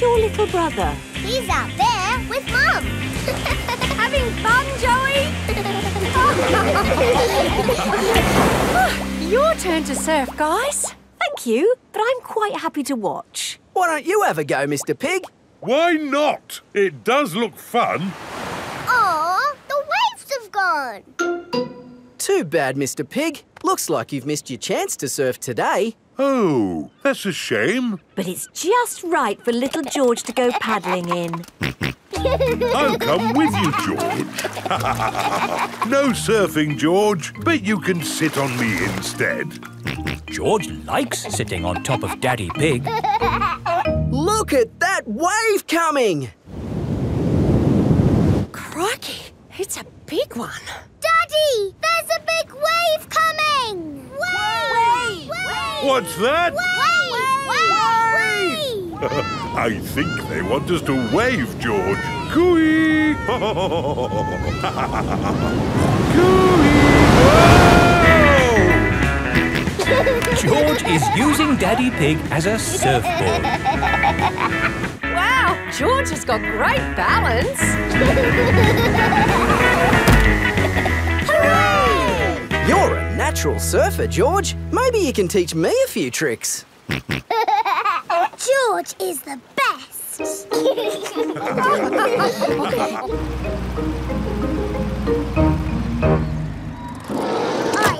Where's your little brother? He's out there with Mum. Having fun, Joey? Your turn to surf, guys. Thank you, but I'm quite happy to watch. Why don't you ever go, Mr. Pig? Why not? It does look fun. Aw, the waves have gone. Too bad, Mr. Pig. Looks like you've missed your chance to surf today. Oh, that's a shame. But it's just right for little George to go paddling in. I'll come with you, George. No surfing, George, but you can sit on me instead. George likes sitting on top of Daddy Pig. Look at that wave coming! Crikey, it's a big one. Daddy, there's a big wave coming! Wave! Wave! Wave! What's that? Wave! Wave! Wave! Wave! I think they want us to wave, George. Cooey! Cooey! George is using Daddy Pig as a surfboard. Wow, George has got great balance. Hooray! You're a natural surfer, George. Maybe you can teach me a few tricks. George is the best. I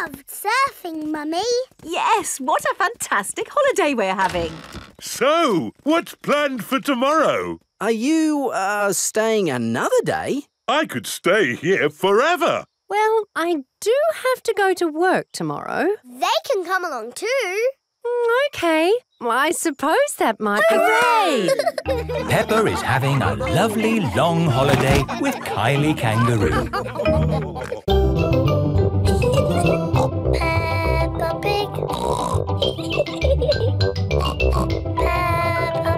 loved surfing, Mummy. Yes, what a fantastic holiday we're having. So, what's planned for tomorrow? Are you, staying another day? I could stay here forever. Well, I do have to go to work tomorrow. They can come along too. OK. Well, I suppose that might be... Hooray! Peppa is having a lovely long holiday with Kylie Kangaroo. Peppa Pig. Peppa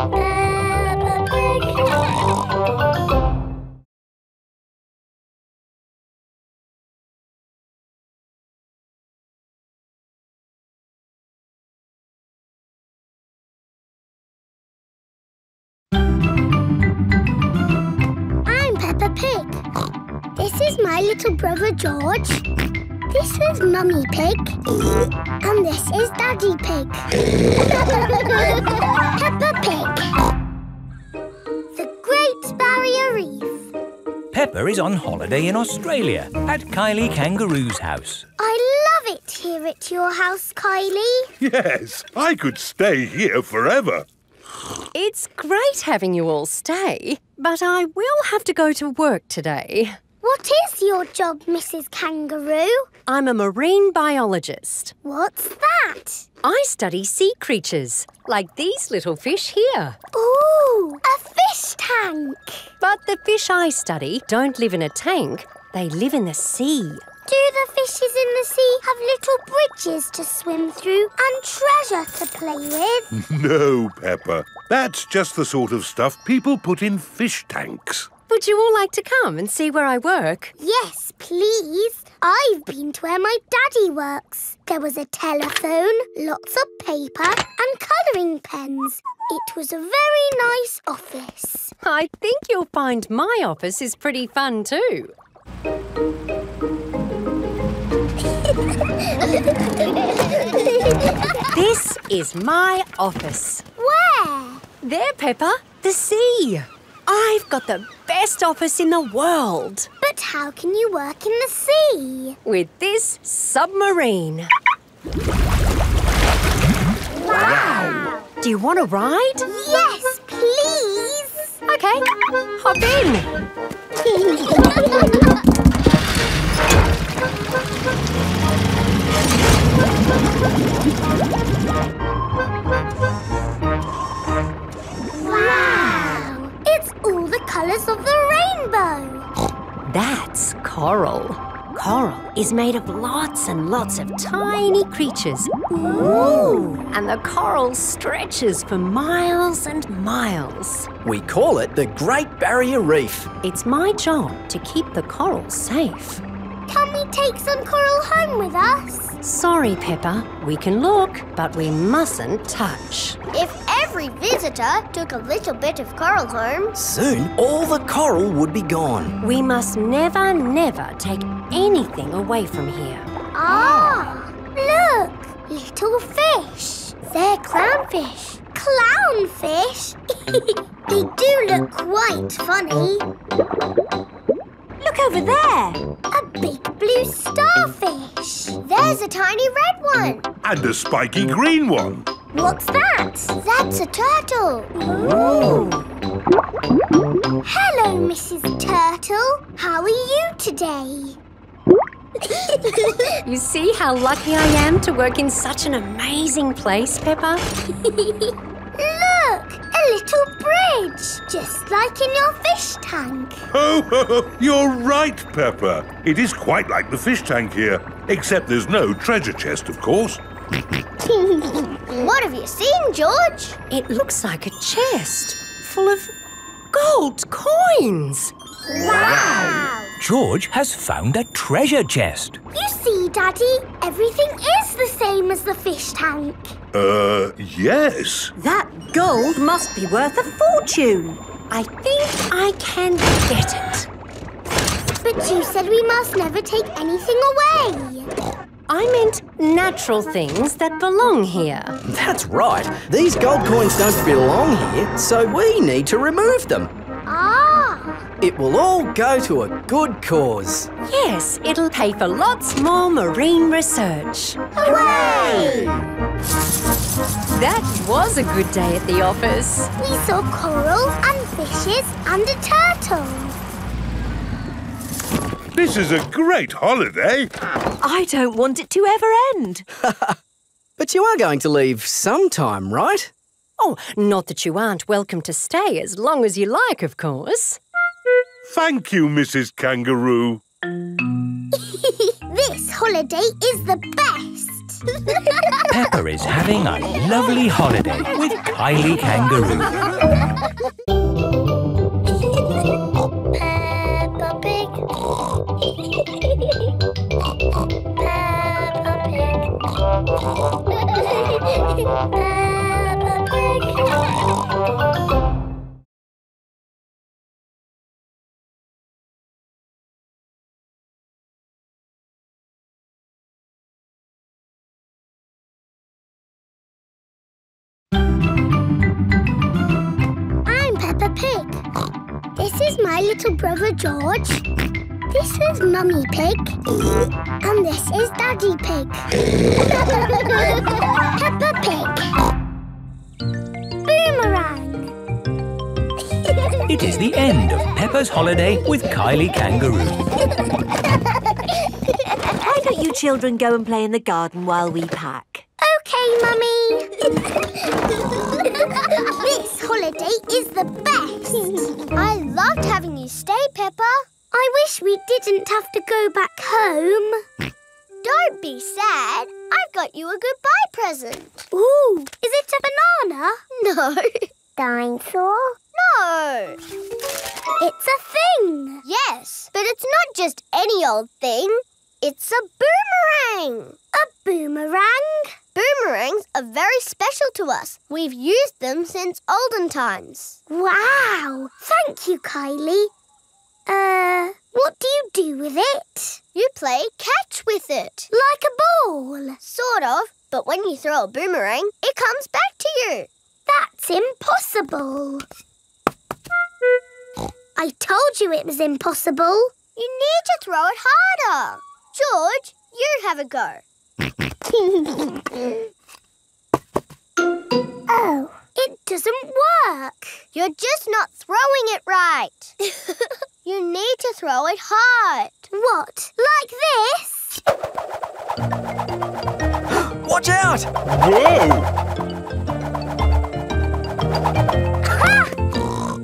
Pig. Peppa Pig. My little brother George. This is Mummy Pig. And this is Daddy Pig. Peppa Pig. The Great Barrier Reef. Peppa is on holiday in Australia at Kylie Kangaroo's house. I love it here at your house, Kylie. Yes, I could stay here forever. It's great having you all stay, but I will have to go to work today. What is your job, Mrs. Kangaroo? I'm a marine biologist. What's that? I study sea creatures, like these little fish here. Ooh, a fish tank. But the fish I study don't live in a tank. They live in the sea. Do the fishes in the sea have little bridges to swim through and treasure to play with? No, Peppa. That's just the sort of stuff people put in fish tanks. Would you all like to come and see where I work? Yes, please. I've been to where my daddy works. There was a telephone, lots of paper and colouring pens. It was a very nice office. I think you'll find my office is pretty fun too. This is my office. Where? There, Peppa. The sea. I've got the best office in the world. But how can you work in the sea? With this submarine. Wow! Do you want to ride? Yes, please! OK, hop in. Wow! All the colours of the rainbow. That's coral. Coral is made of lots and lots of tiny creatures. Ooh! And the coral stretches for miles and miles. We call it the Great Barrier Reef. It's my job to keep the coral safe. Can we take some coral home with us? Sorry, Peppa. We can look, but we mustn't touch. If every visitor took a little bit of coral home... soon, all the coral would be gone. We must never, never take anything away from here. Ah! Look! Little fish. They're clownfish. Clownfish? They do look quite funny. Look over there. A big blue starfish. There's a tiny red one. And a spiky green one. What's that? That's a turtle. Ooh. Hello, Mrs. Turtle. How are you today? You see how lucky I am to work in such an amazing place, Peppa? Look! A little bridge, just like in your fish tank. Oh, you're right, Peppa. It is quite like the fish tank here, except there's no treasure chest, of course. What have you seen, George? It looks like a chest full of gold coins. Wow! George has found a treasure chest. You see, Daddy, everything is the same as the fish tank. Yes. That gold must be worth a fortune. I think I can get it. But you said we must never take anything away. I meant natural things that belong here. That's right. These gold coins don't belong here, so we need to remove them. Ah! It will all go to a good cause. Yes, it'll pay for lots more marine research. Hooray! That was a good day at the office. We saw coral and fishes and a turtle. This is a great holiday. I don't want it to ever end. But you are going to leave sometime, right? Oh, not that you aren't welcome to stay as long as you like, of course. Thank you, Mrs. Kangaroo. This holiday is the best. Peppa is having a lovely holiday with Kylie Kangaroo. Peppa Pig. Peppa Pig. Peppa Pig. I'm Peppa Pig. This is my little brother George. This is Mummy Pig. And this is Daddy Pig. Peppa Pig. Boomerang! It is the end of Peppa's holiday with Kylie Kangaroo. Why don't you children go and play in the garden while we pack? OK, Mummy. This holiday is the best. I loved having you stay, Peppa. I wish we didn't have to go back home. Don't be sad. I've got you a goodbye present. Ooh, is it a banana? No. Dinosaur? No. It's a thing. Yes, but it's not just any old thing. It's a boomerang. A boomerang? Boomerangs are very special to us. We've used them since olden times. Wow. Thank you, Kylie. What do you do with it? You play catch with it. Like a ball? Sort of, but when you throw a boomerang, it comes back to you. That's impossible. I told you it was impossible. You need to throw it harder. George, you have a go. Oh, it doesn't work. You're just not throwing it right. You need to throw it hard. What? Like this? Watch out! Whoa! Ha!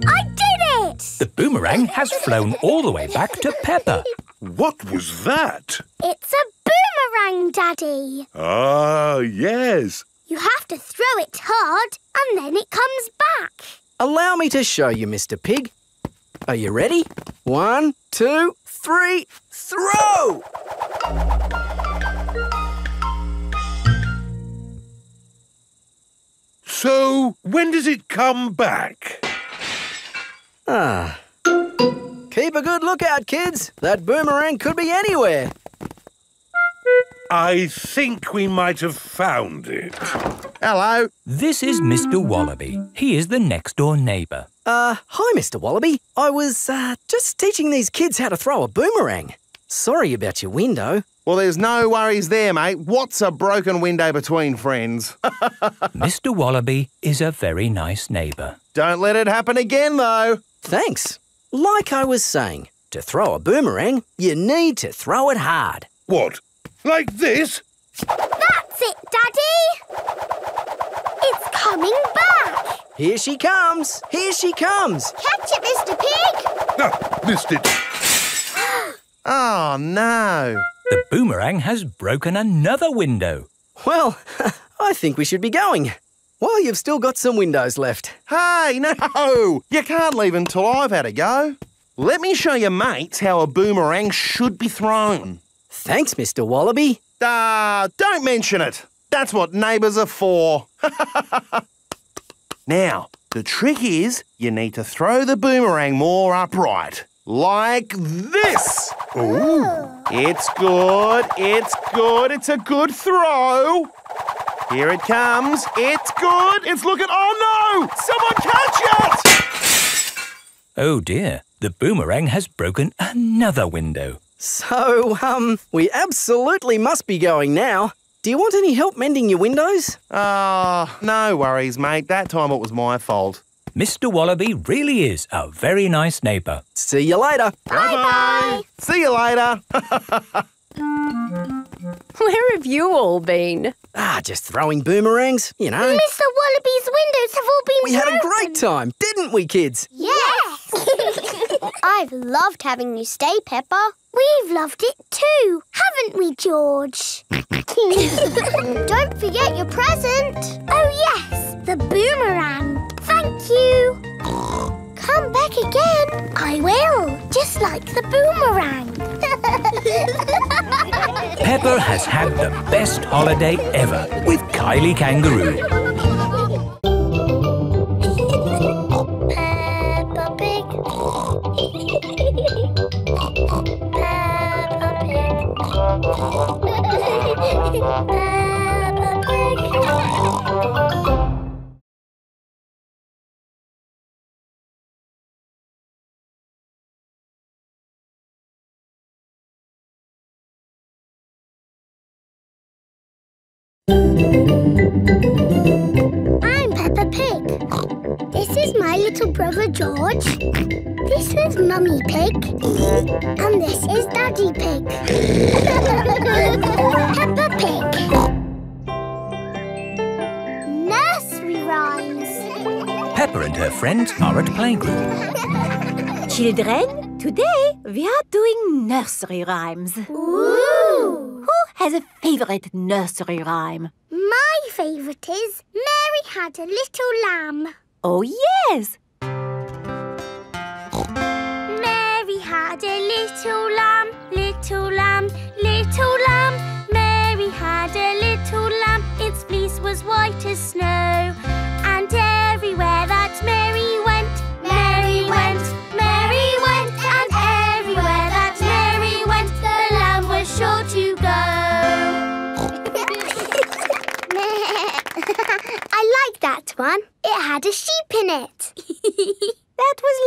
I did it! The boomerang has flown all the way back to Peppa. What was that? It's a boomerang, Daddy. Ah, yes. You have to throw it hard and then it comes back. Allow me to show you, Mr. Pig. Are you ready? 1, 2, 3, throw! When does it come back? Ah. Keep a good lookout, kids. That boomerang could be anywhere. I think we might have found it. Hello. This is Mr. Wallaby. He is the next-door neighbour. Hi, Mr. Wallaby. I was, just teaching these kids how to throw a boomerang. Sorry about your window. Well, there's no worries there, mate. What's a broken window between friends? Mr. Wallaby is a very nice neighbour. Don't let it happen again, though. Thanks. Like I was saying, to throw a boomerang, you need to throw it hard. What? Like this? That's it, Daddy! It's coming back! Here she comes! Here she comes! Catch it, Mr. Pig! Ah, missed it! Oh, no! The boomerang has broken another window. Well, I think we should be going. Well, you've still got some windows left. Hey, no! You can't leave until I've had a go. Let me show you mates how a boomerang should be thrown. Thanks, Mr. Wallaby. Don't mention it. That's what neighbours are for. Now, the trick is you need to throw the boomerang more upright. Like this. Ooh. It's good. It's good. It's a good throw. Here it comes. It's good. It's looking. Oh, no! Someone catch it! Oh, dear. The boomerang has broken another window. So, we absolutely must be going now. Do you want any help mending your windows? No worries, mate. That time it was my fault. Mr. Wallaby really is a very nice neighbour. See you later. Bye-bye. See you later. Where have you all been? Just throwing boomerangs, you know. Mr. Wallaby's windows have all been broken. We had a great time, didn't we, kids? Yes. I've loved having you stay, Peppa. We've loved it too, haven't we, George? Don't forget your present. Oh, yes, the boomerang. Thank you. Come back again. I will, just like the boomerang. Peppa has had the best holiday ever with Kylie Kangaroo. I'm Peppa Pig. This is my little brother George. This is Mummy Pig. And this is Daddy Pig. Peppa Pig. Nursery rhymes. Peppa and her friends are at playgroup. Children, today we are doing nursery rhymes. Ooh! Who has a favourite nursery rhyme? My favourite is Mary Had a Little Lamb. Oh, yes! Mary had a little lamb, little lamb, little lamb. Mary had a little lamb, its fleece was white as snow. And everywhere that Mary went, Mary went, Mary went. And everywhere that Mary went, the lamb was sure to go. I like that one. It had a sheep in it. That was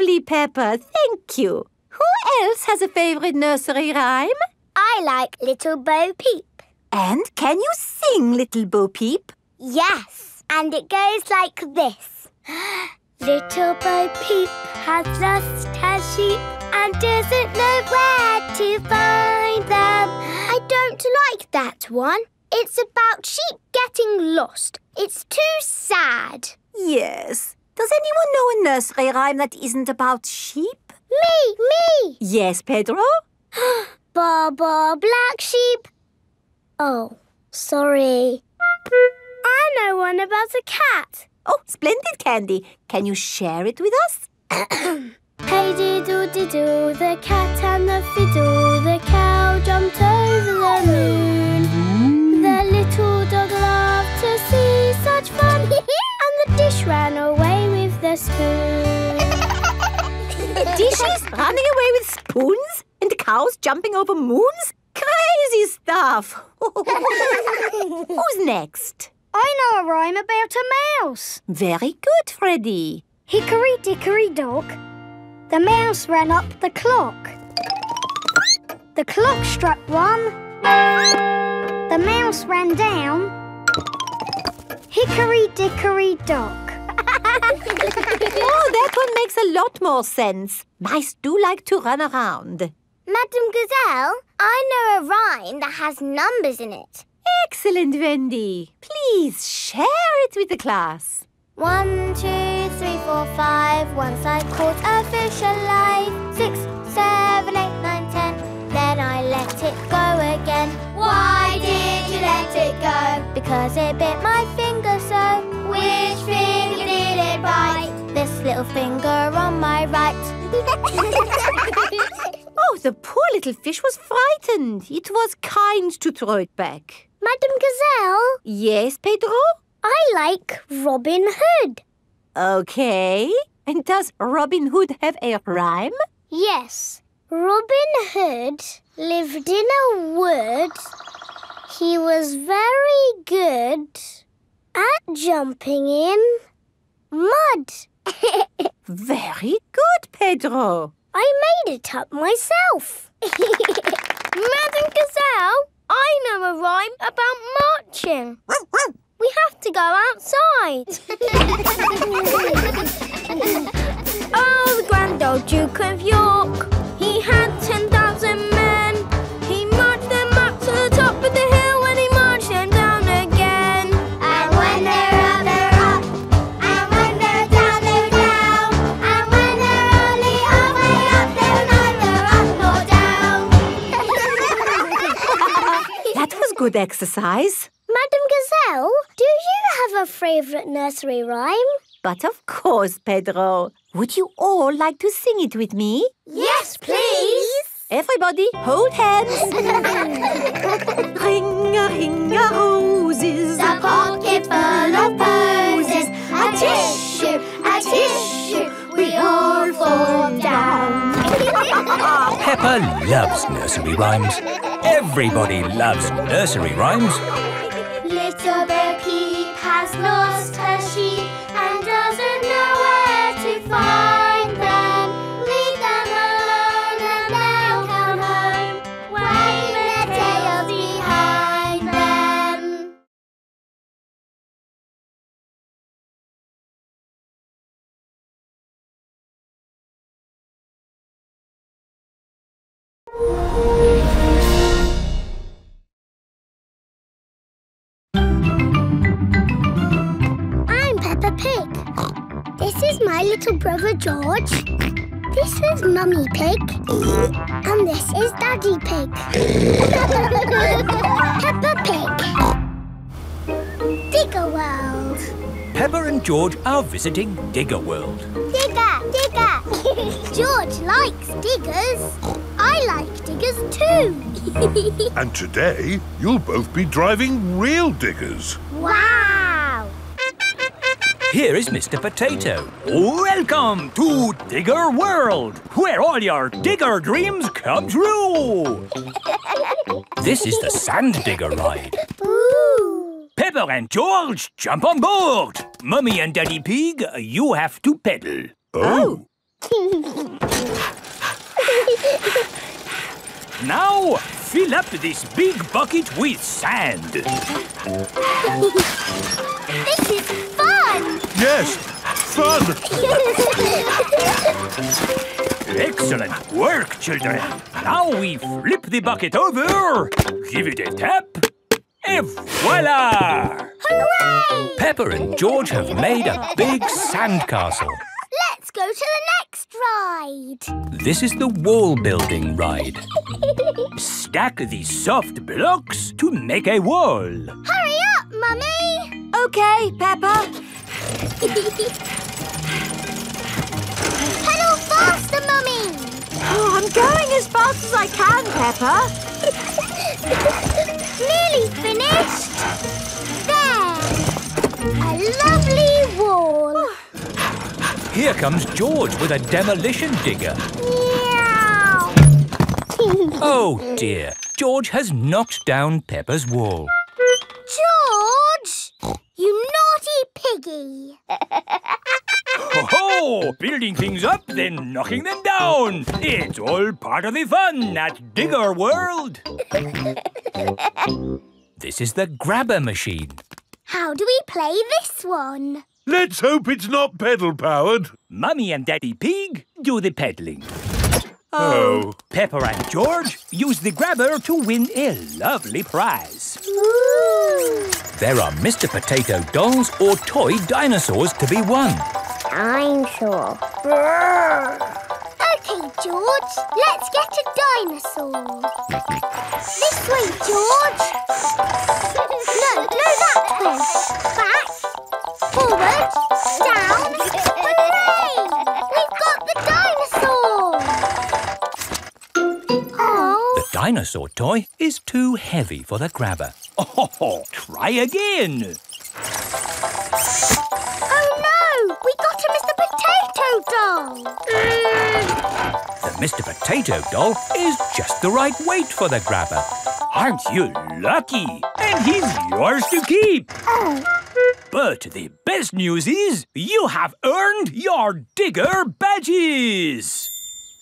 lovely, Peppa. Thank you. Who else has a favourite nursery rhyme? I like Little Bo Peep. And can you sing Little Bo Peep? Yes. And it goes like this. Little Bo Peep has lost her sheep and doesn't know where to find them. I don't like that one. It's about sheep getting lost. It's too sad. Yes. Does anyone know a nursery rhyme that isn't about sheep? Me! Yes, Pedro? Ba-ba, black sheep. Oh, sorry. I know one about a cat. Oh, splendid, Candy. Can you share it with us? Hey, diddle-diddle, the cat and the fiddle. The cow jumped over the moon. The little dog loved to see such fun. And the dish cows jumping over moons? Crazy stuff! Who's next? I know a rhyme about a mouse. Very good, Freddy. Hickory dickory dock, the mouse ran up the clock. The clock struck 1, the mouse ran down. Hickory dickory dock. Oh, that one makes a lot more sense. Mice do like to run around. Madame Gazelle, I know a rhyme that has numbers in it. Excellent, Wendy. Please share it with the class. 1, 2, 3, 4, 5. Once I caught a fish alive. 6, 7, 8, 9, 10. Then I let it go again. Why did you let it go? Because it bit my finger so. Which finger did it bite? This little finger on my right. Oh, the poor little fish was frightened. It was kind to throw it back. Madame Gazelle? Yes, Pedro? I like Robin Hood. Okay. And does Robin Hood have a rhyme? Yes. Robin Hood lived in a wood. He was very good at jumping in mud. Very good, Pedro. I made it up myself. Madame Gazelle, I know a rhyme about marching. We have to go outside. Oh, the grand old Duke of York, he had 10,000 men. He marched them up to the top of the hill and he marched them down again. And when they're up, they're up. And when they're down, they're down. And when they're only halfway up, they're neither up nor down. That was good exercise. Madame Gazelle, do you have a favourite nursery rhyme? But of course, Pedro. Would you all like to sing it with me? Yes, please! Everybody, hold hands. Ring a roses, a pocket full of posies. A tissue, we all fall down. Peppa loves nursery rhymes. Everybody loves nursery rhymes. Little Bo Peep has lost her sheep and doesn't know where to find them. Leave them alone and they'll come home, waving their tails behind them. This is my little brother George. This is Mummy Pig. And this is Daddy Pig. Peppa Pig. Digger World. Peppa and George are visiting Digger World. Digger! Digger! George likes diggers. I like diggers too. And today, you'll both be driving real diggers. Wow! Here is Mr. Potato. Welcome to Digger World, where all your digger dreams come true. This is the sand digger ride. Ooh. Peppa and George, jump on board. Mummy and Daddy Pig, you have to pedal. Oh. Now, fill up this big bucket with sand. This is fun! Yes, fun! Excellent work, children. Now we flip the bucket over, give it a tap, and voila! Hooray! Peppa and George have made a big sandcastle. Let's go to the next ride. This is the wall building ride. Stack these soft blocks to make a wall. Hurry up, Mummy! Okay, Peppa. Pedal faster, Mummy! Oh, I'm going as fast as I can, Peppa. Nearly finished. There. A lovely wall. Here comes George with a demolition digger. Meow. Oh dear, George has knocked down Peppa's wall. George! You naughty piggy! Ho-ho! Building things up, then knocking them down. It's all part of the fun at Digger World. This is the grabber machine. How do we play this one? Let's hope it's not pedal-powered. Mummy and Daddy Pig do the peddling. Oh. Peppa and George use the grabber to win a lovely prize. Ooh. There are Mr. Potato dolls or toy dinosaurs to be won. I'm sure. OK, George, let's get a dinosaur. This way, George. No, that way. Back, forward, down. Hooray! We've got the dinosaur. Oh. The dinosaur toy is too heavy for the grabber. Oh, try again. We got a Mr. Potato doll! The Mr. Potato doll is just the right weight for the grabber. Aren't you lucky? And he's yours to keep! Oh. But the best news is you have earned your digger badges!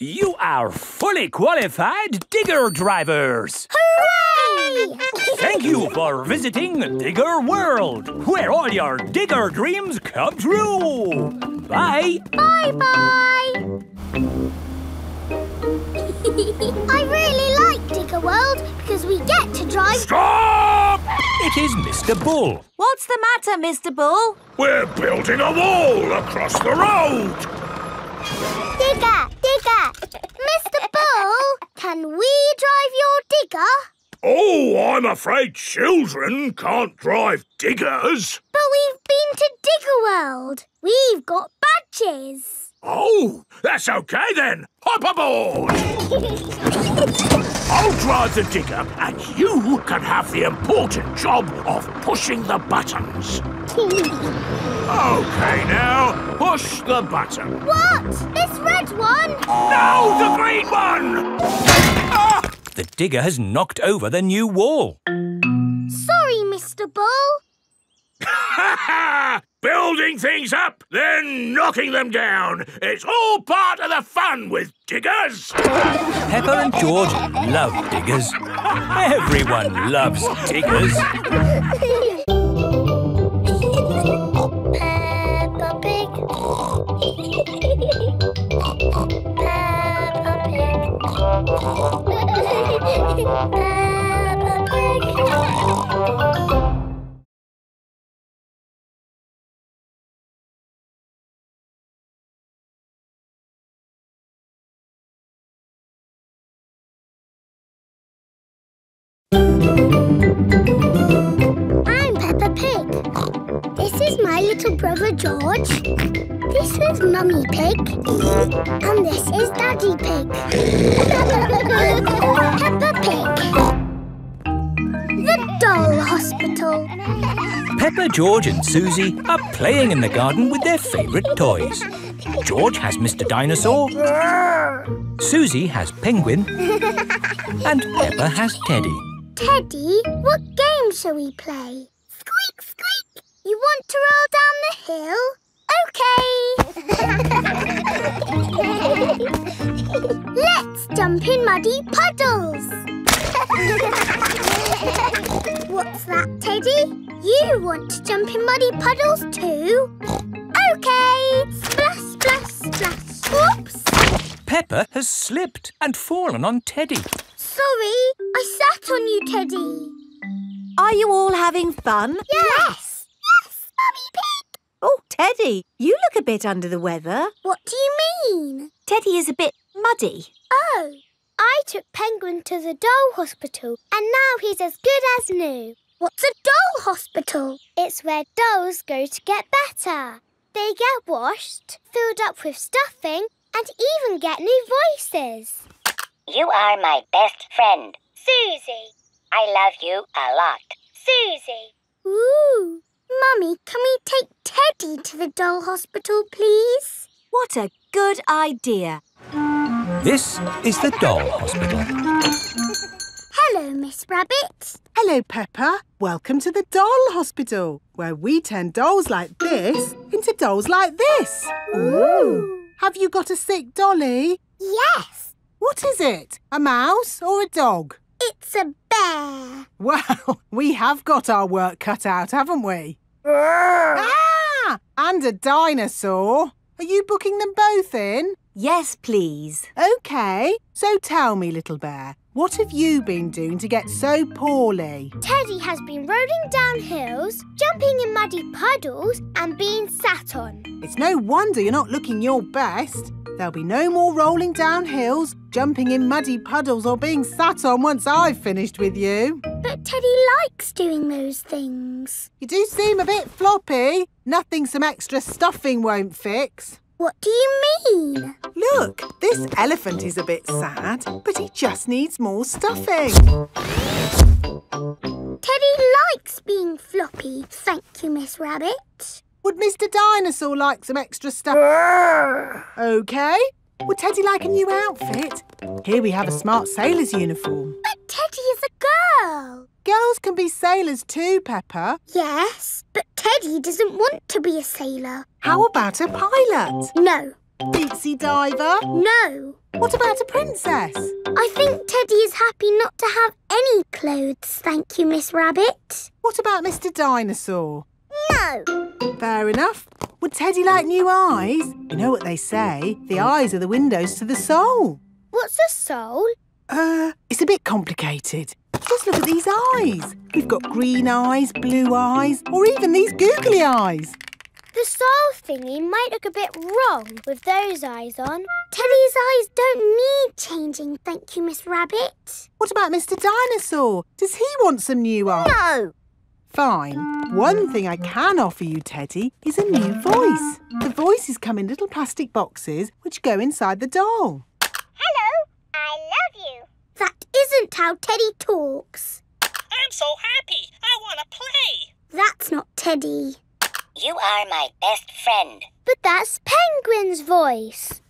You are fully qualified digger drivers! Hooray! Thank you for visiting Digger World, where all your digger dreams come true! Bye! Bye-bye! I really like Digger World because we get to drive... Stop! It is Mr. Bull. What's the matter, Mr. Bull? We're building a wall across the road! Digger! Digger! Mr. Bull, can we drive your digger? Oh, I'm afraid children can't drive diggers. But we've been to Digger World. We've got badges. Oh, that's OK then. Hop aboard! I'll drive the digger and you can have the important job of pushing the buttons. OK, now, push the button. What? This red one? No, the green one! Ah! The digger has knocked over the new wall. Sorry, Mr. Bull. Ha ha! Building things up, then knocking them down. It's all part of the fun with diggers. Peppa and George love diggers. Everyone loves diggers. Peppa Pig. Peppa Pig. Peppa Pig. I'm Peppa Pig. This is my little brother George. This is Mummy Pig. And this is Daddy Pig. Peppa Pig. The Doll Hospital. Peppa, George and Susie are playing in the garden with their favourite toys. George has Mr. Dinosaur. Susie has Penguin. And Peppa has Teddy. Teddy, what game shall we play? Squeak, squeak! You want to roll down the hill? OK! Let's jump in muddy puddles! What's that, Teddy? You want to jump in muddy puddles too? OK! Splash, splash, splash! Whoops! Peppa has slipped and fallen on Teddy. Sorry, I sat on you, Teddy. Are you all having fun? Yes! Yes, Mummy Pig! Oh, Teddy, you look a bit under the weather. What do you mean? Teddy is a bit muddy. Oh, I took Penguin to the doll hospital and now he's as good as new. What's a doll hospital? It's where dolls go to get better. They get washed, filled up with stuffing and even get new voices. You are my best friend. Susie. I love you a lot. Susie. Ooh. Mummy, can we take Teddy to the doll hospital, please? What a good idea. This is the doll hospital. Miss Rabbit. Hello, Peppa. Welcome to the doll hospital, where we turn dolls like this into dolls like this. Ooh. Have you got a sick dolly? Yes. What is it? A mouse or a dog? It's a bear. Well, we have got our work cut out, haven't we? Ah! And a dinosaur. Are you booking them both in? Yes, please. OK. So tell me, little bear, what have you been doing to get so poorly? Teddy has been rolling down hills, jumping in muddy puddles and being sat on. It's no wonder you're not looking your best. There'll be no more rolling down hills, jumping in muddy puddles or being sat on once I've finished with you. But Teddy likes doing those things. You do seem a bit floppy. Nothing some extra stuffing won't fix. What do you mean? Look, this elephant is a bit sad, but he just needs more stuffing. Teddy likes being floppy, thank you, Miss Rabbit. Would Mr. Dinosaur like some extra stuff? OK. Would Teddy like a new outfit? Here we have a smart sailor's uniform. But Teddy is a girl. Girls can be sailors too, Peppa. Yes, but Teddy doesn't want to be a sailor. How about a pilot? No. Deep sea diver? No. What about a princess? I think Teddy is happy not to have any clothes, thank you, Miss Rabbit. What about Mr. Dinosaur? No. Fair enough. Would Teddy like new eyes? You know what they say, the eyes are the windows to the soul. What's a soul? It's a bit complicated. Just look at these eyes. We've got green eyes, blue eyes, or even these googly eyes. The soul thingy might look a bit wrong with those eyes on. Teddy's eyes don't need changing, thank you, Miss Rabbit. What about Mr. Dinosaur? Does he want some new eyes? No. Fine. One thing I can offer you, Teddy, is a new voice. The voices come in little plastic boxes which go inside the doll. Hello, I love you. That isn't how Teddy talks. I'm so happy. I want to play. That's not Teddy. You are my best friend. But that's Penguin's voice.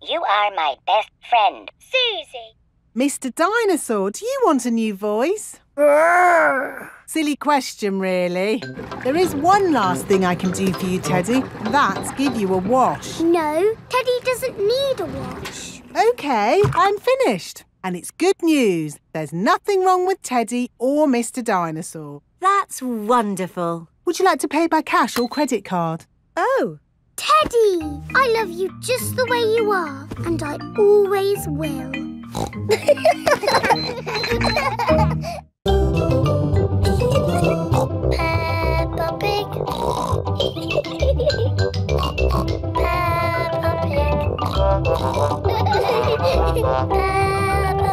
You are my best friend. Susie. Mr. Dinosaur, do you want a new voice? Silly question, really. There is one last thing I can do for you, Teddy. That's give you a wash. No, Teddy doesn't need a wash. OK, I'm finished. And it's good news. There's nothing wrong with Teddy or Mr. Dinosaur. That's wonderful. Would you like to pay by cash or credit card? Oh. Teddy, I love you just the way you are, and I always will. Peppa Pig. Peppa Pig. Peppa Pig. I'm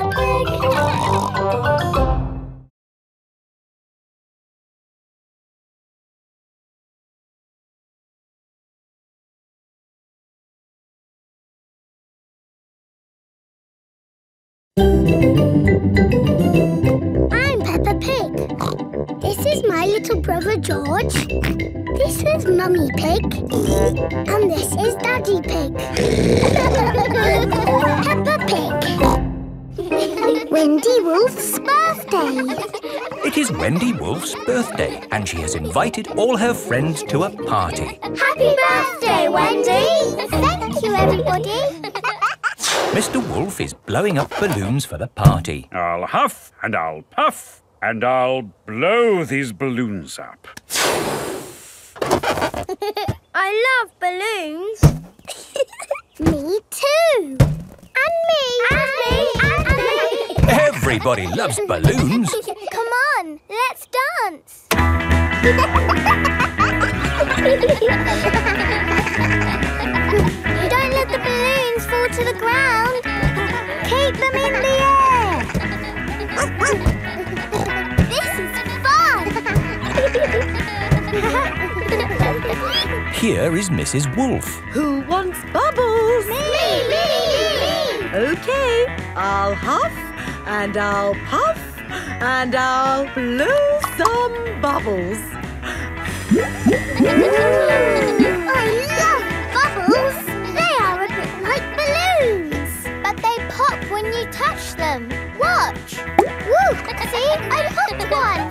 Peppa Pig. This is my little brother George. This is Mummy Pig. And this is Daddy Pig. Peppa Pig. Wendy Wolf's birthday. It is Wendy Wolf's birthday and she has invited all her friends to a party. Happy birthday, Wendy! Thank you, everybody. Mr. Wolf is blowing up balloons for the party. I'll huff and I'll puff. And I'll blow these balloons up. I love balloons. Me too. And me. And me. And me. Everybody loves balloons. Come on, let's dance. Don't let the balloons fall to the ground. Keep them in the air. Here is Mrs. Wolf. Who wants bubbles? Me, me, me, me! OK, I'll huff and I'll puff and I'll blow some bubbles. I love bubbles! They are a bit like balloons, but they pop when you touch them. Whoa! watch. Woo! See? I hooked one.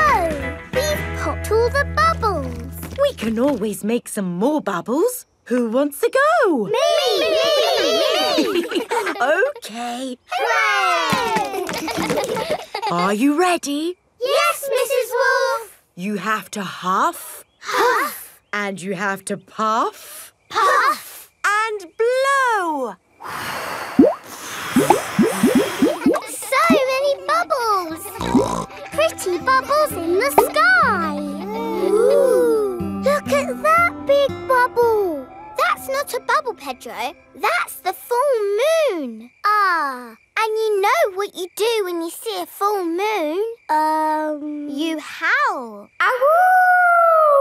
Oh, we've popped all the bubbles. We can always make some more bubbles. Who wants to go? Me! Me! Okay. Hooray! Are you ready? Yes, Mrs. Wolf. You have to huff. Huff. And you have to puff. Puff. And blow. So many bubbles. Pretty bubbles in the sky. Ooh. Look at that big bubble. That's not a bubble, Pedro. That's the full moon. Ah. And you know what you do when you see a full moon? You howl. Ow!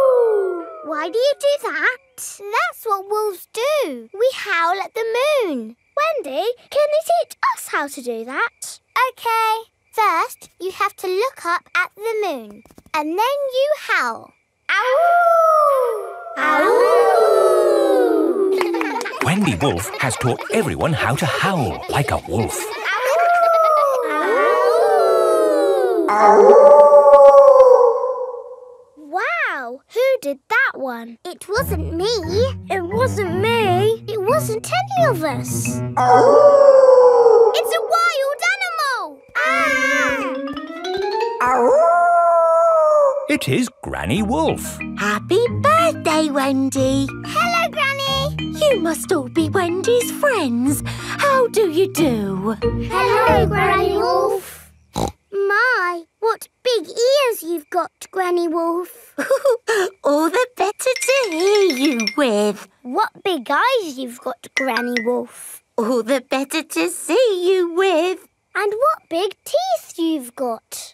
Why do you do that? That's what wolves do. We howl at the moon. Wendy, can you teach us how to do that? OK. First, you have to look up at the moon. And then you howl. Ow! Ow! Wendy Wolf has taught everyone how to howl like a wolf. Wow, who did that one? It wasn't me. It wasn't me. It wasn't any of us. Ow. It's a wild animal. Ah. Ow. It is Granny Wolf. Happy birthday, Wendy. Hello, Granny. You must all be Wendy's friends. How do you do? Hello, Granny Wolf. My, what big ears you've got, Granny Wolf. All the better to hear you with. What big eyes you've got, Granny Wolf. All the better to see you with. And what big teeth you've got.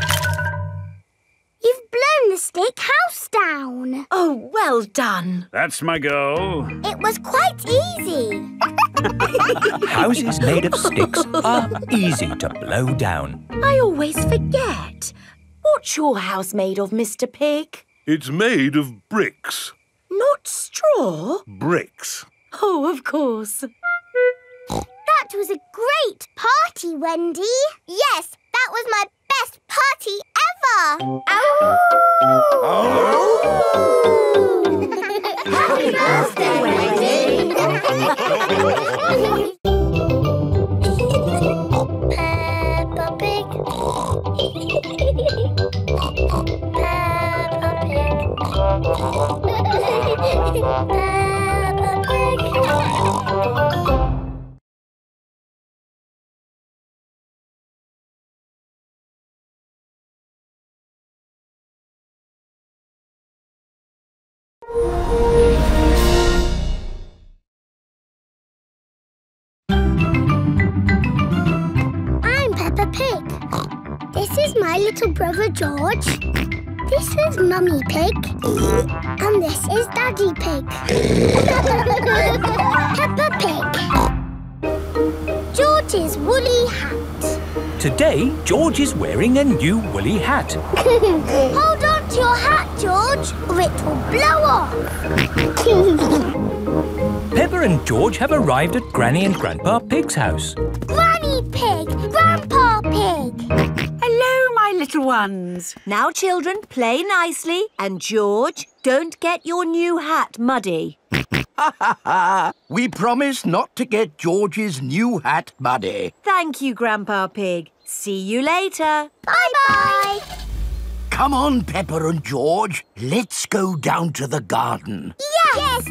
You've blown the stick house down. Oh, well done. That's my go. It was quite easy. Houses made of sticks are easy to blow down. I always forget. What's your house made of, Mr. Pig? It's made of bricks. Not straw? Bricks. Oh, of course. That was a great party, Wendy. Yes, that was my best party ever! Ow! Ow! Happy birthday, Wendy! Peppa Pig. Peppa Pig. Peppa Pig. I'm Peppa Pig. This is my little brother George. This is Mummy Pig. And this is Daddy Pig. Peppa Pig. George's woolly hat. Today, George is wearing a new woolly hat. Hold on to your hat, George, or it will blow off. Peppa and George have arrived at Granny and Grandpa Pig's house. Granny Pig! Grandpa Pig! Hello, my little ones. Now, children, play nicely. And, George, don't get your new hat muddy. Ha, ha, ha! We promise not to get George's new hat muddy. Thank you, Grandpa Pig. See you later. Bye-bye. Come on, Peppa and George. Let's go down to the garden. Yes!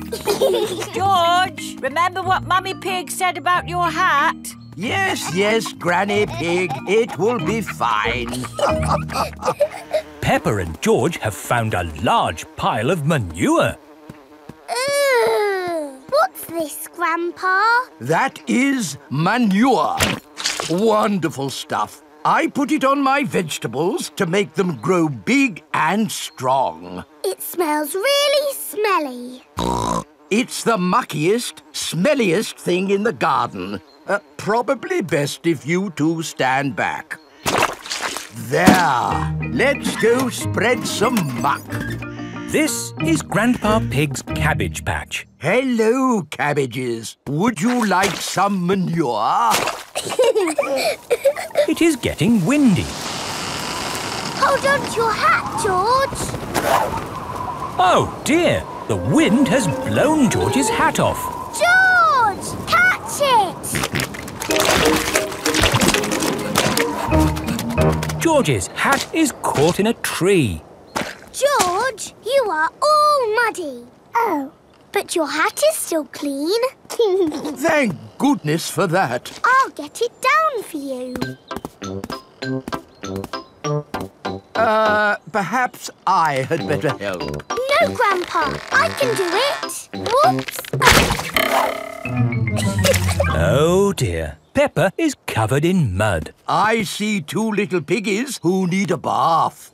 George, remember what Mummy Pig said about your hat? Yes, yes, Granny Pig. It will be fine. Peppa and George have found a large pile of manure. Ooh, what's this, Grandpa? That is manure. Wonderful stuff. I put it on my vegetables to make them grow big and strong. It smells really smelly. It's the muckiest, smelliest thing in the garden. Probably best if you two stand back. There. Let's go spread some muck. This is Grandpa Pig's cabbage patch. Hello, cabbages. Would you like some manure? It is getting windy. Hold on to your hat, George. Oh, dear. The wind has blown George's hat off. George, catch it. George's hat is caught in a tree. George, you are all muddy. Oh, but your hat is still clean. Thank goodness for that. I'll get it down for you. Perhaps I had better help. No, Grandpa, I can do it. Whoops. Oh, dear. Peppa is covered in mud. I see two little piggies who need a bath.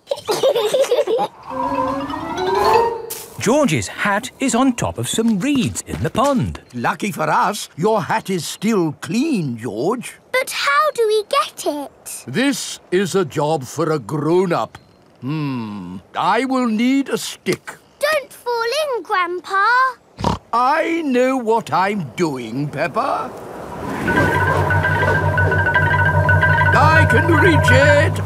George's hat is on top of some reeds in the pond. Lucky for us, your hat is still clean, George. But how do we get it? This is a job for a grown-up. I will need a stick. Don't fall in, Grandpa. I know what I'm doing, Peppa. I can reach it.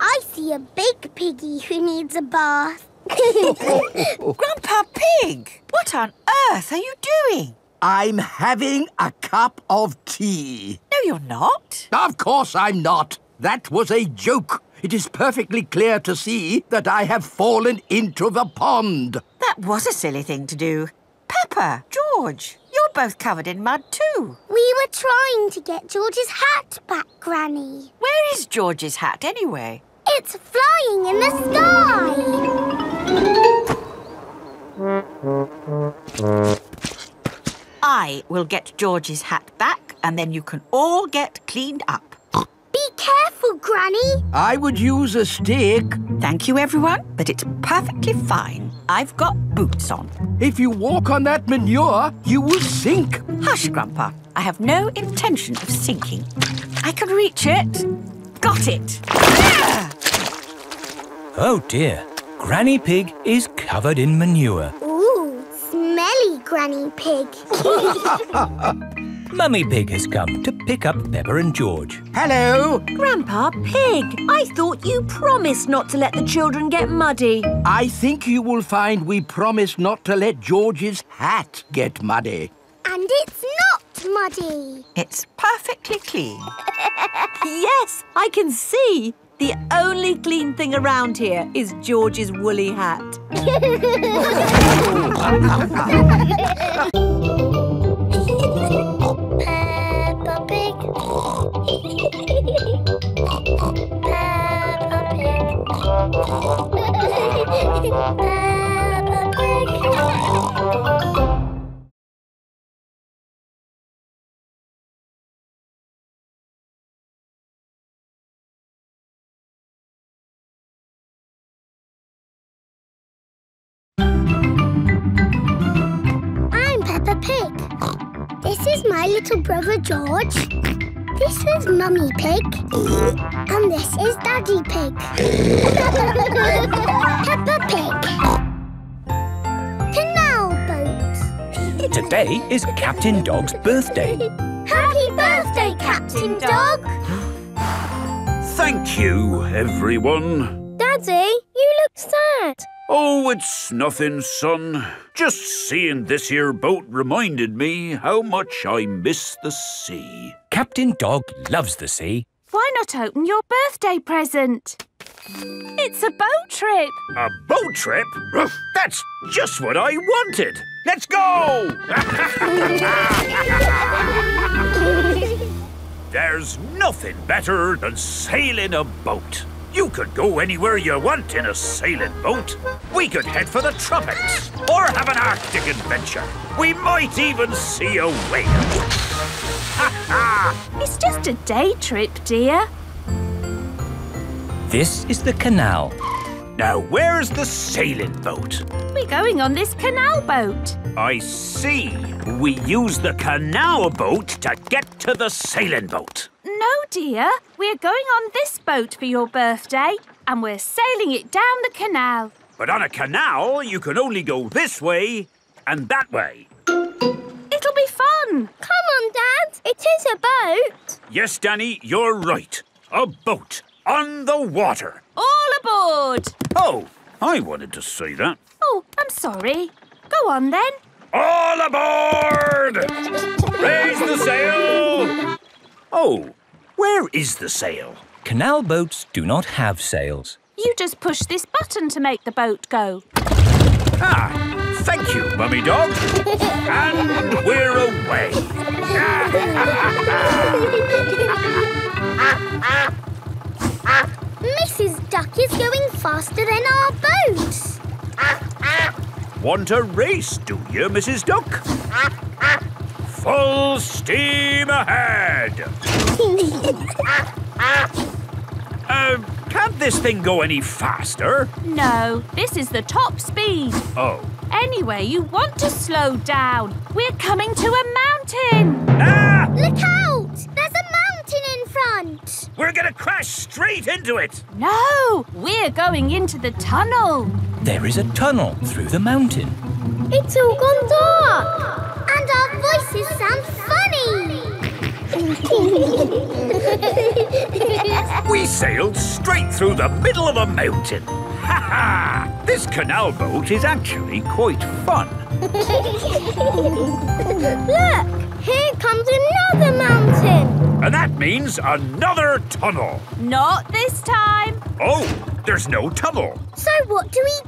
I see a big piggy who needs a bath. Grandpa Pig, what on earth are you doing? I'm having a cup of tea. No, you're not. Of course I'm not. That was a joke. It is perfectly clear to see that I have fallen into the pond. That was a silly thing to do. Peppa, George, you're both covered in mud too. We were trying to get George's hat back, Granny. Where is George's hat anyway? It's flying in the sky. I will get George's hat back and then you can all get cleaned up. Be careful, Granny. I would use a stick. Thank you, everyone, but it's perfectly fine. I've got boots on. If you walk on that manure, you will sink. Hush, Grandpa. I have no intention of sinking. I can reach it. Got it. Oh, dear. Granny Pig is covered in manure. Ooh, smelly Granny Pig. Mummy Pig has come to pick up Peppa and George. Hello! Grandpa Pig, I thought you promised not to let the children get muddy. I think you will find we promised not to let George's hat get muddy. And it's not muddy. It's perfectly clean. Yes, I can see. The only clean thing around here is George's woolly hat. Peppa Pig. Peppa Pig. Peppa Pig. I'm Peppa Pig. This is my little brother, George. This is Mummy Pig. And this is Daddy Pig. Peppa Pig. Canal boat. Today is Captain Dog's birthday. Happy birthday, Captain Dog. Thank you, everyone. Daddy, you look sad. Oh, it's nothing, son. Just seeing this here boat reminded me how much I miss the sea. Captain Dog loves the sea. Why not open your birthday present? It's a boat trip. A boat trip? That's just what I wanted. Let's go! There's nothing better than sailing a boat. You could go anywhere you want in a sailing boat. We could head for the tropics or have an Arctic adventure. We might even see a whale. It's just a day trip, dear. This is the canal. Now, where's the sailing boat? We're going on this canal boat. I see. We use the canal boat to get to the sailing boat. No, dear. We're going on this boat for your birthday, and we're sailing it down the canal. But on a canal, you can only go this way and that way. It'll be fun. Come on, Dad. It is a boat. Yes, Danny, you're right. A boat on the water. All aboard. Oh, I wanted to say that. Oh, I'm sorry. Go on, then. All aboard! Raise the sail! Oh, where is the sail? Canal boats do not have sails. You just push this button to make the boat go. Ah, thank you, Mummy Dog. And we're away. Mrs. Duck is going faster than our boats. Want a race, do you, Mrs. Duck? Full steam ahead. Can't this thing go any faster? No, this is the top speed. Oh. Anyway, you want to slow down. We're coming to a mountain. Ah! Look out! There's a mountain in front. We're going to crash straight into it. No, we're going into the tunnel. There is a tunnel through the mountain. It's all gone dark. And our voices sound funny. We sailed straight through the middle of a mountain. Ha ha! This canal boat is actually quite fun. Look! Here comes another mountain. And that means another tunnel. Not this time. Oh, there's no tunnel. So what do we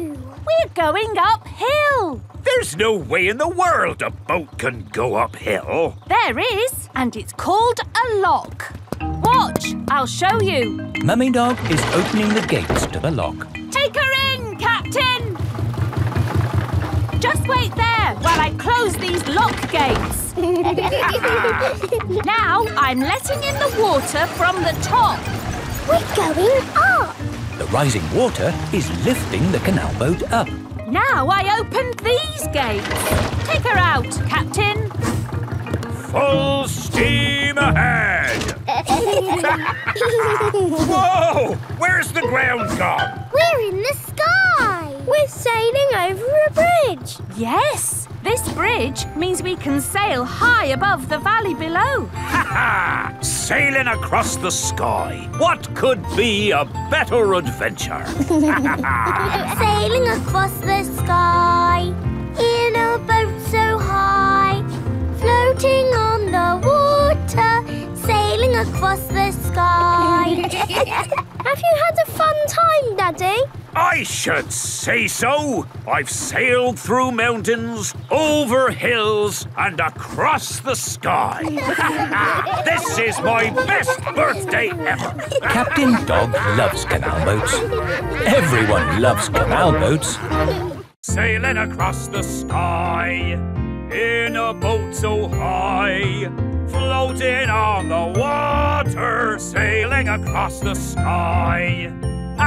do? We're going uphill. There's no way in the world a boat can go uphill. There is, and it's called a lock. Watch, I'll show you. Mummy Dog is opening the gates to the lock. Take her in, Captain. Just wait there while I close these lock gates. Now I'm letting in the water from the top. We're going up. The rising water is lifting the canal boat up. Now I opened these gates. Take her out, Captain. Full steam ahead. Whoa! Where's the ground gone? We're in the sky. We're sailing over a bridge. Yes. This bridge means we can sail high above the valley below. Ha ha! Sailing across the sky. What could be a better adventure? Sailing across the sky in a boat so high, floating on the water, sailing across the sky. Have you had a fun time, Daddy? I should say so. I've sailed through mountains, over hills, and across the sky. This is my best birthday ever. Captain Dog loves canal boats. Everyone loves canal boats. Sailing across the sky, in a boat so high, floating on the water, sailing across the sky. I'm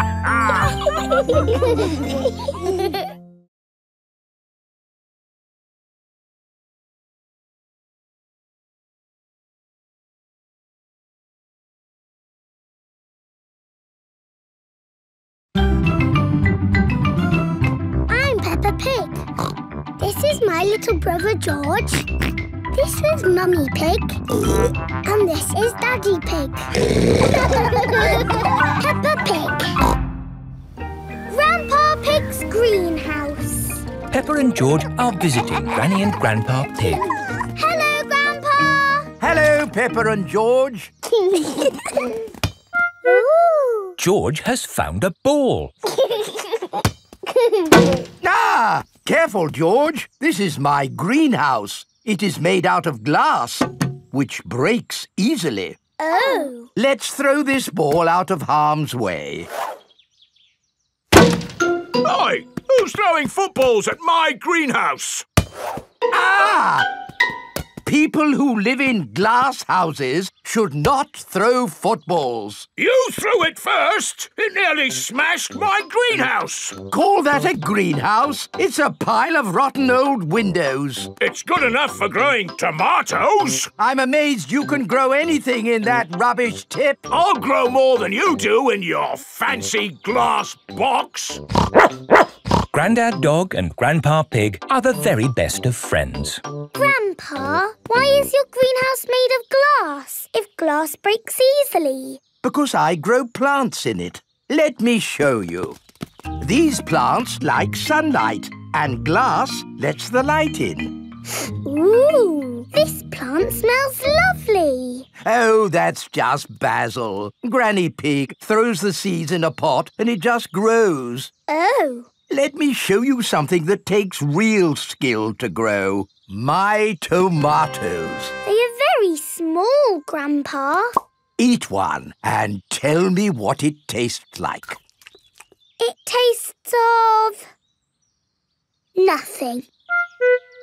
Peppa Pig. This is my little brother George. This is Mummy Pig. And this is Daddy Pig. Peppa Pig. Grandpa Pig's greenhouse. Peppa and George are visiting Granny and Grandpa Pig. Hello, Grandpa. Hello, Peppa and George. George has found a ball. Ah! Careful, George. This is my greenhouse. It is made out of glass, which breaks easily. Oh! Let's throw this ball out of harm's way. Oi! Who's throwing footballs at my greenhouse? Ah! People who live in glass houses should not throw footballs. You threw it first! It nearly smashed my greenhouse! Call that a greenhouse? It's a pile of rotten old windows. It's good enough for growing tomatoes. I'm amazed you can grow anything in that rubbish tip. I'll grow more than you do in your fancy glass box. Granddad Dog and Grandpa Pig are the very best of friends. Grandpa, why is your greenhouse made of glass if glass breaks easily? Because I grow plants in it. Let me show you. These plants like sunlight, and glass lets the light in. Ooh, this plant smells lovely. Oh, that's just basil. Granny Pig throws the seeds in a pot and it just grows. Oh. Let me show you something that takes real skill to grow. My tomatoes. They are very small, Grandpa. Eat one and tell me what it tastes like. It tastes of... nothing.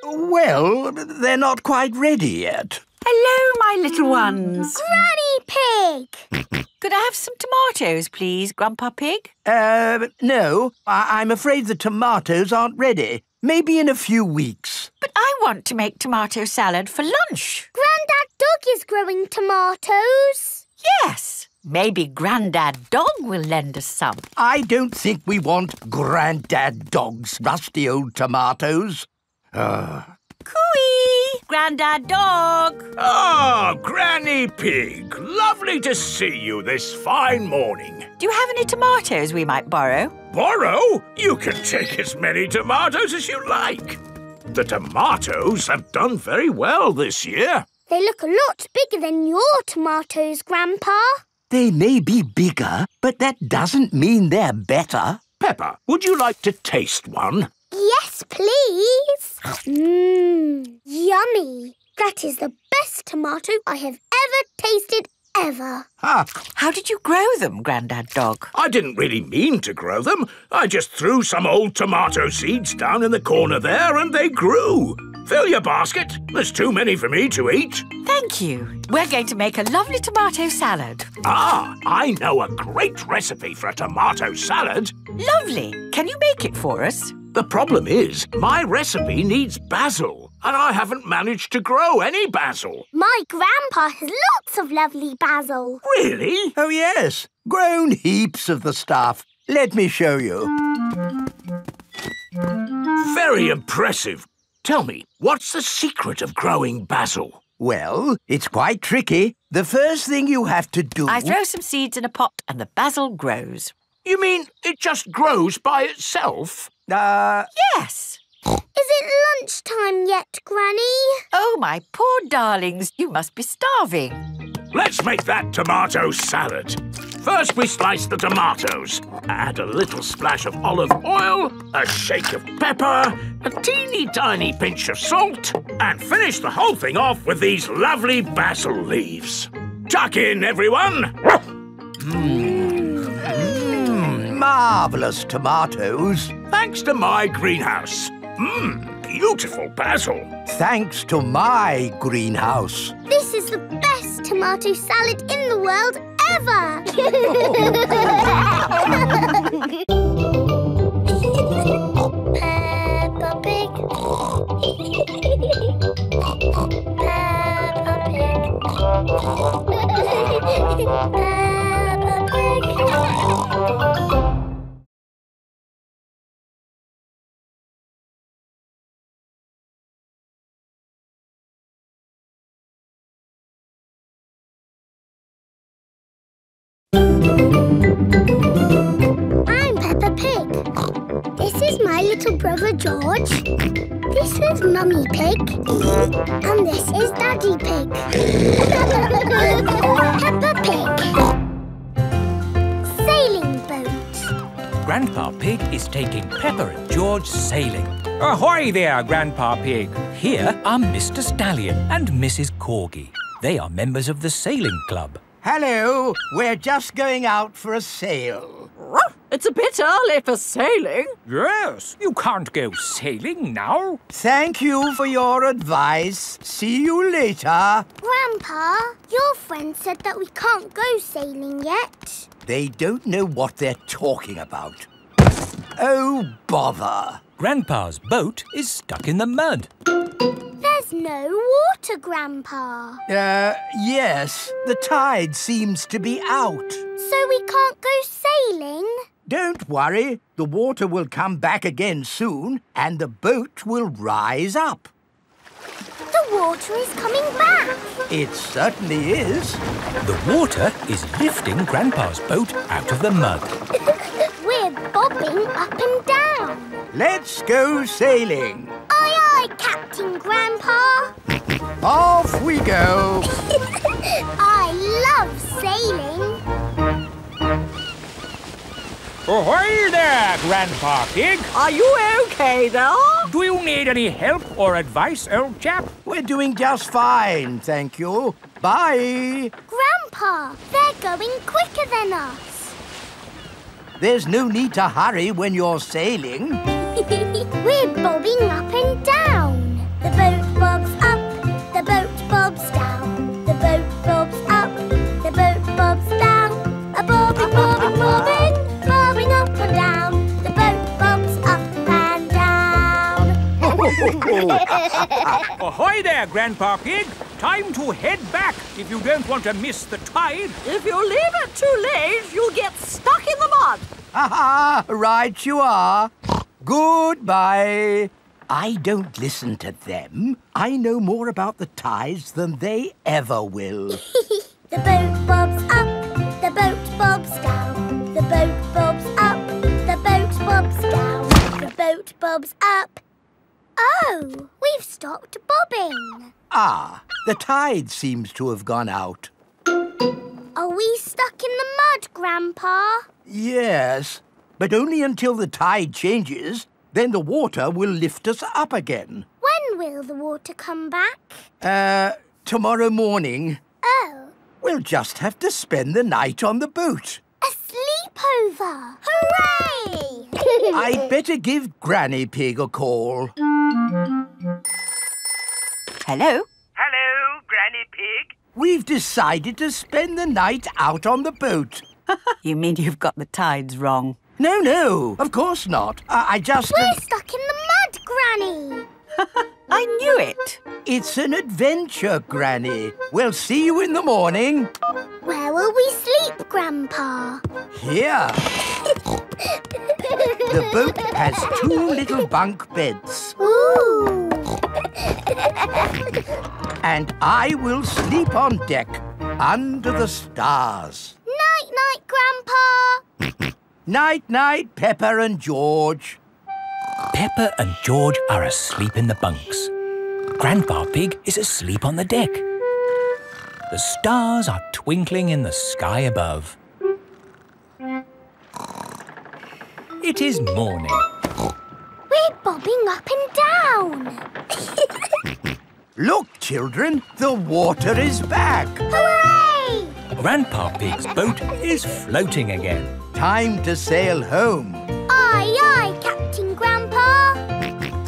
Well, they're not quite ready yet. Hello, my little ones. Granny Pig! Could I have some tomatoes, please, Grandpa Pig? No. I'm afraid the tomatoes aren't ready. Maybe in a few weeks. But I want to make tomato salad for lunch. Granddad Dog is growing tomatoes. Yes. Maybe Granddad Dog will lend us some. I don't think we want Granddad Dog's rusty old tomatoes. Cooey! Granddad Dog! Oh, Granny Pig! Lovely to see you this fine morning. Do you have any tomatoes we might borrow? Borrow? You can take as many tomatoes as you like. The tomatoes have done very well this year. They look a lot bigger than your tomatoes, Grandpa. They may be bigger, but that doesn't mean they're better. Peppa, would you like to taste one? Yes, please. Mmm, yummy. That is the best tomato I have ever tasted ever. Ah. How did you grow them, Grandad Dog? I didn't really mean to grow them. I just threw some old tomato seeds down in the corner there and they grew. Fill your basket. There's too many for me to eat. Thank you. We're going to make a lovely tomato salad. Ah, I know a great recipe for a tomato salad. Lovely. Can you make it for us? The problem is, my recipe needs basil, and I haven't managed to grow any basil. My grandpa has lots of lovely basil. Really? Oh, yes. Grown heaps of the stuff. Let me show you. Very impressive. Tell me, what's the secret of growing basil? Well, it's quite tricky. The first thing you have to do... I throw some seeds in a pot and the basil grows. You mean it just grows by itself? Yes. Is it lunchtime yet, Granny? Oh, my poor darlings, you must be starving. Let's make that tomato salad. First we slice the tomatoes. Add a little splash of olive oil, a shake of pepper, a teeny tiny pinch of salt, and finish the whole thing off with these lovely basil leaves. Tuck in, everyone! Marvellous tomatoes. Thanks to my greenhouse. Beautiful basil. Thanks to my greenhouse. This is the best tomato salad in the world ever. Peppa Pig. Peppa Pig. Peppa Pig. I'm Peppa Pig. This is my little brother George. This is Mummy Pig. And this is Daddy Pig. Peppa Pig. Sailing boat. Grandpa Pig is taking Peppa and George sailing. Ahoy there, Grandpa Pig. Here are Mr. Stallion and Mrs. Corgi. They are members of the sailing club. Hello, we're just going out for a sail. It's a bit early for sailing. Yes, you can't go sailing now. Thank you for your advice. See you later. Grandpa, your friend said that we can't go sailing yet. They don't know what they're talking about. Oh, bother. Grandpa's boat is stuck in the mud. There's no water, Grandpa. Yes. The tide seems to be out. So we can't go sailing? Don't worry. The water will come back again soon and the boat will rise up. The water is coming back. It certainly is. The water is lifting Grandpa's boat out of the mud. We're bobbing up and down. Let's go sailing. Aye, aye, Captain Grandpa. Off we go. I love sailing. Ahoy there, Grandpa Pig. Are you okay there? Do you need any help or advice, old chap? We're doing just fine, thank you. Bye. Grandpa, they're going quicker than us. There's no need to hurry when you're sailing. We're bobbing up and down. The boat bobs up, the boat bobs down. The boat bobs up, the boat bobs down. A bobbing, bobbing, bobbing, bobbing up and down. The boat bobs up and down. Ahoy there, Grandpa Pig. Time to head back if you don't want to miss the tide. If you leave it too late, you'll get stuck in the mud. Ha-ha, right you are. Goodbye. I don't listen to them. I know more about the tides than they ever will. The boat bobs up, the boat bobs down. The boat bobs up, the boat bobs down. The boat bobs up. Oh, we've stopped bobbing. Ah, the tide seems to have gone out. Are we stuck in the mud, Grandpa? Yes. But only until the tide changes, then the water will lift us up again. When will the water come back? Tomorrow morning. Oh. We'll just have to spend the night on the boat. A sleepover! Hooray! I'd better give Granny Pig a call. Hello? Hello, Granny Pig. We've decided to spend the night out on the boat. You mean you've got the tides wrong? No, no, of course not. I just... We're stuck in the mud, Granny. I knew it. It's an adventure, Granny. We'll see you in the morning. Where will we sleep, Grandpa? Here. The boat has two little bunk beds. Ooh. And I will sleep on deck under the stars. Night-night, Grandpa. Night-night, Peppa and George. Peppa and George are asleep in the bunks. Grandpa Pig is asleep on the deck. The stars are twinkling in the sky above. It is morning. We're bobbing up and down. Look, children, the water is back. Hooray! Grandpa Pig's boat is floating again. Time to sail home. Aye, aye, Captain Grandpa.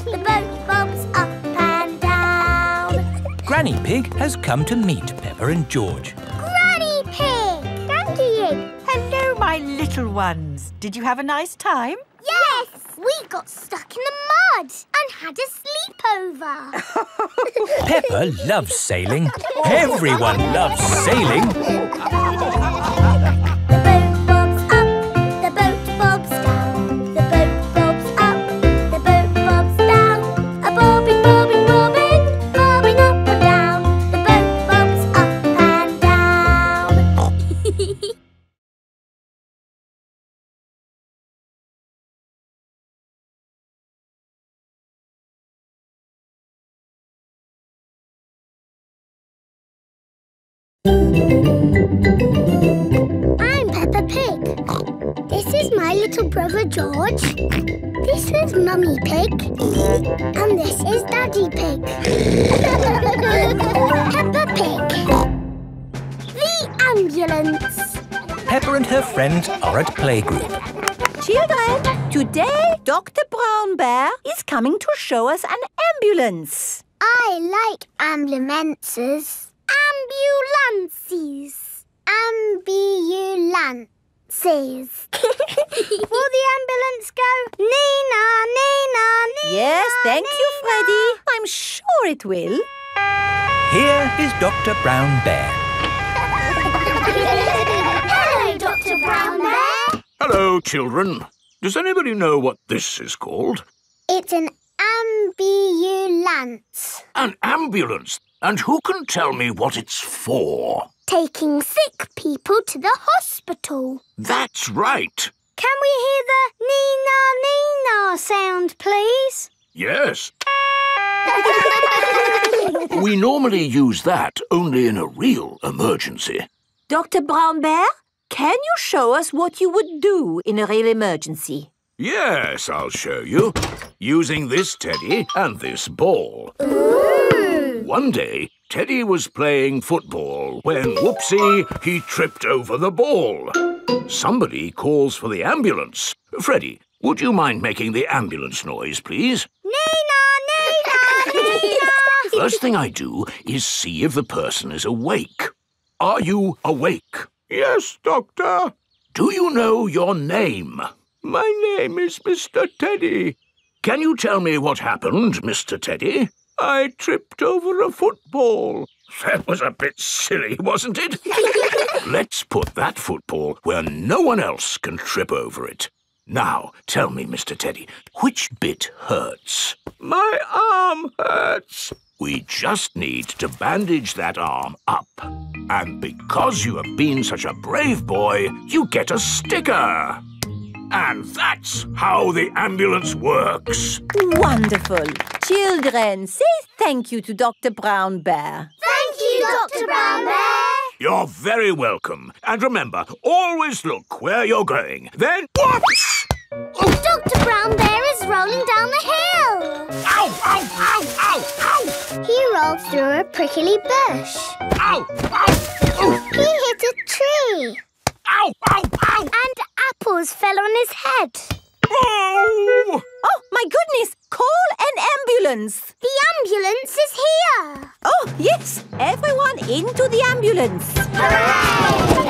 The boat bobs up and down. Granny Pig has come to meet Peppa and George. Granny Pig! Thank you. Hello, my little ones. Did you have a nice time? Yes! We got stuck in the mud and had a sleepover. Peppa loves sailing. Everyone loves sailing. I'm Peppa Pig. This is my little brother George. This is Mummy Pig. And this is Daddy Pig. Peppa Pig. The Peppa and her friends are at playgroup. Children, today Dr. Brown Bear is coming to show us an ambulance. I like ambulances. Ambulances. Ambulances. Will the ambulance go, Nina, Nina, Nina? Yes, thank Nina. You, Freddy. I'm sure it will. Here is Dr. Brown Bear. Hello, Dr. Brown Bear. Hello, children. Does anybody know what this is called? It's an ambulance. An ambulance? And who can tell me what it's for? Taking sick people to the hospital. That's right. Can we hear the Nina, Nina sound, please? Yes. We normally use that only in a real emergency. Dr. Brown Bear, can you show us what you would do in a real emergency? Yes, I'll show you. Using this teddy and this ball. Ooh. One day, Teddy was playing football when, whoopsie, he tripped over the ball. Somebody calls for the ambulance. Freddy, would you mind making the ambulance noise, please? Nina, Nina, Nina! First thing I do is see if the person is awake. Are you awake? Yes, Doctor. Do you know your name? My name is Mr. Teddy. Can you tell me what happened, Mr. Teddy? I tripped over a football. That was a bit silly, wasn't it? Let's put that football where no one else can trip over it. Now, tell me, Mr. Teddy, which bit hurts? My arm hurts. We just need to bandage that arm up. And because you have been such a brave boy, you get a sticker. And that's how the ambulance works. Wonderful. Children, say thank you to Dr. Brown Bear. Thank you, Dr. Brown Bear. You're very welcome. And remember, always look where you're going. Then, whoops! Oh. Dr. Brown Bear is rolling down the hill. Ow, ow, ow, ow, ow! He rolled through a prickly bush. Ow, ow, ow! He hit a tree. Ow, ow, ow! And apples fell on his head. Ow! Oh, my goodness! Call an ambulance! The ambulance is here! Oh, yes! Everyone into the ambulance! Hooray!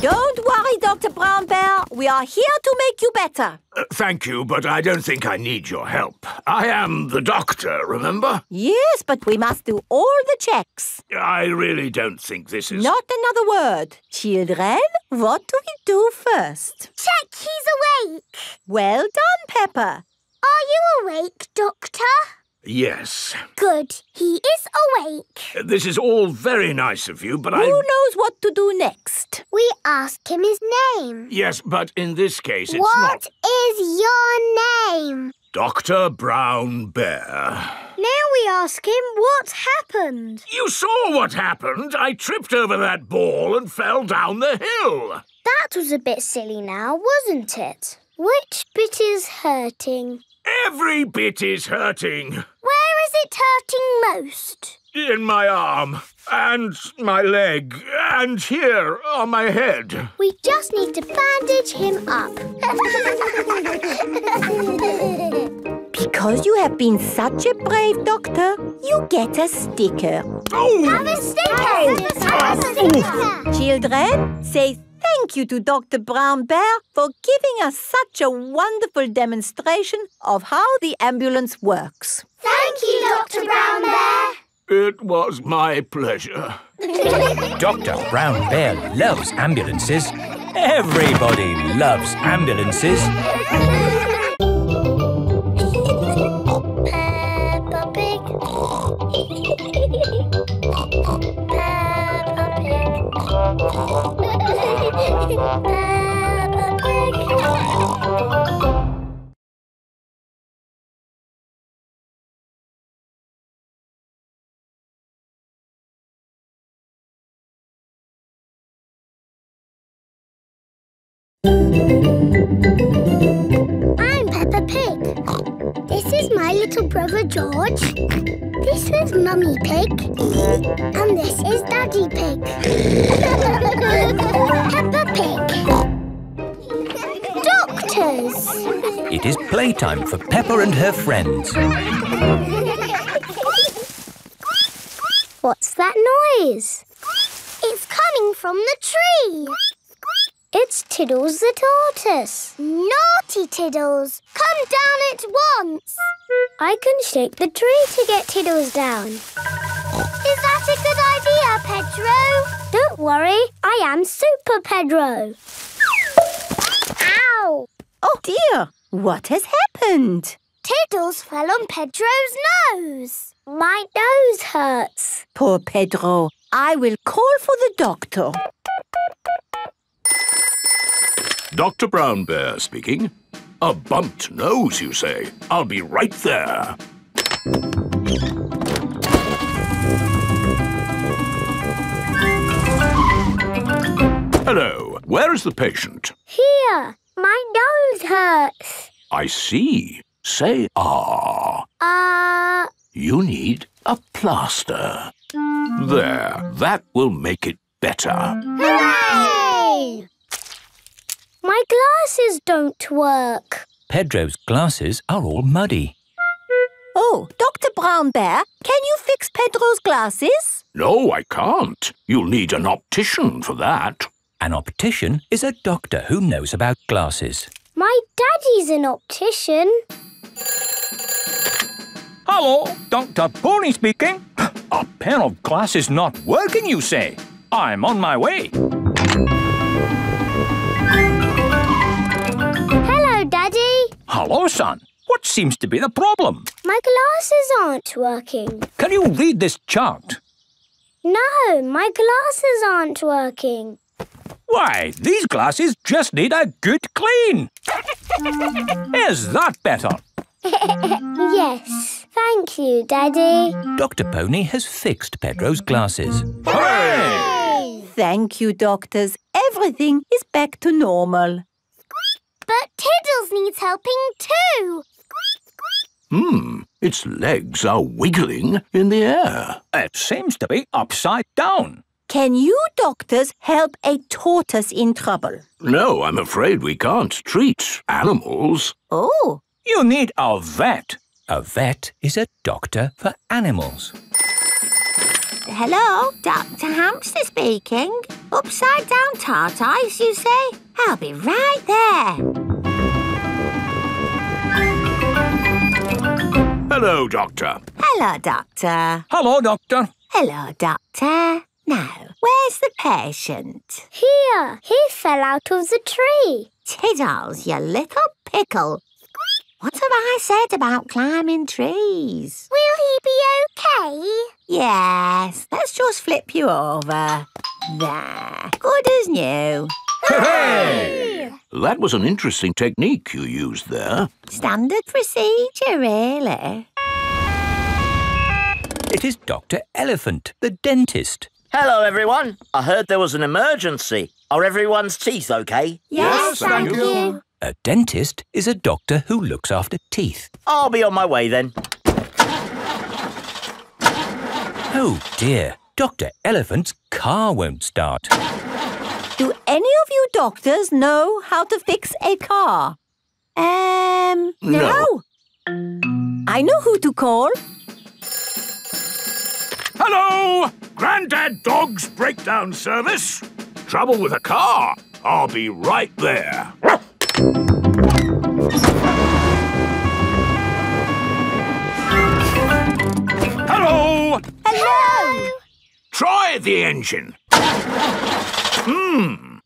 Don't worry, Dr. Brown Bear. We are here to make you better. Thank you, but I don't think I need your help. I am the doctor, remember? Yes, but we must do all the checks. I really don't think this is... Not another word. Children, what do we do first? Check he's awake. Well done, Peppa. Are you awake, Doctor? Yes. Good. He is awake. This is all very nice of you, but Who knows what to do next? We ask him his name. Yes, but in this case it's not... What is your name? Dr. Brown Bear. Now we ask him what happened. You saw what happened. I tripped over that ball and fell down the hill. That was a bit silly now, wasn't it? Which bit is hurting? Every bit is hurting. Where is it hurting most? In my arm and my leg and here on my head. We just need to bandage him up. Because you have been such a brave doctor, you get a sticker. Oh! Have a sticker! Oh. Have a sticker! Children, say thank you to Dr. Brown Bear for giving us such a wonderful demonstration of how the ambulance works. Thank you, Dr. Brown Bear. It was my pleasure. Dr. Brown Bear loves ambulances. Everybody loves ambulances. Peppa Pig. Peppa Pig. Peppa Pig. I'm Peppa Pig. This is my little brother for George. This is Mummy Pig. And this is Daddy Pig. Peppa Pig. Doctors! It is playtime for Peppa and her friends. What's that noise? It's coming from the tree. It's Tiddles the tortoise. Naughty Tiddles! Come down at once! I can shake the tree to get Tiddles down. Is that a good idea, Pedro? Don't worry, I am Super Pedro. Ow! Oh dear, what has happened? Tiddles fell on Pedro's nose. My nose hurts. Poor Pedro, I will call for the doctor. Dr. Brown Bear speaking. A bumped nose, you say? I'll be right there. Hello. Where is the patient? Here. My nose hurts. I see. Say ah. Ah. You need a plaster. There. That will make it better. Hooray! My glasses don't work. Pedro's glasses are all muddy. Oh, Dr. Brown Bear, can you fix Pedro's glasses? No, I can't. You'll need an optician for that. An optician is a doctor who knows about glasses. My daddy's an optician. Hello, Dr. Pony speaking. A pair of glasses not working, you say? I'm on my way. Daddy? Hello, son. What seems to be the problem? My glasses aren't working. Can you read this chart? No, my glasses aren't working. Why, these glasses just need a good clean. Is that better? Yes, thank you, Daddy. Dr. Pony has fixed Pedro's glasses. Hooray! Thank you, doctors. Everything is back to normal. But Tiddles needs helping too. Hmm, its legs are wiggling in the air. It seems to be upside down. Can you doctors help a tortoise in trouble? No, I'm afraid we can't treat animals. Oh. You need a vet. A vet is a doctor for animals. Hello, Dr. Hamster speaking. Upside down tart ice, you say? I'll be right there. Hello, Doctor. Hello, Doctor. Hello, Doctor. Hello, Doctor. Now, where's the patient? Here. He fell out of the tree. Tiddles, you little pickle. What have I said about climbing trees? Will he be okay? Yes, let's just flip you over. There. Good as new. Hooray! That was an interesting technique you used there. Standard procedure, really. It is Dr. Elephant, the dentist. Hello, everyone. I heard there was an emergency. Are everyone's teeth okay? Yes, thank you. A dentist is a doctor who looks after teeth. I'll be on my way then. Oh dear, Dr. Elephant's car won't start. Do any of you doctors know how to fix a car? No. I know who to call. Hello, Granddad Dog's breakdown service. Trouble with a car. I'll be right there. Hello! Hello! Try the engine. Hmm.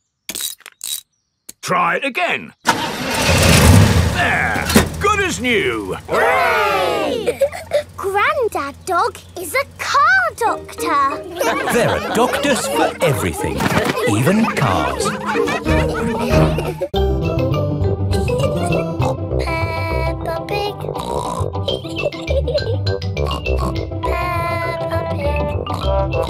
Try it again. There. Good as new. Hooray! Granddad Dog is a car doctor. There are doctors for everything, even cars.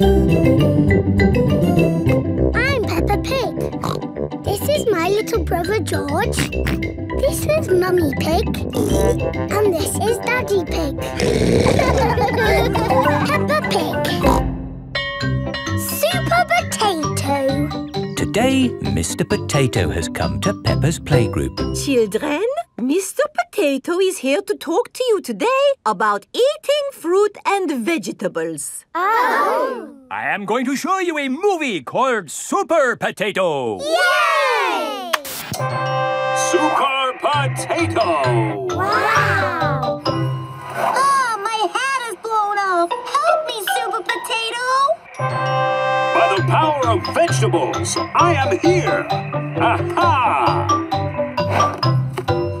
I'm Peppa Pig. This is my little brother George. This is Mummy Pig. And this is Daddy Pig. Peppa Pig. Super Potato. Today, Mr. Potato has come to Peppa's playgroup. Children, Mr. Potato is here to talk to you today about eating fruit and vegetables. Oh! I am going to show you a movie called Super Potato. Yay! Super Potato! Wow! Oh, my hat is blown off. Help me, Super Potato! By the power of vegetables, I am here! Aha!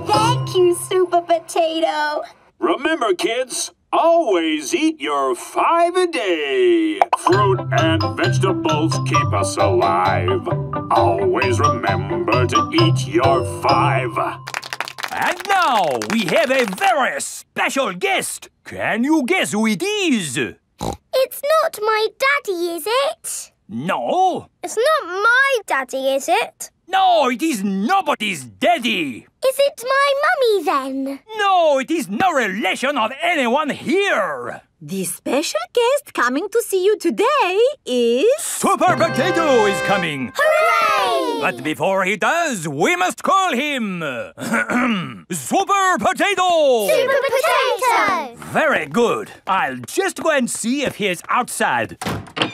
Thank you, Super Potato! Remember, kids, always eat your 5 a day! Fruit and vegetables keep us alive. Always remember to eat your 5. And now, we have a very special guest! Can you guess who it is? It's not my daddy, is it? No. It's not my daddy, is it? No, it is nobody's daddy. Is it my mummy, then? No, it is no relation of anyone here. The special guest coming to see you today is... Super Potato is coming! Hooray! But before he does, we must call him... Super Potato! Super Potato! Very good. I'll just go and see if he is outside.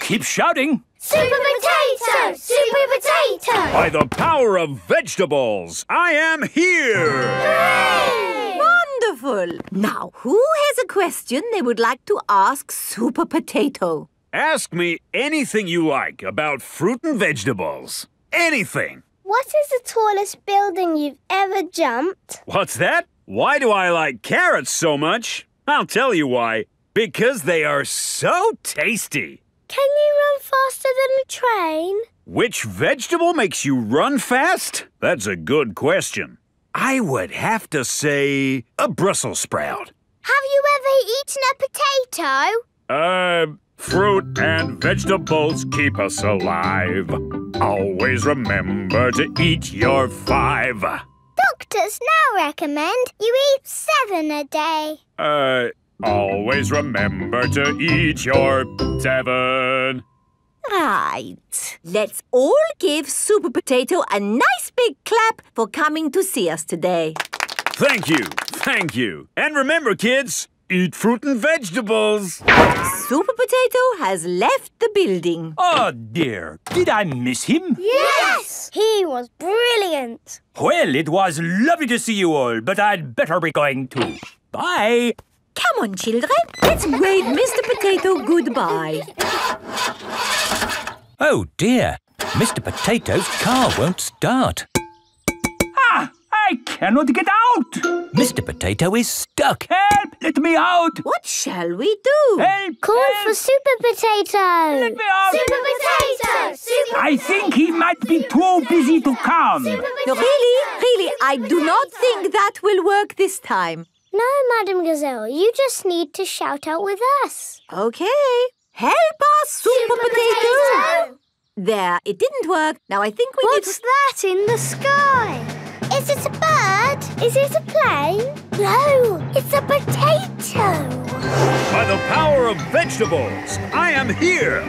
Keep shouting. Super Potato! Super Potato! By the power of vegetables, I am here! Hooray! Wonderful! Now, who has a question they would like to ask Super Potato? Ask me anything you like about fruit and vegetables. Anything! What is the tallest building you've ever jumped? What's that? Why do I like carrots so much? I'll tell you why. Because they are so tasty. Can you run faster than a train? Which vegetable makes you run fast? That's a good question. I would have to say a Brussels sprout. Have you ever eaten a potato? Fruit and vegetables keep us alive. Always remember to eat your 5. Doctors now recommend you eat 7 a day. Always remember to eat your 7. Right. Let's all give Super Potato a nice big clap for coming to see us today. Thank you. Thank you. And remember, kids, eat fruit and vegetables. Super Potato has left the building. Oh, dear. Did I miss him? Yes! He was brilliant. Well, it was lovely to see you all, but I'd better be going too. Bye. Come on, children. Let's wave Mr. Potato goodbye. Oh, dear. Mr. Potato's car won't start. Ah! I cannot get out! Mr. Potato is stuck. Help! Let me out! What shall we do? Help! Call help. For Super Potato! Let me out! Super Potato! Super I Potato. Think he might Super be too Potato. Busy to come. No, really, I do not think that will work this time. No, Madame Gazelle, you just need to shout out with us. OK. Help us, Super Potato! There, it didn't work. Now I think we need to... What's that in the sky? Is it a bird? Is it a plane? No, it's a potato. By the power of vegetables, I am here.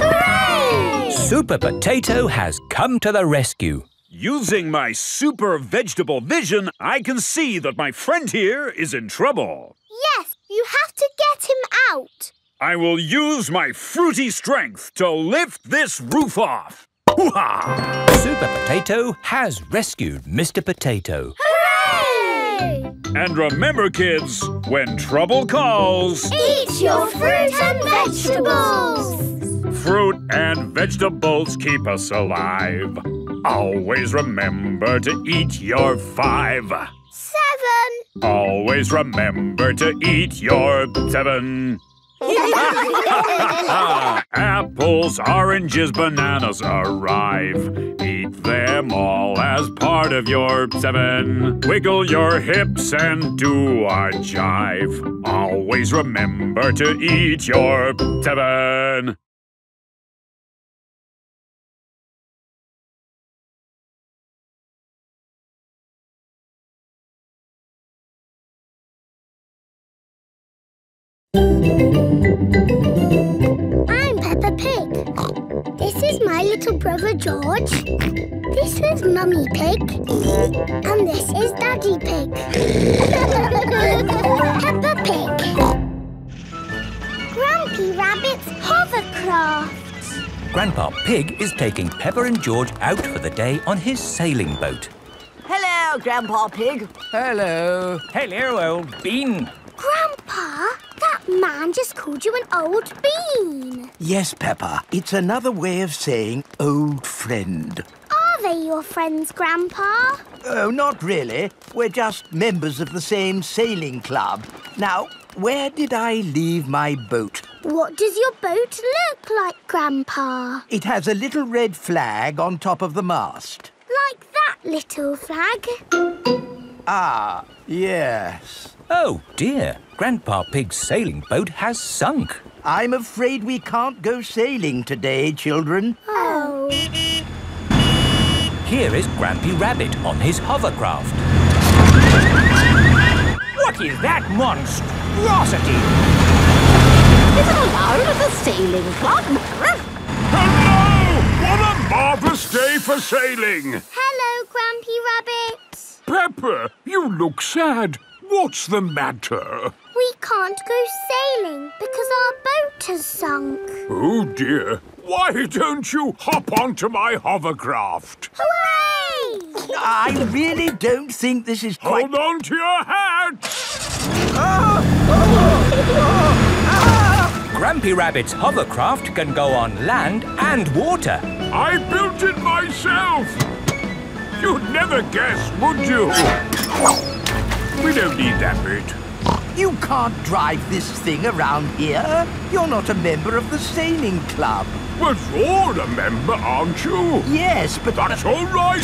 Hooray! Super Potato has come to the rescue. Using my super vegetable vision, I can see that my friend here is in trouble. Yes, you have to get him out. I will use my fruity strength to lift this roof off. Hoo-ha! Super Potato has rescued Mr. Potato. Hooray! And remember, kids, when trouble calls... Eat your fruit and vegetables! Fruit and vegetables keep us alive. Always remember to eat your 5. 7. Always remember to eat your 7. Apples, oranges, bananas arrive. Eat them all as part of your 7. Wiggle your hips and do a jive. Always remember to eat your 7. I'm Peppa Pig. This is my little brother George. This is Mummy Pig. And this is Daddy Pig. Peppa Pig. Grampy Rabbit's hovercraft. Grandpa Pig is taking Peppa and George out for the day on his sailing boat. Hello, Grandpa Pig. Hello. Hello, old bean. Grandpa, that man just called you an old bean. Yes, Peppa. It's another way of saying old friend. Are they your friends, Grandpa? Oh, not really. We're just members of the same sailing club. Now, where did I leave my boat? What does your boat look like, Grandpa? It has a little red flag on top of the mast. Like that little flag? Ah, yes. Oh, dear. Grandpa Pig's sailing boat has sunk. I'm afraid we can't go sailing today, children. Oh. Here is Grampy Rabbit on his hovercraft. What is that monstrosity? Is it allowed at the sailing club? Hello! What a marvellous day for sailing! Hello, Grampy Rabbit. Peppa, you look sad. What's the matter? We can't go sailing because our boat has sunk. Oh, dear. Why don't you hop onto my hovercraft? Hooray! I really don't think this is quite... Hold on to your hat! Grampy Rabbit's hovercraft can go on land and water. I built it myself! You'd never guess, would you? We don't need that bit. You can't drive this thing around here. You're not a member of the sailing club. Well, you're a member, aren't you? Yes, but... That's all right,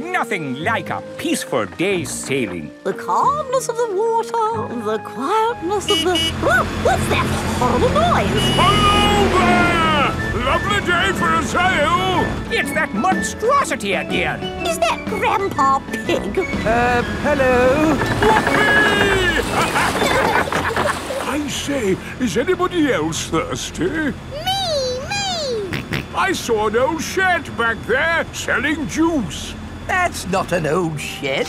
then. Nothing like a peaceful day's sailing. The calmness of the water, the quietness of the... Oh, what's that horrible noise? Hello there! Lovely day for a sail! It's that monstrosity again! Is that Grandpa Pig? Hello? I say, is anybody else thirsty? Me! I saw an old shed back there selling juice. That's not an old shed.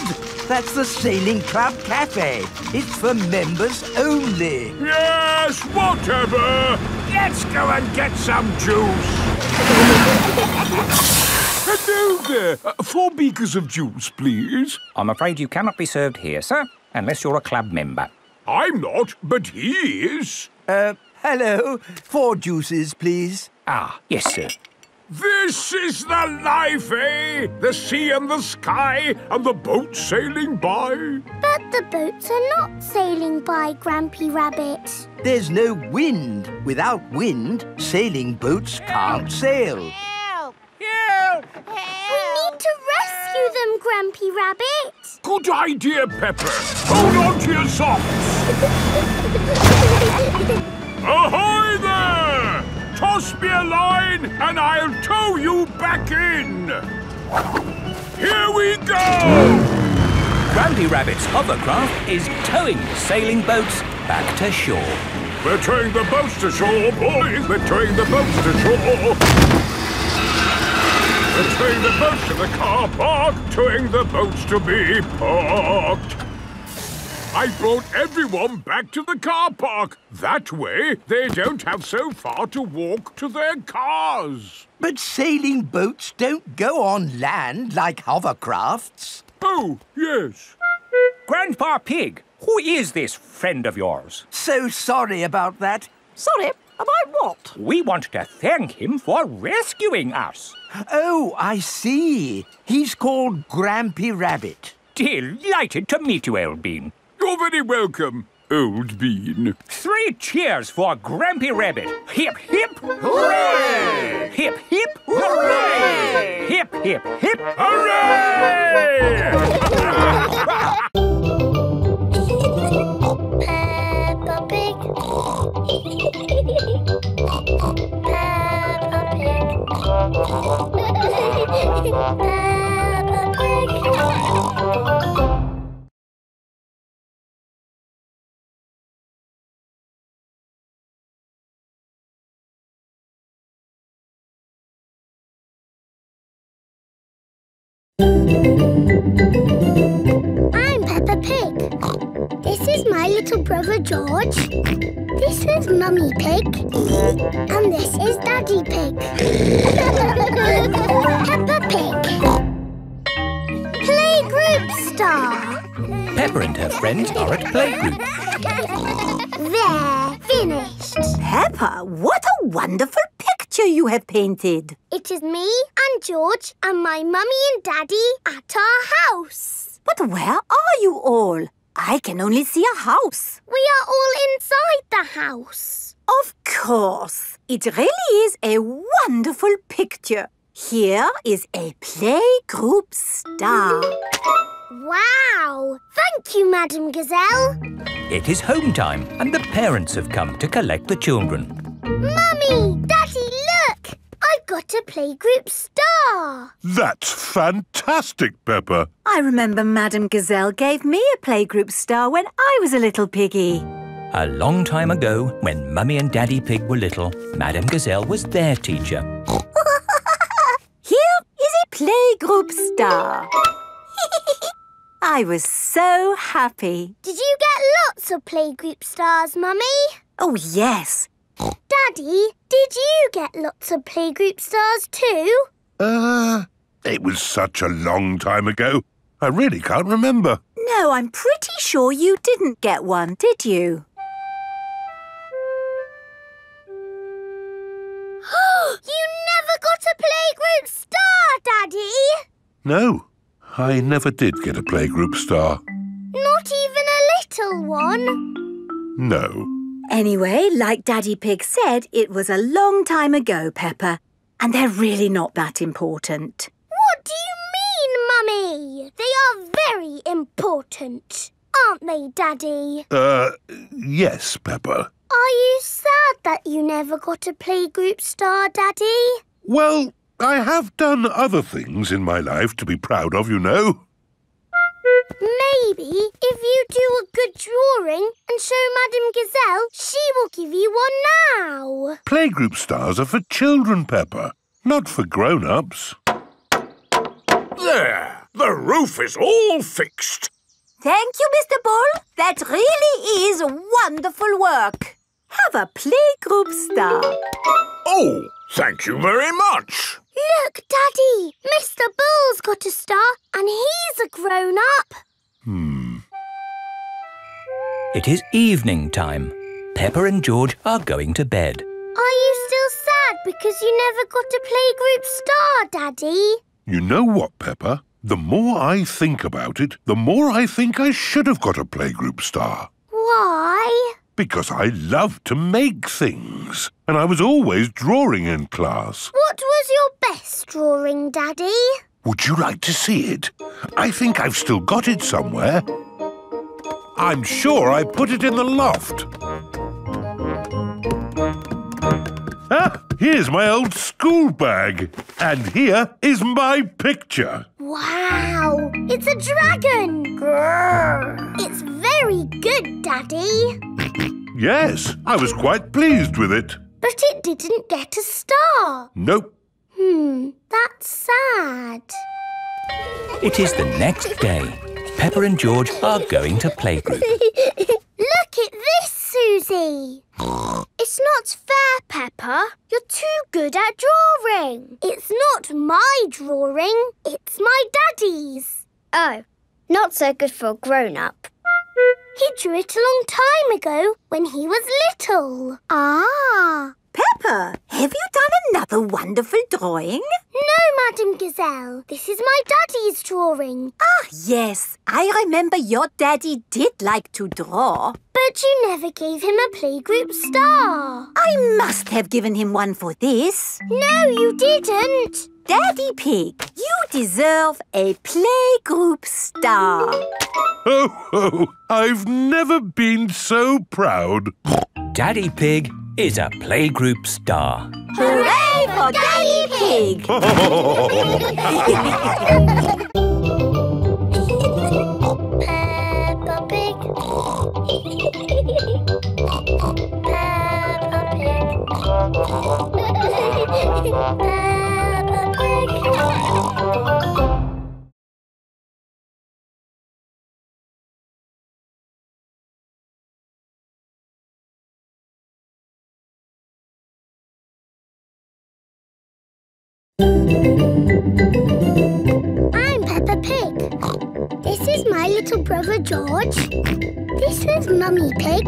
That's the Sailing Club Cafe. It's for members only. Yes, whatever. Let's go and get some juice. Hello there. 4 beakers of juice, please. I'm afraid you cannot be served here, sir, unless you're a club member. I'm not, but he is. Hello. 4 juices, please. Ah, yes, sir. This is the life, eh? The sea and the sky and the boat sailing by. But the boats are not sailing by, Grampy Rabbit. There's no wind. Without wind, sailing boats can't sail. Help! Help! Help! We need to rescue them, Grampy Rabbit. Good idea, Peppa. Hold on to your socks. Ahoy there! Toss me a line and I'll tow you back in! Here we go! Grampy Rabbit's hovercraft is towing the sailing boats back to shore. We're towing the boats to shore, boys! We're towing the boats to shore! We're towing the boats to the car park, towing the boats to be parked. I brought everyone back to the car park. That way, they don't have so far to walk to their cars. But sailing boats don't go on land like hovercrafts. Oh, yes. Grandpa Pig, who is this friend of yours? So sorry about that. Sorry? About what? We want to thank him for rescuing us. Oh, I see. He's called Grampy Rabbit. Delighted to meet you, old bean. You're very welcome, old bean. 3 cheers for Grampy Rabbit. Hip, hip, hooray! Hip, hip, hooray! Hip, hip, hip, hooray! Peppa Pig. Peppa Pig. Peppa Pig. I'm Peppa Pig. This is my little brother George. This is Mummy Pig. And this is Daddy Pig. Peppa Pig. Playgroup star. Peppa and her friends are at playgroup. They're finished. Peppa, what a wonderful picture you have painted. It is me and George and my mummy and daddy at our house. But where are you all? I can only see a house. We are all inside the house. Of course. It really is a wonderful picture. Here is a playgroup star. Wow! Thank you, Madame Gazelle. It is home time and the parents have come to collect the children. Mummy! Daddy, look! I've got a playgroup star. That's fantastic, Peppa. I remember Madame Gazelle gave me a playgroup star when I was a little piggy. A long time ago, when Mummy and Daddy Pig were little, Madame Gazelle was their teacher. Here is a playgroup star. I was so happy. Did you get lots of playgroup stars, Mummy? Oh, yes. Daddy, did you get lots of playgroup stars too? It was such a long time ago. I really can't remember. No, I'm pretty sure you didn't get one, did you? You never got a playgroup star, Daddy! No. I never did get a playgroup star. Not even a little one? No. Anyway, like Daddy Pig said, it was a long time ago, Peppa. And they're really not that important. What do you mean, Mummy? They are very important, aren't they, Daddy? Yes, Peppa. Are you sad that you never got a playgroup star, Daddy? Well, I have done other things in my life to be proud of, you know. Maybe if you do a good drawing and show Madame Gazelle, she will give you one now. Playgroup stars are for children, Peppa, not for grown-ups. There! The roof is all fixed. Thank you, Mr. Bull. That really is wonderful work. Have a playgroup star. Oh, thank you very much. Look, Daddy, Mr. Bull's got a star and he's a grown-up. It is evening time. Peppa and George are going to bed. Are you still sad because you never got a playgroup star, Daddy? You know what, Peppa? The more I think about it, the more I think I should have got a playgroup star. Why? Because I love to make things and I was always drawing in class. What was your best drawing, Daddy? Would you like to see it? I think I've still got it somewhere. I'm sure I put it in the loft. Ah, here's my old school bag. And here is my picture. Wow, it's a dragon. Grrr. It's very good, Daddy. Yes, I was quite pleased with it. But it didn't get a star. Nope. That's sad. It is the next day. Peppa and George are going to playgroup. Look at this, Susie. It's not fair, Peppa. You're too good at drawing. It's not my drawing. It's my daddy's. Oh, not so good for a grown-up. He drew it a long time ago when he was little. Ah! Peppa, have you done another wonderful drawing? No, Madame Gazelle. This is my daddy's drawing. Ah, yes. I remember your daddy did like to draw. But you never gave him a playgroup star. I must have given him one for this. No, you didn't. Daddy Pig, you deserve a playgroup star. Ho, ho! I've never been so proud. Daddy Pig is a playgroup star. Hooray for Daddy Pig! Peppa Pig. Peppa Pig. Peppa Pig. I'm Peppa Pig. This is my little brother George. This is Mummy Pig.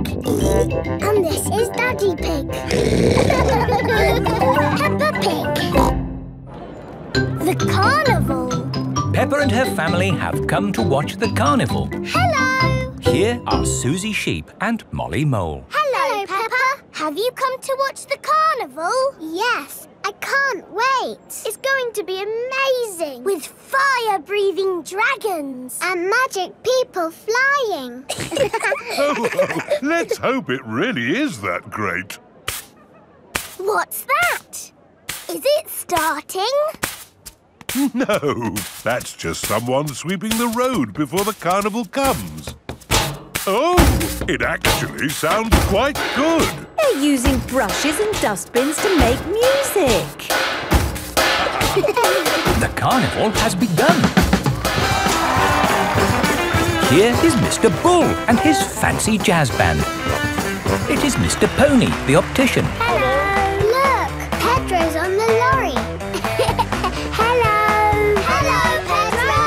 And this is Daddy Pig. Peppa Pig. The carnival. Peppa and her family have come to watch the carnival. Hello! Here are Susie Sheep and Molly Mole. Hello, Peppa. Have you come to watch the carnival? Yes. I can't wait. It's going to be amazing. With fire-breathing dragons. And magic people flying. Oh, let's hope it really is that great. What's that? Is it starting? No, that's just someone sweeping the road before the carnival comes. Oh, it actually sounds quite good. They're using brushes and dustbins to make music. The carnival has begun. Here is Mr. Bull and his fancy jazz band. It is Mr. Pony, the optician. Hello. Look, Pedro's on the lorry. Hello. Hello, Pedro.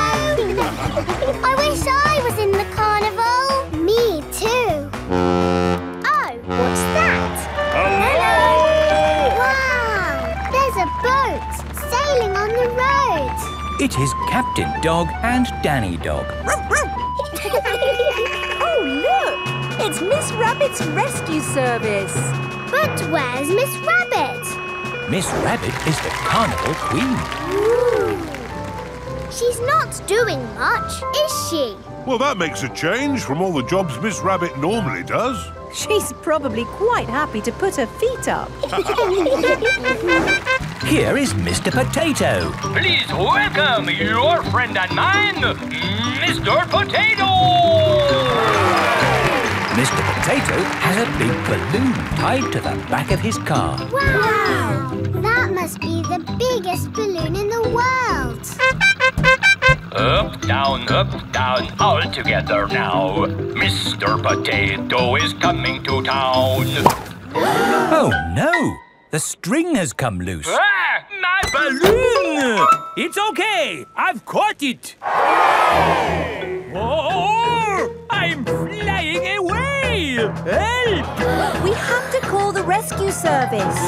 I wish I was in the carnival. Me too. Oh, what's that? Hello! Wow! There's a boat sailing on the road. It is Captain Dog and Danny Dog. Oh, look! It's Miss Rabbit's rescue service. But where's Miss Rabbit? Miss Rabbit is the carnival queen. Ooh. She's not doing much, is she? Well, that makes a change from all the jobs Miss Rabbit normally does. She's probably quite happy to put her feet up. Here is Mr. Potato. Please welcome your friend and mine, Mr. Potato! Mr. Potato has a big balloon tied to the back of his car. Wow! That must be the biggest balloon in the world. Up, down, all together now. Mr. Potato is coming to town. Oh, no! The string has come loose. Ah, my balloon! It's okay. I've caught it. Oh, I'm flying away. Help! We have to call the rescue service.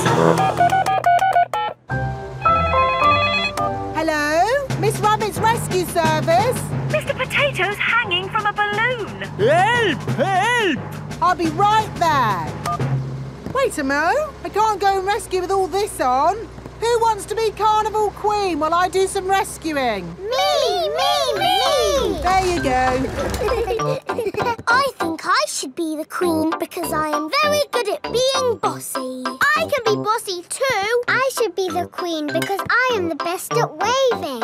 Miss Rabbit's rescue service. Mr. Potato's hanging from a balloon. Help! Help! I'll be right there. Wait a mo. I can't go and rescue with all this on. Who wants to be carnival queen while I do some rescuing? Me! There you go. I think I should be the queen because I am very good at being bossy. I can be bossy too. I should be the queen because I am the best at waving.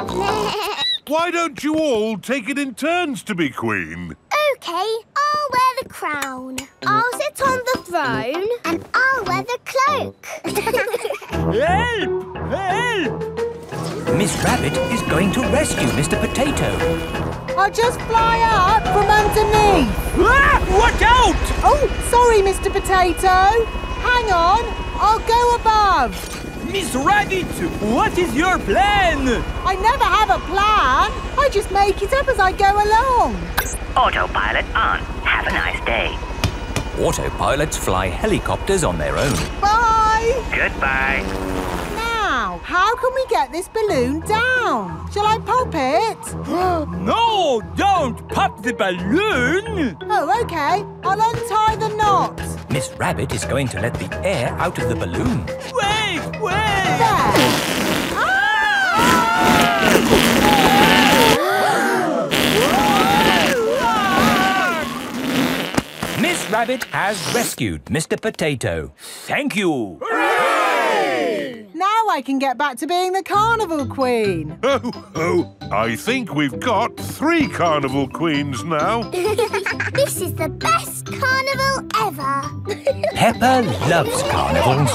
Why don't you all take it in turns to be queen? OK, I'll wear the crown. I'll sit on the throne. And I'll wear the cloak. Help! Help! Miss Rabbit is going to rescue Mr. Potato. I'll just fly up from underneath. Ah! Watch out! Oh, sorry, Mr. Potato. Hang on, I'll go above. Miss Rabbit, what is your plan? I never have a plan. I just make it up as I go along. Autopilot on. Have a nice day. Autopilots fly helicopters on their own. Bye. Goodbye. How can we get this balloon down? Shall I pop it? No, don't pop the balloon! Oh, OK. I'll untie the knot. Miss Rabbit is going to let the air out of the balloon. Wait! There! Miss Rabbit has rescued Mr. Potato. Thank you! Hooray! Now I can get back to being the carnival queen. Oh, I think we've got 3 carnival queens now. This is the best carnival ever. Peppa loves carnivals.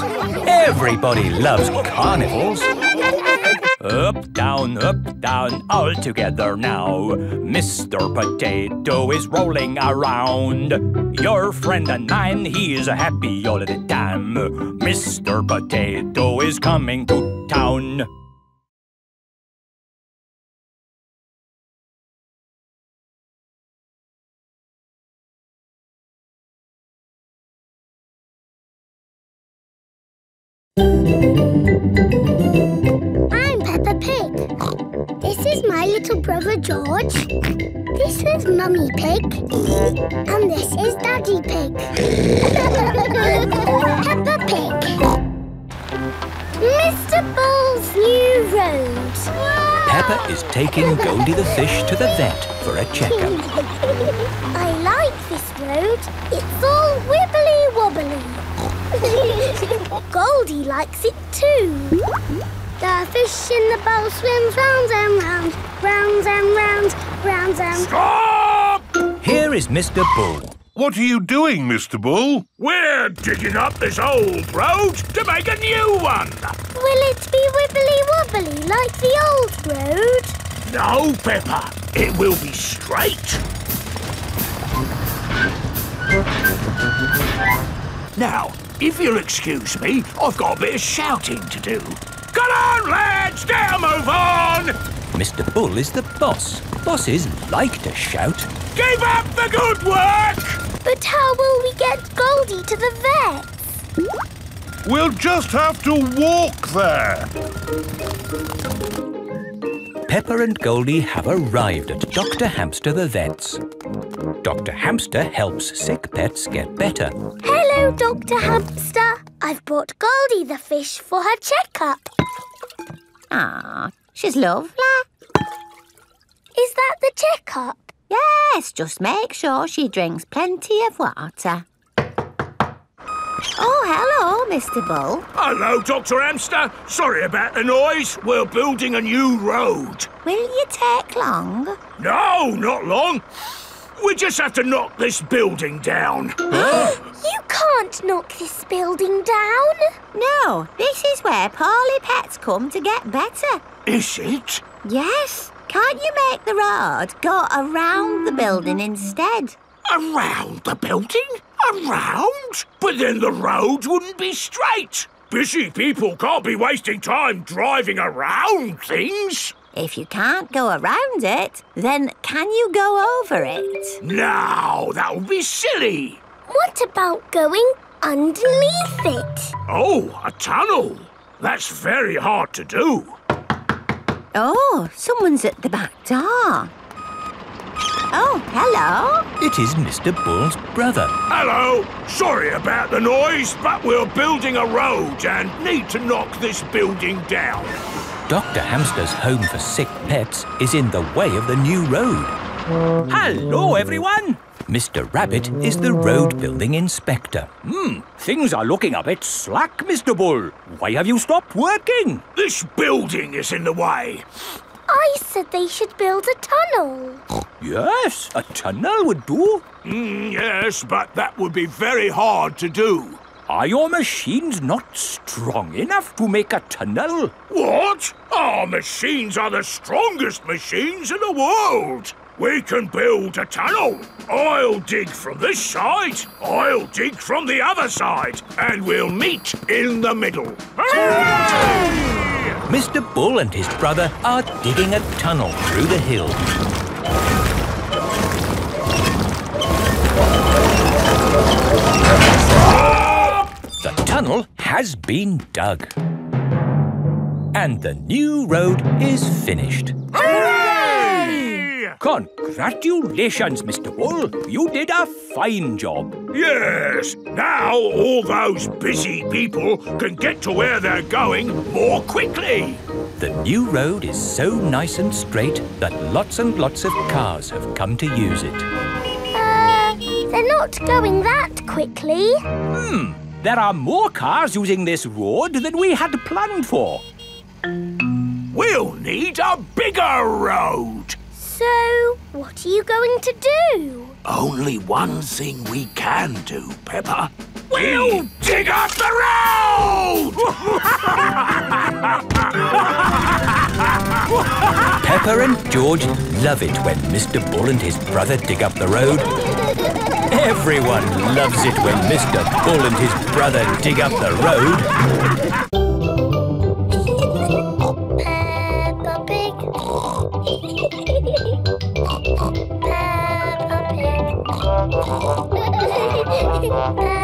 Everybody loves carnivals. Up, down, all together now. Mr. Potato is rolling around. Your friend and mine, he is happy all the time. Mr. Potato is coming to town. I'm Peppa Pig. This is my little brother George. This is Mummy Pig. And this is Daddy Pig. Peppa Pig. Mr. Bull's new road. Peppa is taking Goldie the fish to the vet for a checkup. I like this road. It's all wibbly-wobbly. Goldie likes it too. The fish in the bowl swims round and round, round and round, round and... Stop! Here is Mr. Bull. What are you doing, Mr. Bull? We're digging up this old road to make a new one. Will it be wibbly-wobbly like the old road? No, Peppa. It will be straight. Now, if you'll excuse me, I've got a bit of shouting to do. Come on, lads! Now move on! Mr. Bull is the boss. Bosses like to shout. Keep up the good work! But how will we get Goldie to the vets? We'll just have to walk there. Peppa and Goldie have arrived at Dr. Hamster the vet's. Dr. Hamster helps sick pets get better. Hello, Dr. Hamster. I've brought Goldie the fish for her checkup. Ah, she's lovely. Is that the checkup? Yes, just make sure she drinks plenty of water. Oh, hello, Mr. Bull. Hello, Dr. Hamster. Sorry about the noise. We're building a new road. Will you take long? No, not long. We just have to knock this building down. You can't knock this building down. No, this is where poorly pets come to get better. Is it? Yes. Can't you make the road go around the building instead? Around the building? Around? But then the road wouldn't be straight. Busy people can't be wasting time driving around things. If you can't go around it, then can you go over it? No, that would be silly. What about going underneath it? Oh, a tunnel. That's very hard to do. Oh, someone's at the back door. Oh, hello. It is Mr. Bull's brother. Hello. Sorry about the noise, but we're building a road and need to knock this building down. Dr. Hamster's home for sick pets is in the way of the new road. Hello, everyone. Mr. Rabbit is the road building inspector. Things are looking a bit slack, Mr. Bull. Why have you stopped working? This building is in the way. I said they should build a tunnel. Yes, a tunnel would do. Yes, but that would be very hard to do. Are your machines not strong enough to make a tunnel? What? Our machines are the strongest machines in the world. We can build a tunnel. I'll dig from this side. I'll dig from the other side. And we'll meet in the middle. Hooray! Mr. Bull and his brother are digging a tunnel through the hill. The tunnel has been dug. And the new road is finished. Hooray! Congratulations, Mr. Bull. You did a fine job. Yes. Now all those busy people can get to where they're going more quickly. The new road is so nice and straight that lots and lots of cars have come to use it. They're not going that quickly. There are more cars using this road than we had planned for. We'll need a bigger road. So, what are you going to do? Only one thing we can do, Peppa. We'll dig up the road! Peppa and George love it when Mr. Bull and his brother dig up the road. Everyone loves it when Mr. Bull and his brother dig up the road. Peppa Pig. Peppa Pig. Peppa Pig.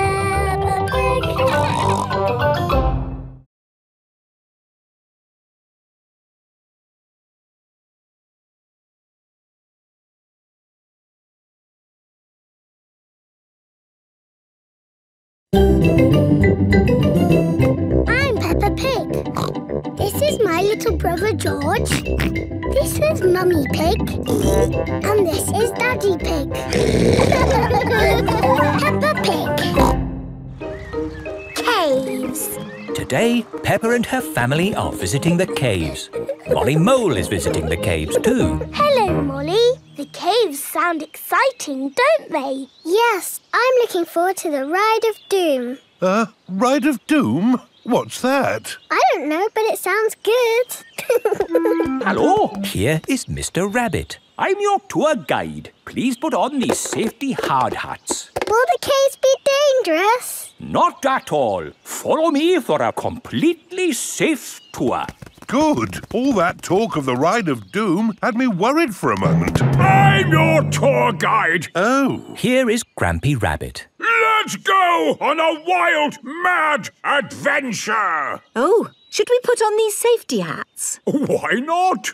I'm Peppa Pig. This is my little brother George. This is Mummy Pig. And this is Daddy Pig. Peppa Pig. Caves. Today, Peppa and her family are visiting the caves. Molly Mole is visiting the caves too. Hello, Molly. The caves sound exciting, don't they? Yes, I'm looking forward to the Ride of Doom. Ride of Doom? What's that? I don't know, but it sounds good. Hello, here is Mr. Rabbit. I'm your tour guide. Please put on these safety hard hats. Will the caves be dangerous? Not at all. Follow me for a completely safe tour. Good. All that talk of the Ride of Doom had me worried for a moment. I'm your tour guide. Oh. Here is Grampy Rabbit. Let's go on a wild, mad adventure. Oh, should we put on these safety hats? Why not?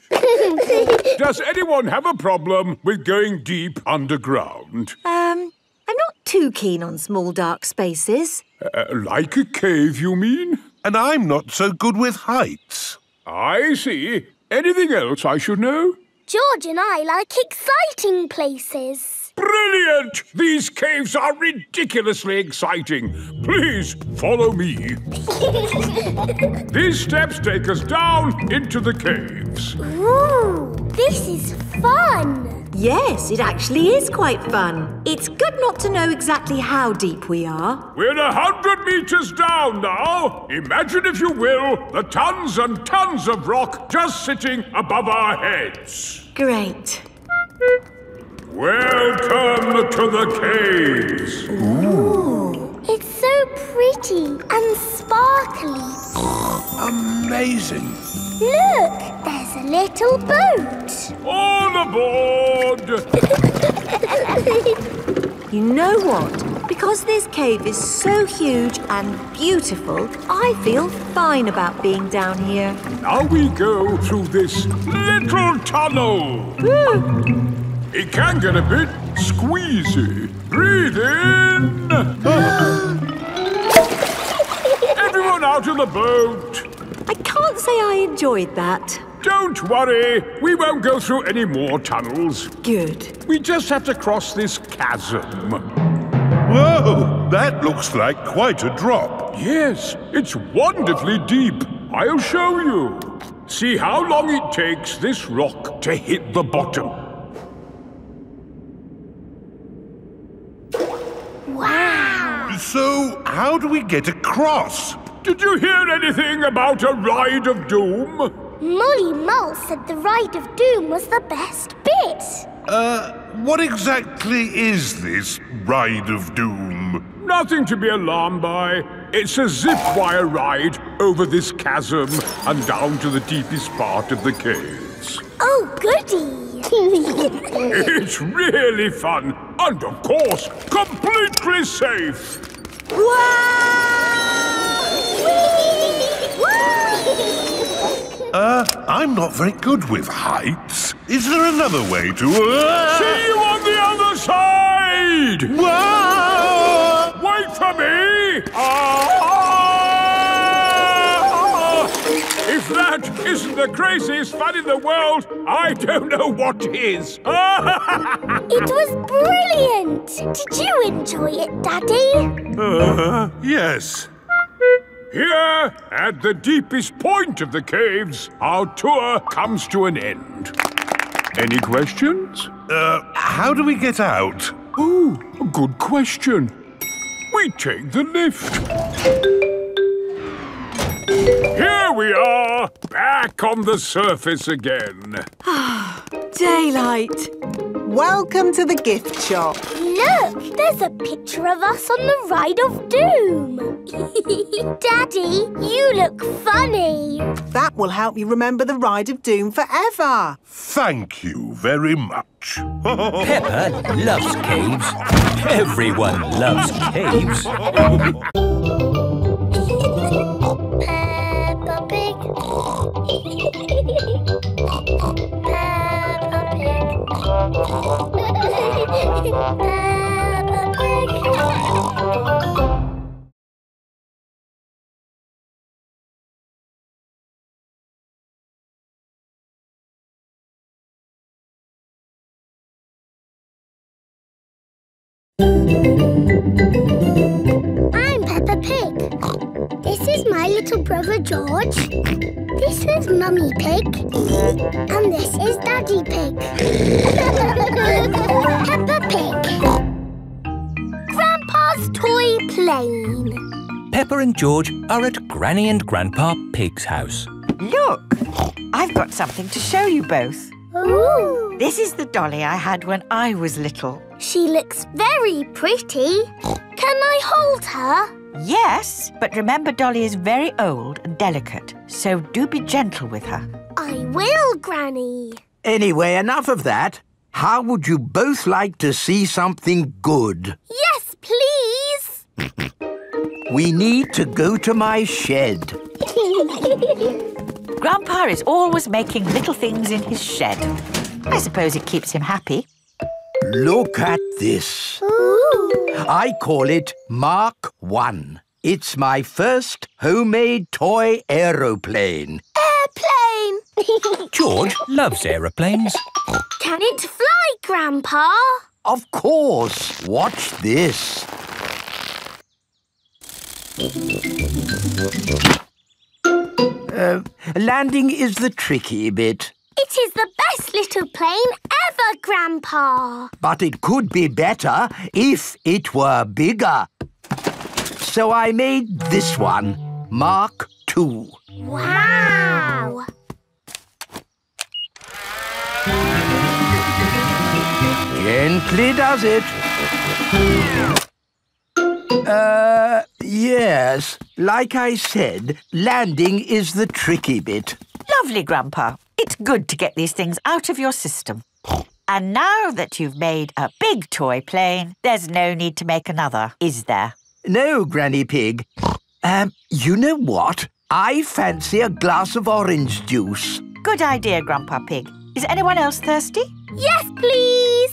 Does anyone have a problem with going deep underground? I'm not too keen on small, dark spaces. Like a cave, you mean? And I'm not so good with heights. I see. Anything else I should know? George and I like exciting places. Brilliant! These caves are ridiculously exciting. Please follow me. These steps take us down into the caves. Ooh, this is fun. Yes, it actually is quite fun. It's good not to know exactly how deep we are. We're 100 metres down now. Imagine, if you will, the tons and tons of rock just sitting above our heads. Great. Welcome to the caves. Ooh. It's so pretty and sparkly. Amazing. Look, there's a little boat. All aboard! You know what? Because this cave is so huge and beautiful, I feel fine about being down here. Now we go through this little tunnel. It can get a bit squeezy. Breathe in. Everyone out of the boat. I can't say I enjoyed that. Don't worry. We won't go through any more tunnels. Good. We just have to cross this chasm. Whoa! That looks like quite a drop. Yes, it's wonderfully deep. I'll show you. See how long it takes this rock to hit the bottom. Wow! So, how do we get across? Did you hear anything about a Ride of Doom? Molly Mole said the Ride of Doom was the best bit. What exactly is this Ride of Doom? Nothing to be alarmed by. It's a zip-wire ride over this chasm and down to the deepest part of the caves. Oh, goody! It's really fun and, of course, completely safe. Wow! I'm not very good with heights. Is there another way to... See you on the other side! Whoa! Wait for me! If that isn't the craziest fun in the world, I don't know what is. It was brilliant! Did you enjoy it, Daddy? Yes. Here, at the deepest point of the caves, our tour comes to an end. Any questions? How do we get out? Ooh, a good question. We take the lift. Here we are, back on the surface again. Daylight. Welcome to the gift shop. Look, there's a picture of us on the Ride of Doom. Daddy, you look funny. That will help you remember the Ride of Doom forever. Thank you very much. Peppa loves caves. Everyone loves caves. Peppa Pig. Peppa Pig. I'm Peppa Pig. This is my little brother George. This is Mummy Pig. And this is Daddy Pig. Peppa Pig. Grandpa's toy plane. Peppa and George are at Granny and Grandpa Pig's house. Look, I've got something to show you both. Ooh. This is the dolly I had when I was little. She looks very pretty. Can I hold her? Yes, but remember Dolly is very old and delicate, so do be gentle with her. I will, Granny. Anyway, enough of that. How would you both like to see something good? Yes, please. We need to go to my shed. Grandpa is always making little things in his shed. I suppose it keeps him happy. Look at this. Ooh. I call it Mark 1. It's my first homemade toy aeroplane. Airplane! George loves aeroplanes. Can it fly, Grandpa? Of course. Watch this. Landing is the tricky bit. It is the best little plane ever, Grandpa. But it could be better if it were bigger. So I made this one, Mark 2. Wow! Gently does it. Yes. Like I said, landing is the tricky bit. Lovely, Grandpa. It's good to get these things out of your system. And now that you've made a big toy plane, there's no need to make another, is there? No, Granny Pig. You know what? I fancy a glass of orange juice. Good idea, Grandpa Pig. Is anyone else thirsty? Yes, please.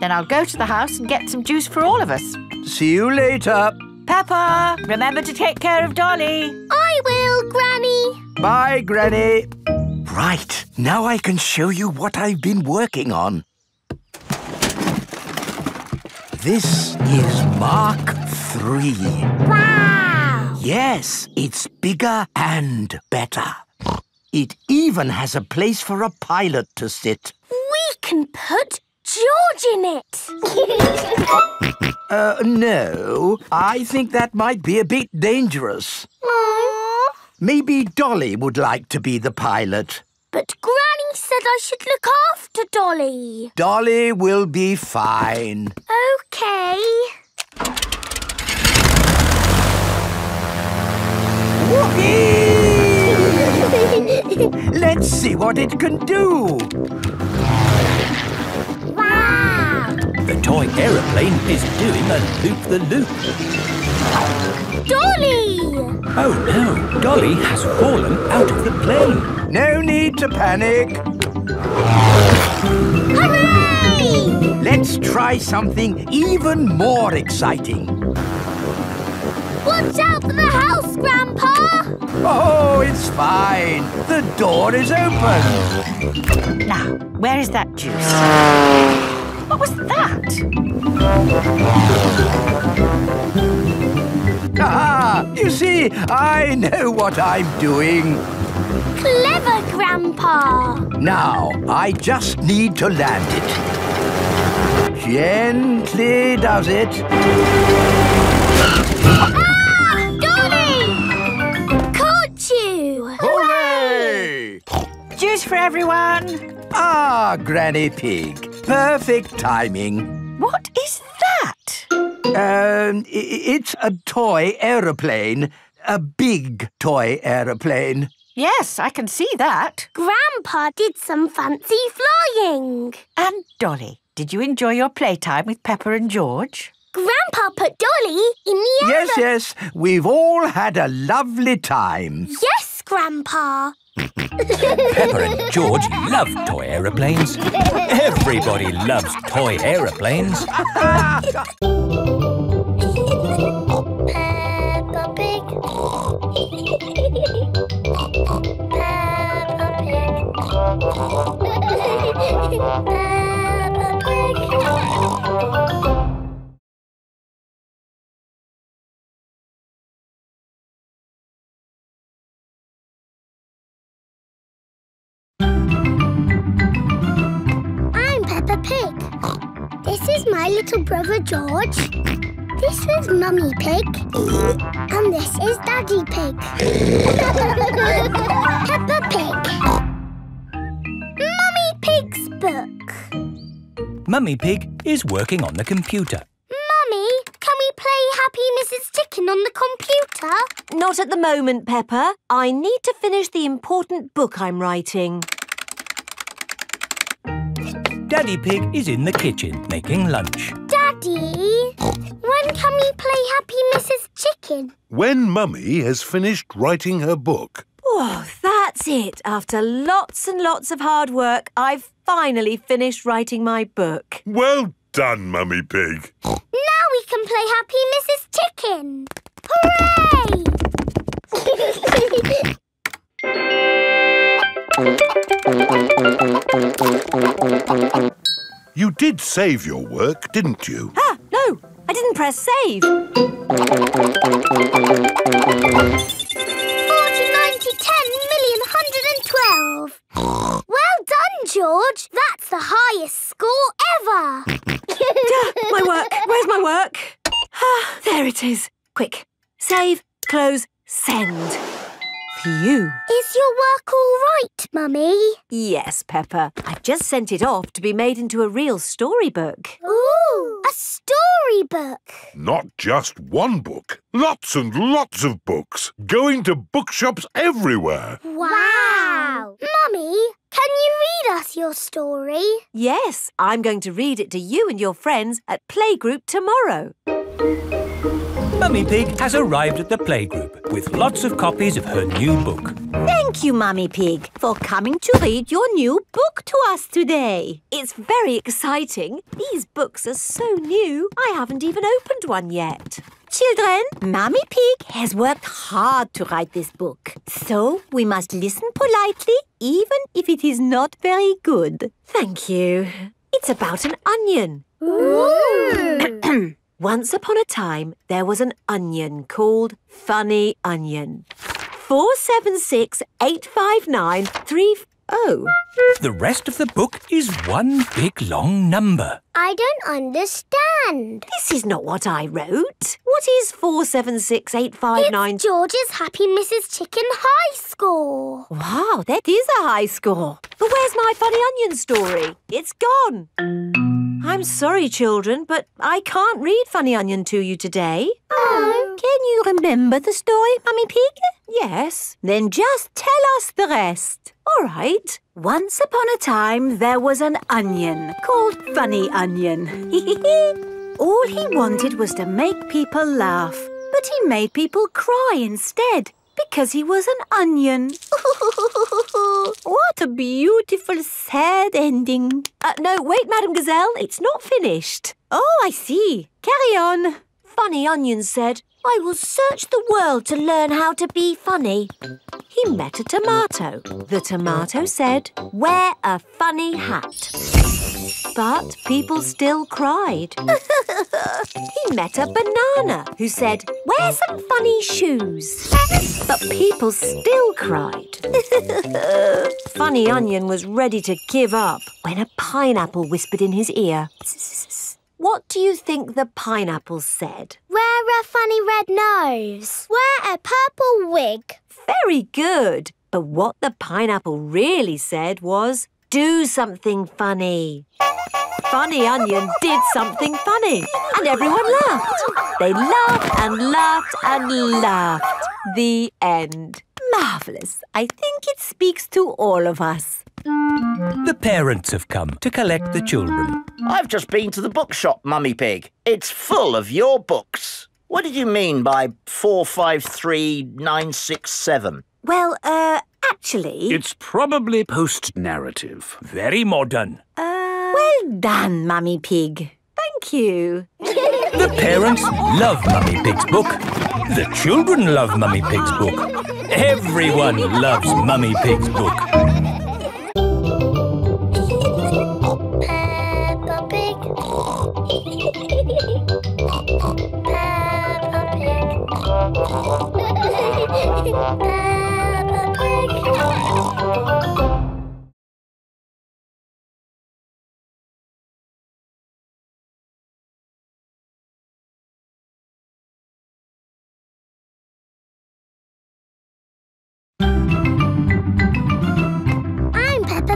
Then I'll go to the house and get some juice for all of us. See you later. Peppa, remember to take care of Dolly. I will, Granny. Bye, Granny. Right, now I can show you what I've been working on. This is Mark 3. Wow! Yes, it's bigger and better. It even has a place for a pilot to sit. We can put George in it. No, I think that might be a bit dangerous. Aww. Maybe Dolly would like to be the pilot. But Granny said I should look after Dolly. Dolly will be fine. OK. Whoopee! Let's see what it can do. Wow! The toy aeroplane is doing a loop-the-loop. Dolly! Oh, no. Dolly has fallen out of the plane. No need to panic. Hooray! Let's try something even more exciting. Watch out for the house, Grandpa! Oh, it's fine. The door is open. Now, where is that juice? What was that? Ah, you see, I know what I'm doing. Clever, Grandpa. Now, I just need to land it. Gently does it. Ah! Dolly! Caught you! Hooray! Juice for everyone. Ah, Granny Pig. Perfect timing. What is that? It's a toy aeroplane. A big toy aeroplane. Yes, I can see that. Grandpa did some fancy flying. And Dolly, did you enjoy your playtime with Peppa and George? Grandpa put Dolly in the air. Yes, yes. We've all had a lovely time. Yes, Grandpa. Peppa and George love toy aeroplanes. Everybody loves toy aeroplanes. Peppa Pig. Peppa Pig. Peppa Pig. Pig. This is my little brother George. This is Mummy Pig. And this is Daddy Pig. Peppa Pig. Mummy Pig's book. Mummy Pig is working on the computer. Mummy, can we play Happy Mrs. Chicken on the computer? Not at the moment, Peppa. I need to finish the important book I'm writing. Daddy Pig is in the kitchen making lunch. Daddy, when can we play Happy Mrs. Chicken? When Mummy has finished writing her book. Oh, that's it. After lots and lots of hard work, I've finally finished writing my book. Well done, Mummy Pig. Now we can play Happy Mrs. Chicken. Hooray! You did save your work, didn't you? Ah, no, I didn't press save. 40, 90, 10, 1,112. Well done, George. That's the highest score ever. My work. Where's my work? Ah, there it is. Quick. Save, close, send. You. Is your work all right, Mummy? Yes, Peppa. I've just sent it off to be made into a real storybook. Ooh, a storybook. Not just one book. Lots and lots of books. Going to bookshops everywhere. Wow. Mummy, can you read us your story? Yes, I'm going to read it to you and your friends at playgroup tomorrow. Mummy Pig has arrived at the playgroup with lots of copies of her new book. Thank you, Mummy Pig, for coming to read your new book to us today. It's very exciting. These books are so new, I haven't even opened one yet. Children, Mummy Pig has worked hard to write this book, so we must listen politely, even if it is not very good. Thank you. It's about an onion. Ooh! Once upon a time, there was an onion called Funny Onion. 4, 7, 6, 8, 5, 9, 3, 0. The rest of the book is one big long number. I don't understand. This is not what I wrote. What is 4, 7, 6, 8, 5, 9? It's George's Happy Mrs. Chicken high score. Wow, that is a high score. But where's my Funny Onion story? It's gone. I'm sorry, children, but I can't read Funny Onion to you today. Oh. Can you remember the story, Mummy Pig? Yes. Then just tell us the rest. All right. Once upon a time, there was an onion called Funny Onion. All he wanted was to make people laugh, but he made people cry instead. Because he was an onion. What a beautiful, sad ending. No, wait, Madame Gazelle, it's not finished. Oh, I see. Carry on. Funny Onion said, I will search the world to learn how to be funny. He met a tomato. The tomato said, wear a funny hat. But people still cried. He met a banana who said, wear some funny shoes. But people still cried. Funny Onion was ready to give up when a pineapple whispered in his ear. What do you think the pineapple said? Wear a funny red nose. Wear a purple wig. Very good. But what the pineapple really said was, do something funny. Funny Onion did something funny and everyone laughed. They laughed and laughed and laughed. The end. Marvellous. I think it speaks to all of us. The parents have come to collect the children. I've just been to the bookshop, Mummy Pig. It's full of your books. What did you mean by 4, 5, 3, 9, 6, 7? Well, actually... It's probably post-narrative. Very modern. Well done, Mummy Pig. Thank you. The parents love Mummy Pig's book. The children love Mummy Pig's book. Everyone loves Mummy Pig's book.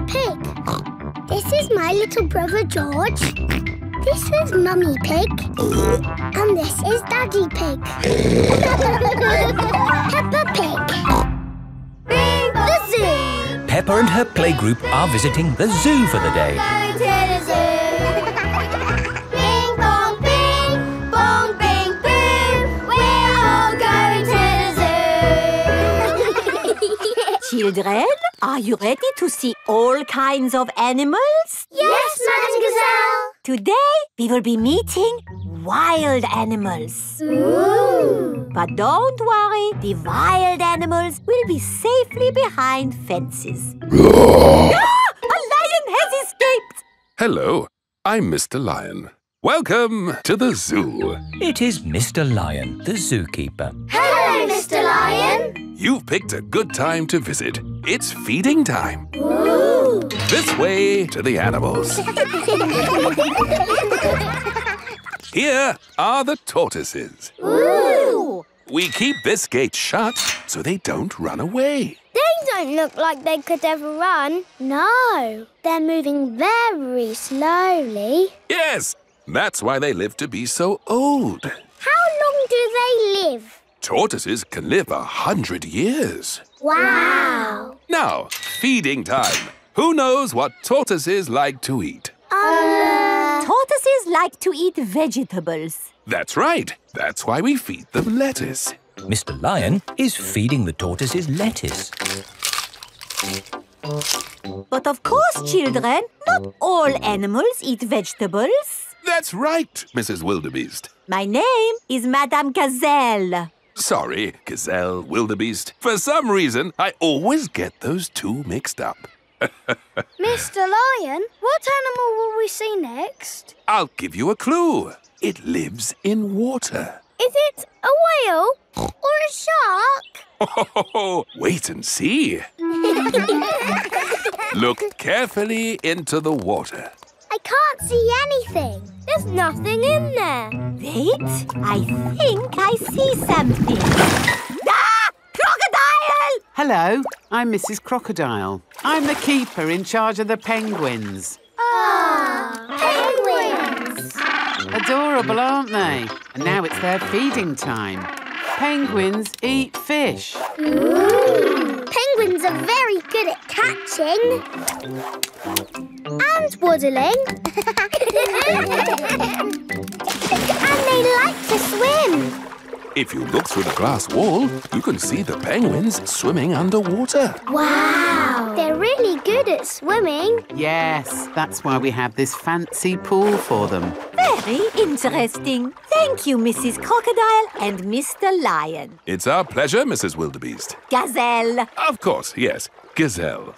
Pig. This is my little brother George. This is Mummy Pig. And this is Daddy Pig. Peppa Pig. Bring the zoo! Peppa and her playgroup are visiting the zoo for the day. Going to the zoo. Bing, bong, bing. Bong, bing, boo. We're all going to the zoo. Children, are you ready to see all kinds of animals? Yes, Madame Gazelle! Today, we will be meeting wild animals. Ooh. But don't worry, the wild animals will be safely behind fences. A lion has escaped! Hello, I'm Mr. Lion. Welcome to the zoo. It is Mr. Lion, the zookeeper. Hello, Mr. Lion. You've picked a good time to visit. It's feeding time. Ooh. This way to the animals. Here are the tortoises. Ooh. We keep this gate shut so they don't run away. They don't look like they could ever run. No, they're moving very slowly. Yes, that's why they live to be so old. How long do they live? Tortoises can live 100 years. Wow! Now, feeding time. Who knows what tortoises like to eat? Tortoises like to eat vegetables. That's right. That's why we feed them lettuce. Mr. Lion is feeding the tortoises lettuce. But of course, children, not all animals eat vegetables. That's right, Mrs. Wildebeest. My name is Madame Gazelle. Sorry, Gazelle, Wildebeest. For some reason, I always get those two mixed up. Mr. Lion, what animal will we see next? I'll give you a clue. It lives in water. Is it a whale or a shark? Oh, wait and see. Look carefully into the water. I can't see anything. There's nothing in there. Wait, I think I see something. Ah! Crocodile! Hello, I'm Mrs. Crocodile. I'm the keeper in charge of the penguins. Penguins! Adorable, aren't they? And now it's their feeding time. Penguins eat fish. Ooh. Penguins are very good at catching and waddling. And they like to swim. If you look through the glass wall, you can see the penguins swimming underwater. Wow! They're really good at swimming. Yes, that's why we have this fancy pool for them. Very interesting. Thank you, Mrs. Crocodile and Mr. Lion. It's our pleasure, Mrs. Wildebeest. Gazelle. Of course, yes. Gazelle.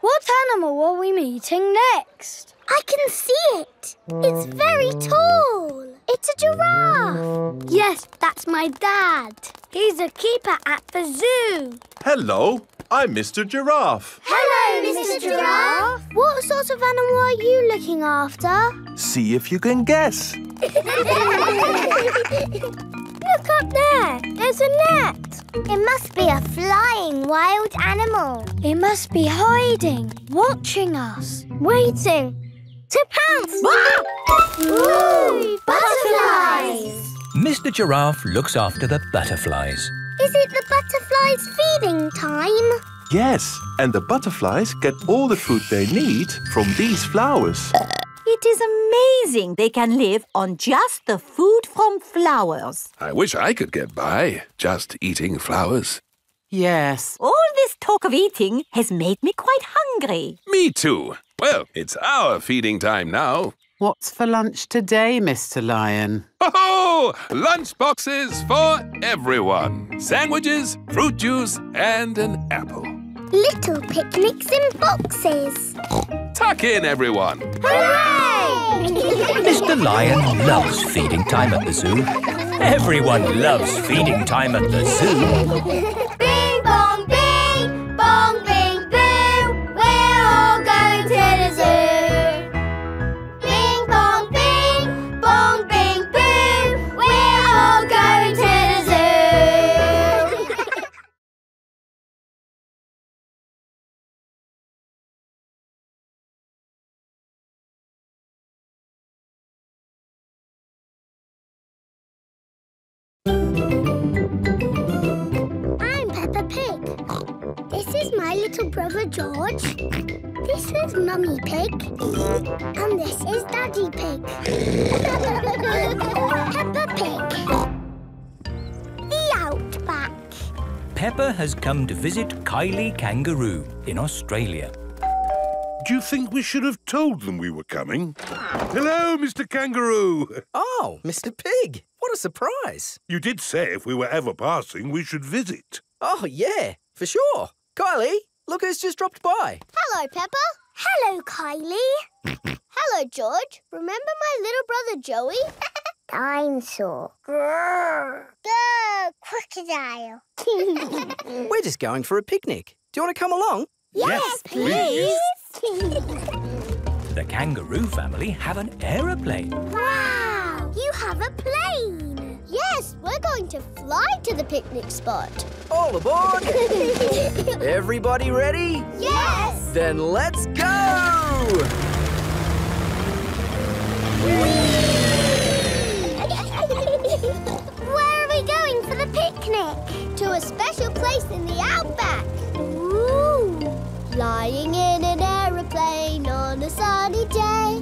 What animal are we meeting next? I can see it. It's very tall. It's a giraffe. Yes, that's my dad. He's a keeper at the zoo. Hello, I'm Mr. Giraffe. Hello, Mr. Giraffe. What sort of animal are you looking after? See if you can guess. Look up there. There's a net. It must be a flying wild animal. It must be hiding, watching us, waiting to pounce. Ooh, butterflies! Mr. Giraffe looks after the butterflies. Is it the butterflies' feeding time? Yes, and the butterflies get all the food they need from these flowers. It is amazing they can live on just the food from flowers. I wish I could get by just eating flowers. Yes. All this talk of eating has made me quite hungry. Me too. Well, it's our feeding time now. What's for lunch today, Mr. Lion? Oh, lunch boxes for everyone. Sandwiches, fruit juice and an apple. Little picnics in boxes. Tuck in, everyone. Hooray! Mr. Lion loves feeding time at the zoo. Everyone loves feeding time at the zoo. Bing, bong, bing, boo. We're all going to the zoo. Bing, bong, boo. We're all going to the zoo. I'm Peppa Pig. This is my little brother George. This is Mummy Pig. And this is Daddy Pig. Peppa Pig. The Outback. Peppa has come to visit Kylie Kangaroo in Australia. Do you think we should have told them we were coming? Hello, Mr. Kangaroo. Oh, Mr. Pig. What a surprise. You did say if we were ever passing, we should visit. Oh, yeah, for sure. Kylie, look who's just dropped by. Hello, Peppa. Hello, Kylie. Hello, George. Remember my little brother, Joey? Dinosaur. Grrr. Grrr, crocodile. We're just going for a picnic. Do you want to come along? Yes, please. The kangaroo family have an aeroplane. Wow! You have a plane! Yes, we're going to fly to the picnic spot. All aboard! Everybody ready? Yes! Then let's go! Where are we going for the picnic? To a special place in the outback. Flying in an aeroplane on a sunny day,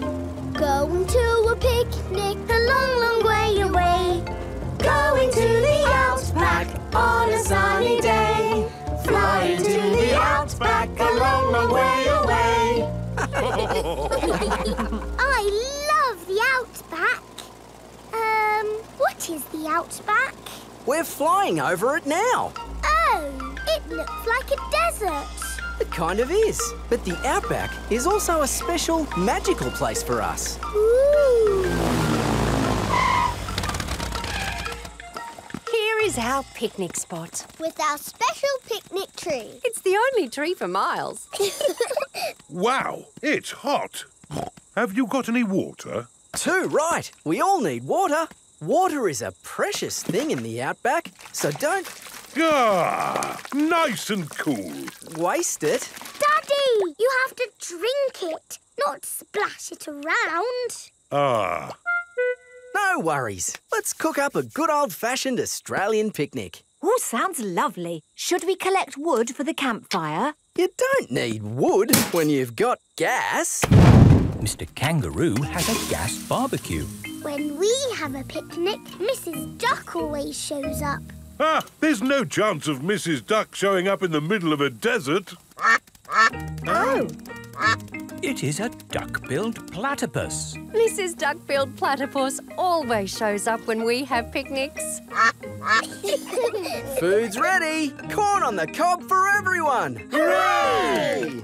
going to a picnic a long, long way away. Going to the outback on a sunny day, flying to the outback a long, long way away. I love the outback. What is the outback? We're flying over it now. Oh, it looks like a desert. It kind of is, but the outback is also a special magical place for us. Ooh. Here is our picnic spot. With our special picnic tree. It's the only tree for miles. Wow, it's hot. Have you got any water? Too right. We all need water. Water is a precious thing in the outback, so don't... Ah, nice and cool. Waste it. Daddy, you have to drink it, not splash it around. Ah. No worries. Let's cook up a good old-fashioned Australian picnic. Oh, sounds lovely. Should we collect wood for the campfire? You don't need wood when you've got gas. Mr. Kangaroo has a gas barbecue. When we have a picnic, Mrs. Duck always shows up. Ah, there's no chance of Mrs. Duck showing up in the middle of a desert. Oh! It is a duck-billed platypus. Mrs. Duck-billed platypus always shows up when we have picnics. Food's ready! Corn on the cob for everyone! Hooray!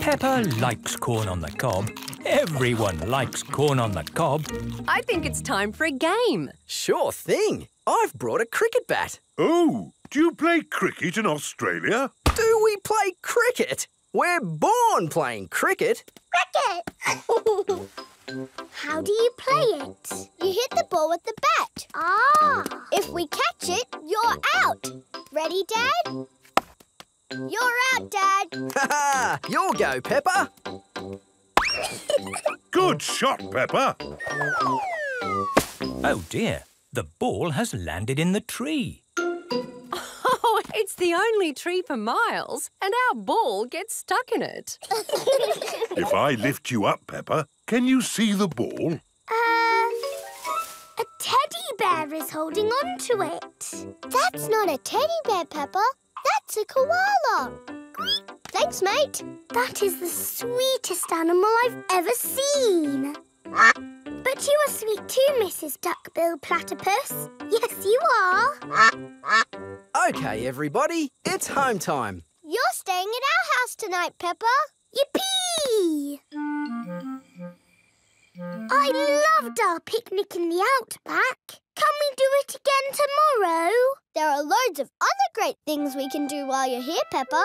Peppa likes corn on the cob. Everyone likes corn on the cob. I think it's time for a game. Sure thing. I've brought a cricket bat. Oh, do you play cricket in Australia? Do we play cricket? We're born playing cricket. Cricket! How do you play it? You hit the ball with the bat. Ah! If we catch it, you're out. Ready, Dad? You're out, Dad. Ha-ha! You'll go, Peppa. Good shot, Peppa. Oh, dear. The ball has landed in the tree. Oh, it's the only tree for miles, and our ball gets stuck in it. If I lift you up, Peppa, can you see the ball? A teddy bear is holding on to it. That's not a teddy bear, Peppa. That's a koala. Thanks, mate. That is the sweetest animal I've ever seen. But you are sweet too, Mrs. Duckbill Platypus. Yes, you are. OK, everybody, it's home time. You're staying at our house tonight, Peppa. Yippee! I loved our picnic in the outback. Can we do it again tomorrow? There are loads of other great things we can do while you're here, Peppa.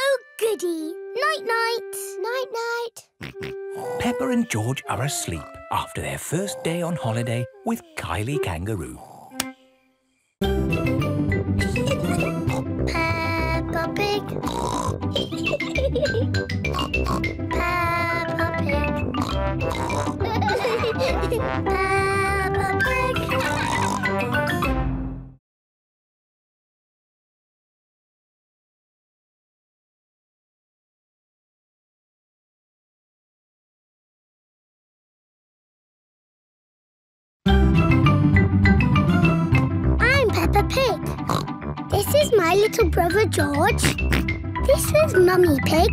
Oh, goody. Night-night. Night-night. Peppa and George are asleep after their first day on holiday with Kylie Kangaroo. Peppa Pig. Peppa Pig. Peppa Pig. Pig. This is my little brother George. This is Mummy Pig.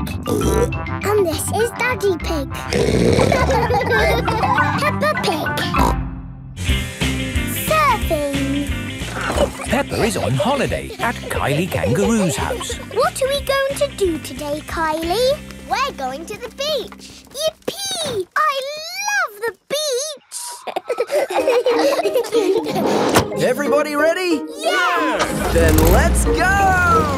And this is Daddy Pig. Peppa Pig. Surfing. Peppa is on holiday at Kylie Kangaroo's house. What are we going to do today, Kylie? We're going to the beach. Yippee! I love the beach! Everybody ready? Yeah! Then let's go!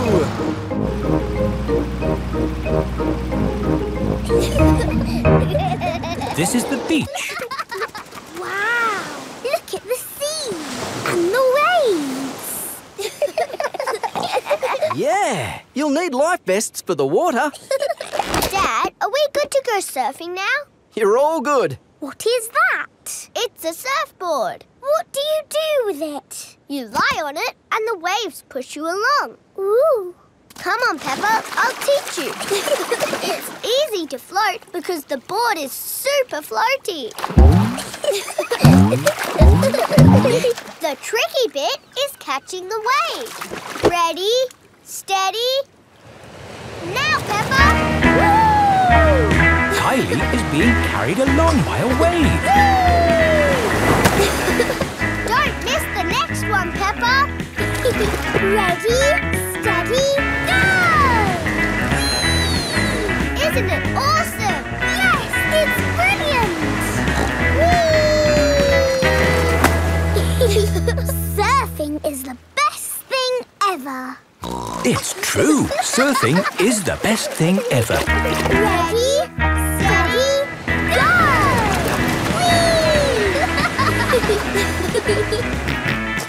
This is the beach. Wow! Look at the sea and the waves! Yeah! You'll need life vests for the water. Dad, are we good to go surfing now? You're all good. What is that? It's a surfboard. What do you do with it? You lie on it and the waves push you along. Ooh. Come on, Peppa, I'll teach you. It's easy to float because the board is super floaty. The tricky bit is catching the wave. Ready, steady, now, Peppa! Kylie is being carried along by a wave. Don't miss the next one, Peppa. Ready, steady, go! Isn't it awesome? Yes, it's brilliant. Surfing is the best thing ever. It's true. Surfing is the best thing ever. Ready, steady, go! Whee!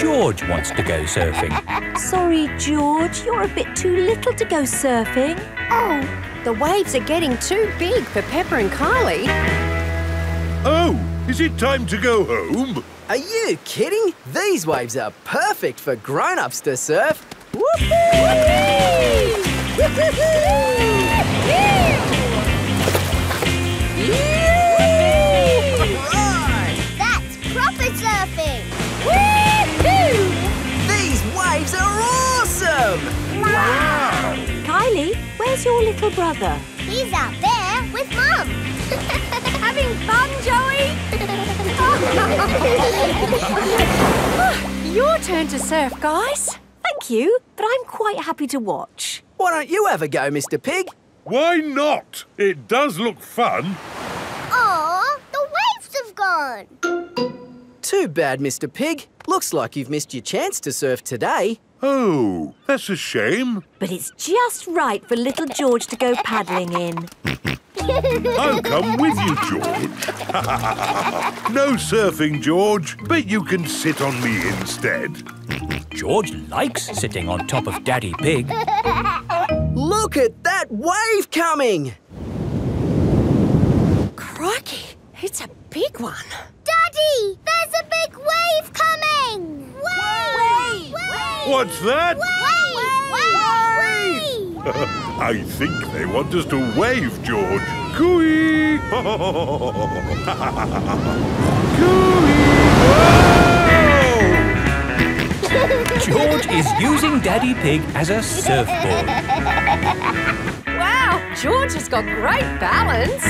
George wants to go surfing. Sorry, George, you're a bit too little to go surfing. Oh, the waves are getting too big for Peppa and Kylie. Oh, is it time to go home? Are you kidding? These waves are perfect for grown-ups to surf. Woohoo! That's proper surfing. Woohoo! These waves are awesome! Wow! Kylie, where's your little brother? He's out there with Mum. Having fun, Joey? Your turn to surf, guys. Thank you, but I'm quite happy to watch. Why don't you have a go, Mr. Pig? Why not? It does look fun. Aw, the waves have gone. Too bad, Mr. Pig. Looks like you've missed your chance to surf today. Oh, that's a shame. But it's just right for little George to go paddling in. I'll come with you, George. No surfing, George, but you can sit on me instead. George likes sitting on top of Daddy Pig. Look at that wave coming! Crikey, it's a big one. Daddy, there's a big wave coming! Wave! Wave! Wave! What's that? Wave! Wave! Wave! Wave! I think they want us to wave, George. Cooey! Cooey! George is using Daddy Pig as a surfboard. Wow, George has got great balance.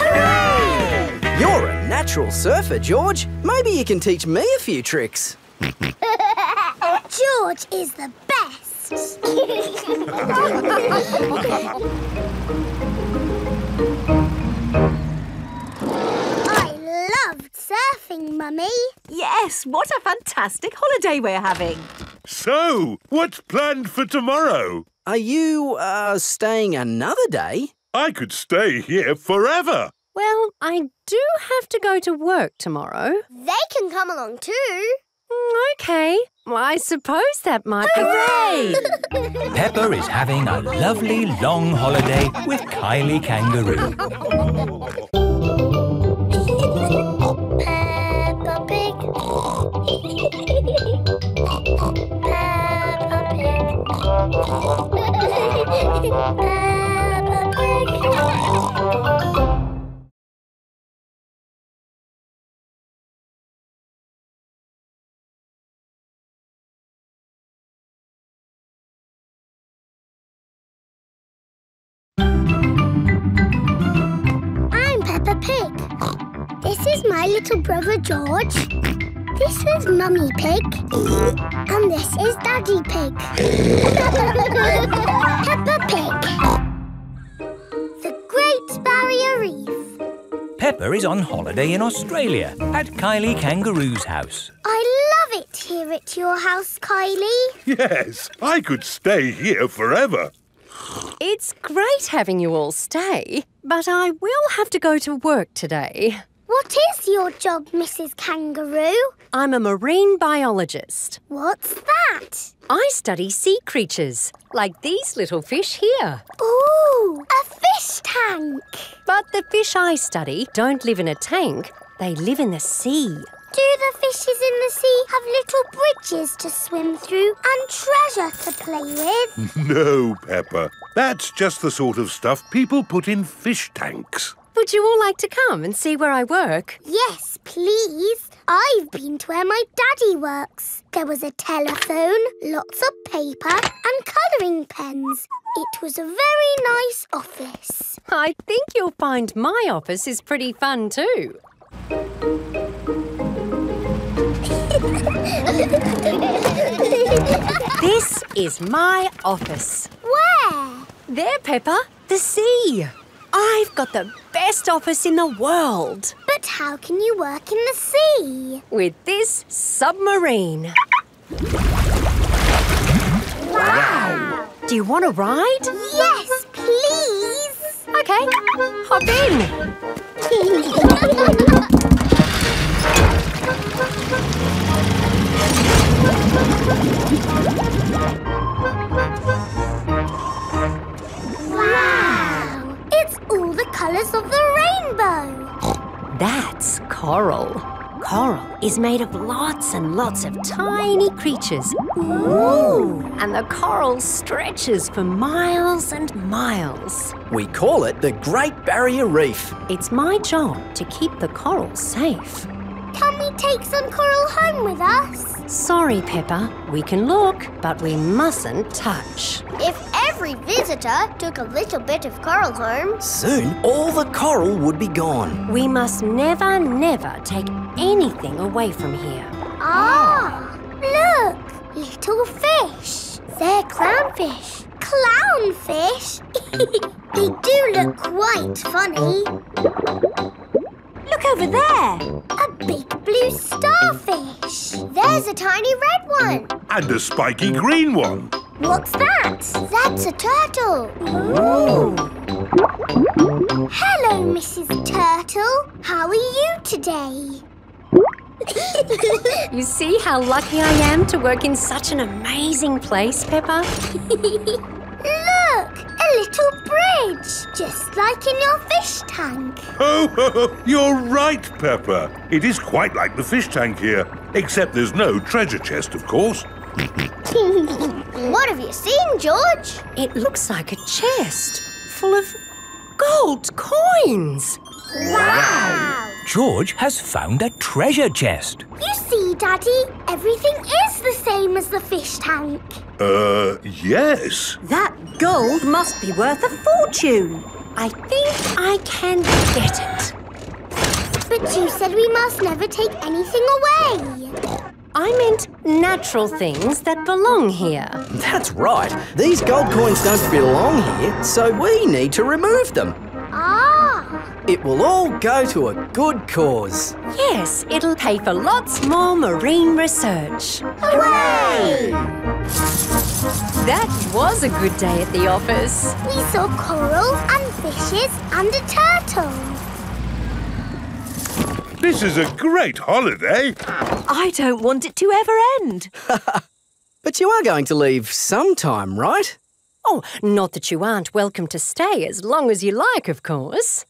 Hooray! You're a natural surfer, George. Maybe you can teach me a few tricks. George is the best. I loved surfing, Mummy. Yes, what a fantastic holiday we're having. So, what's planned for tomorrow? Are you, staying another day? I could stay here forever. Well, I do have to go to work tomorrow. They can come along too. OK. Well, I suppose that might be... Hooray! Peppa is having a lovely long holiday with Kylie Kangaroo. Peppa Pig. Peppa Pig. Peppa Pig. is my little brother George. This is Mummy Pig. And this is Daddy Pig. Peppa Pig. The Great Barrier Reef. Peppa is on holiday in Australia at Kylie Kangaroo's house. I love it here at your house, Kylie. Yes, I could stay here forever. It's great having you all stay, but I will have to go to work today. What is your job, Mrs. Kangaroo? I'm a marine biologist. What's that? I study sea creatures, like these little fish here. Ooh, a fish tank. But the fish I study don't live in a tank, they live in the sea. Do the fishes in the sea have little bridges to swim through and treasure to play with? No, Peppa. That's just the sort of stuff people put in fish tanks. Would you all like to come and see where I work? Yes, please. I've been to where my daddy works. There was a telephone, lots of paper and colouring pens. It was a very nice office. I think you'll find my office is pretty fun too. This is my office. Where? There, Peppa. The sea. I've got the best office in the world. But how can you work in the sea? With this submarine. Wow! Do you want to ride? Yes, please. OK, hop in. Wow! It's all the colours of the rainbow. That's coral. Coral is made of lots and lots of tiny creatures. Ooh! And the coral stretches for miles and miles. We call it the Great Barrier Reef. It's my job to keep the coral safe. Can we take some coral home with us? Sorry, Peppa. We can look, but we mustn't touch. If every visitor took a little bit of coral home... soon, all the coral would be gone. We must never, never take anything away from here. Ah! Look! Little fish. They're clownfish. Clownfish? They do look quite funny. Look over there. A big blue starfish. There's a tiny red one. And a spiky green one. What's that? That's a turtle. Ooh. Hello, Mrs. Turtle. How are you today? You see how lucky I am to work in such an amazing place, Peppa? Look, a little bridge, just like in your fish tank. Oh, you're right, Peppa. It is quite like the fish tank here, except there's no treasure chest, of course. What have you seen, George? It looks like a chest full of gold coins. Wow! George has found a treasure chest. You see, Daddy, everything is the same as the fish tank. Yes. That gold must be worth a fortune. I think I can get it. But you said we must never take anything away. I meant natural things that belong here. That's right. These gold coins don't belong here, so we need to remove them. Ah! It will all go to a good cause. Yes, it'll pay for lots more marine research. Hooray! That was a good day at the office. We saw coral and fishes and a turtle. This is a great holiday. I don't want it to ever end. But you are going to leave sometime, right? Oh, not that you aren't welcome to stay as long as you like, of course.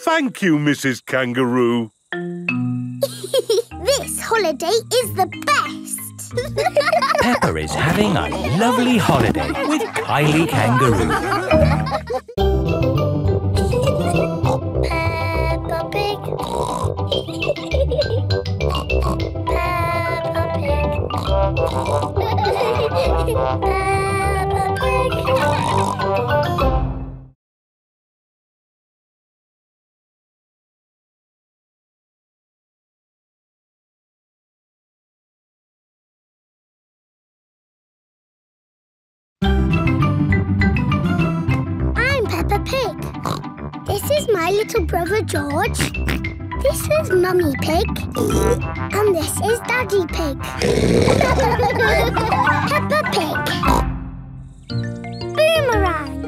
Thank you, Mrs. Kangaroo. This holiday is the best. Peppa is having a lovely holiday with Kylie Kangaroo. Peppa Pig. Peppa Pig. Peppa Pig. is my little brother George. This is Mummy Pig. And this is Daddy Pig. Peppa Pig. Boomerang.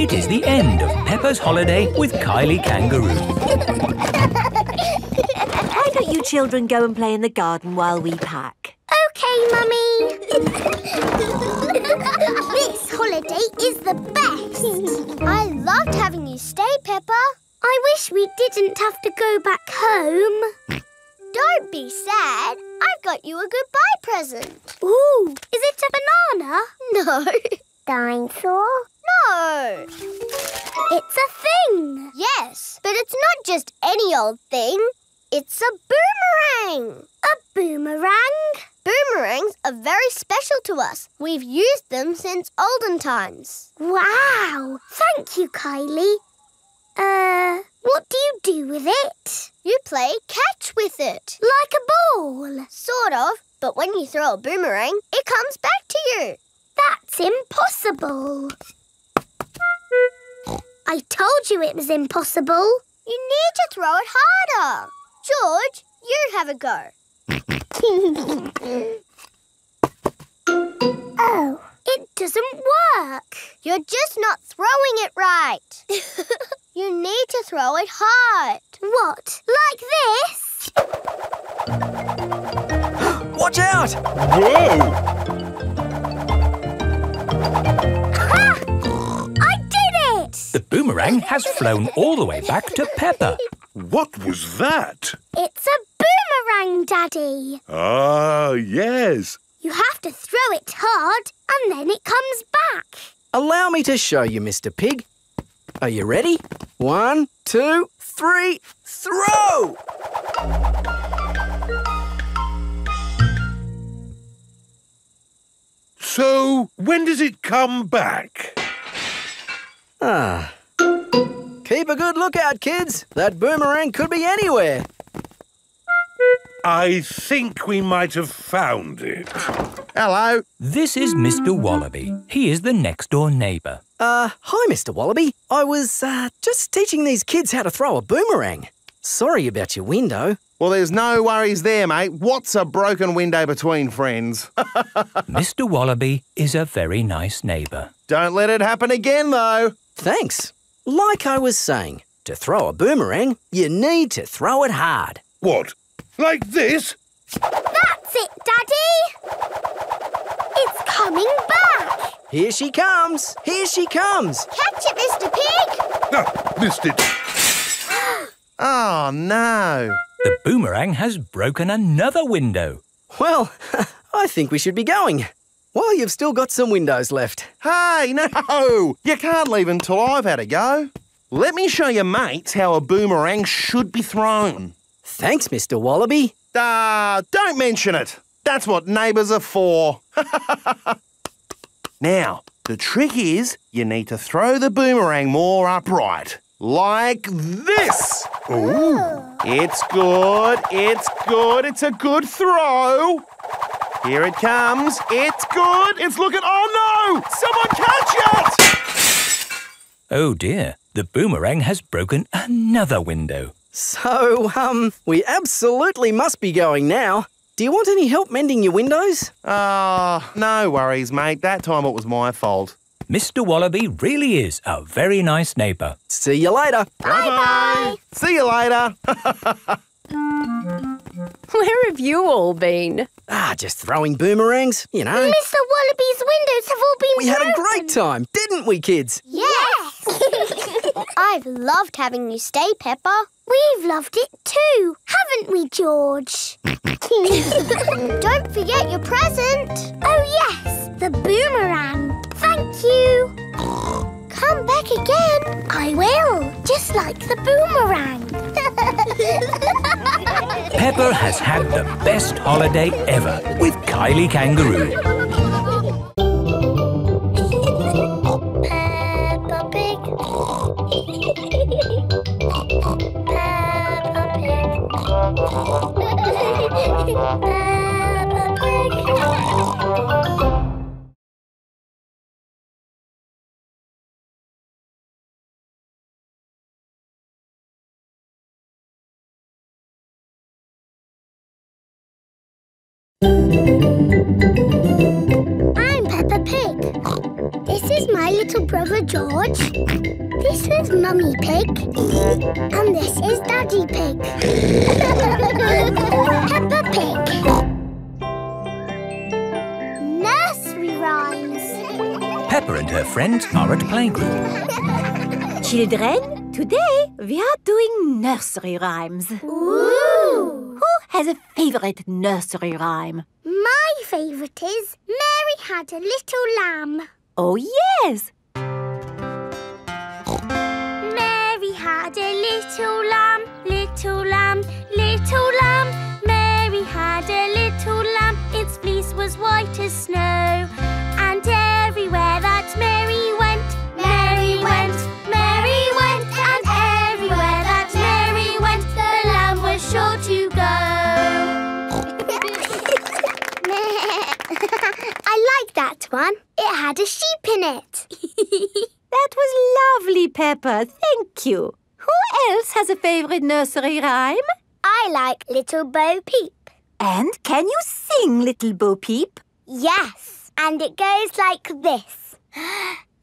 It is the end of Peppa's holiday with Kylie Kangaroo. Why don't you children go and play in the garden while we pack? OK, Mummy. This holiday is the best. I loved having you stay, Peppa. I wish we didn't have to go back home. Don't be sad. I've got you a goodbye present. Ooh, is it a banana? No. Dinosaur? No. It's a thing. Yes, but it's not just any old thing. It's a boomerang. A boomerang? Boomerangs are very special to us. We've used them since olden times. Wow. Thank you, Kylie. What do you do with it? You play catch with it. Like a ball? Sort of, but when you throw a boomerang, it comes back to you. That's impossible. I told you it was impossible. You need to throw it harder. George, you have a go. Oh, it doesn't work. You're just not throwing it right. You need to throw it hard. What? Like this? Watch out! Whoa! Ha! I did it! The boomerang has flown all the way back to Peppa. What was that? It's a boomerang, Daddy. Ah, yes. You have to throw it hard and then it comes back. Allow me to show you, Mr. Pig. Are you ready? 1, 2, 3, throw! So, when does it come back? Ah. Keep a good lookout, kids. That boomerang could be anywhere. I think we might have found it. Hello. This is Mr. Wallaby. He is the next-door neighbour. Hi, Mr. Wallaby. I was, just teaching these kids how to throw a boomerang. Sorry about your window. Well, there's no worries there, mate. What's a broken window between friends? Mr. Wallaby is a very nice neighbour. Don't let it happen again, though. Thanks. Like I was saying, to throw a boomerang, you need to throw it hard. What? Like this? That's it, Daddy! It's coming back! Here she comes! Here she comes! Catch it, Mr. Pig! Ah, missed it! Oh, no! The boomerang has broken another window. Well, I think we should be going. Well, you've still got some windows left. Hey, no! You can't leave until I've had a go. Let me show you mates how a boomerang should be thrown. Thanks, Mr. Wallaby. Don't mention it. That's what neighbours are for. Now, the trick is you need to throw the boomerang more upright. Like this. Ooh. It's good. It's good. It's a good throw. Here it comes. It's good. It's looking. Oh, no! Someone catch it! Oh, dear. The boomerang has broken another window. So, we absolutely must be going now. Do you want any help mending your windows? No worries, mate. That time it was my fault. Mr. Wallaby really is a very nice neighbour. See you later. Bye-bye. See you later. Where have you all been? Just throwing boomerangs, you know. Mr. Wallaby's windows have all been broken. We had a great time, didn't we, kids? Yes. I've loved having you stay, Peppa. We've loved it too, haven't we, George? Don't forget your present. Oh, yes, the boomerang. Thank you. Come back again. I will, just like the boomerang. Peppa has had the best holiday ever with Kylie Kangaroo. I'm Peppa Pig. This is my little brother George. This is Mummy Pig. And this is Daddy Pig. Peppa Pig. Nursery rhymes. Peppa and her friends are at playgroup. Children, today we are doing nursery rhymes. Ooh! Who has a favourite nursery rhyme? My favourite is Mary Had a Little Lamb. Oh, yes! Mary had a little lamb, little lamb, little lamb. Mary had a little lamb, its fleece was white as snow. And everywhere that Mary went, Mary went, Mary went. And everywhere that Mary went, the lamb was sure to I like that one. It had a sheep in it. That was lovely, Peppa. Thank you. Who else has a favourite nursery rhyme? I like Little Bo Peep. And can you sing Little Bo Peep? Yes. And it goes like this.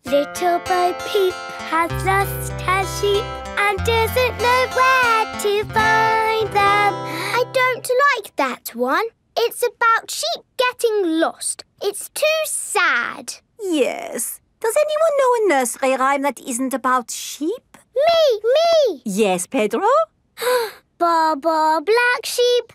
Little Bo Peep has lost her sheep and doesn't know where to find them. I don't like that one. It's about sheep getting lost. It's too sad. Yes. Does anyone know a nursery rhyme that isn't about sheep? Me! Yes, Pedro? Ba-ba, black sheep.